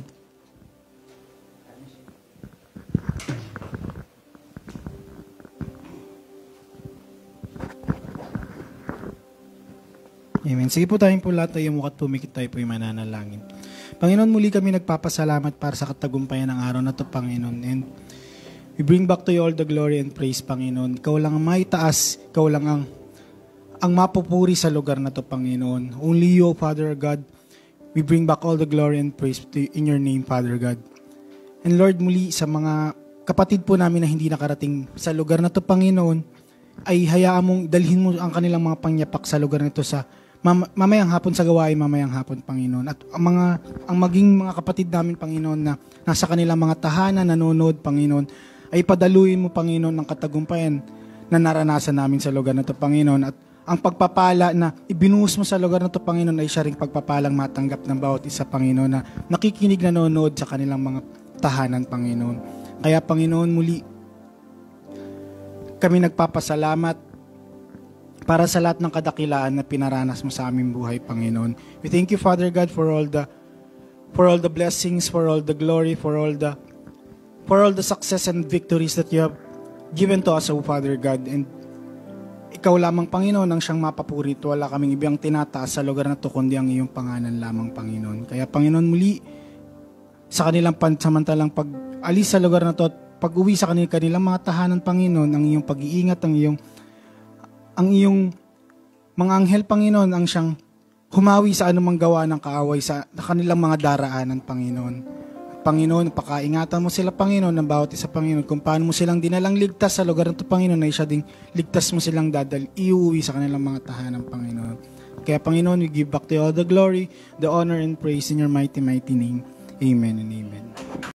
Amen. Sige po tayong po lahat ay umukat, pumikit tayo po yung mananalangin. Panginoon, muli kami nagpapasalamat para sa katagumpayan ng araw na ito, Panginoon. And we bring back to you all the glory and praise, Panginoon. Ikaw lang ang may taas, ikaw lang ang, ang mapupuri sa lugar na ito, Panginoon. Only you, Father God, we bring back all the glory and praise to you in your name, Father God. And Lord, muli sa mga kapatid po namin na hindi nakarating sa lugar na ito, Panginoon, ay hayaan mong dalhin mo ang kanilang mga pangyapak sa lugar na ito sa mamayang hapon, sa gawain mamayang hapon, Panginoon. At ang mga ang maging mga kapatid namin, Panginoon, na nasa kanilang mga tahanan, nanonood, Panginoon, ay padaluin mo, Panginoon, ng katagumpayan na naranasan namin sa lugar na ito, Panginoon. At ang pagpapala na ibinuhos mo sa lugar na ito, Panginoon, ay siya ring pagpapalang matanggap ng bawat isa, Panginoon, na nakikinig, nanonood sa kanilang mga tahanan, Panginoon. Kaya, Panginoon, muli kami nagpapasalamat para sa lahat ng kadakilaan na pinaranas mo sa aming buhay, Panginoon. We thank you, Father God, for all the for all the blessings, for all the glory, for all the for all the success and victories that you have given to us, O Father God. And ikaw lamang, Panginoon, ang siyang mapapuri. Wala kaming ibang tinataas sa lugar na ito, kundi ang iyong pangalan lamang, Panginoon. Kaya, Panginoon, muli sa kanilang pansamantalang pag-alis sa lugar na ito at pag-uwi sa kanilang, kanilang mga tahanan, Panginoon, ang iyong pag-iingat, ang iyong ang iyong mga anghel, Panginoon, ang siyang humawi sa anumang gawa ng kaaway sa kanilang mga daraanan, Panginoon. At Panginoon, pakaingatan mo sila, Panginoon, ng bawat isa, Panginoon, kung paano mo silang dinalang ligtas sa lugar na ito, Panginoon, na isa ding ligtas mo silang dadal, iuwi sa kanilang mga tahanan, Panginoon. Kaya, Panginoon, we give back to you all the glory, the honor, and praise in your mighty, mighty name. Amen and amen.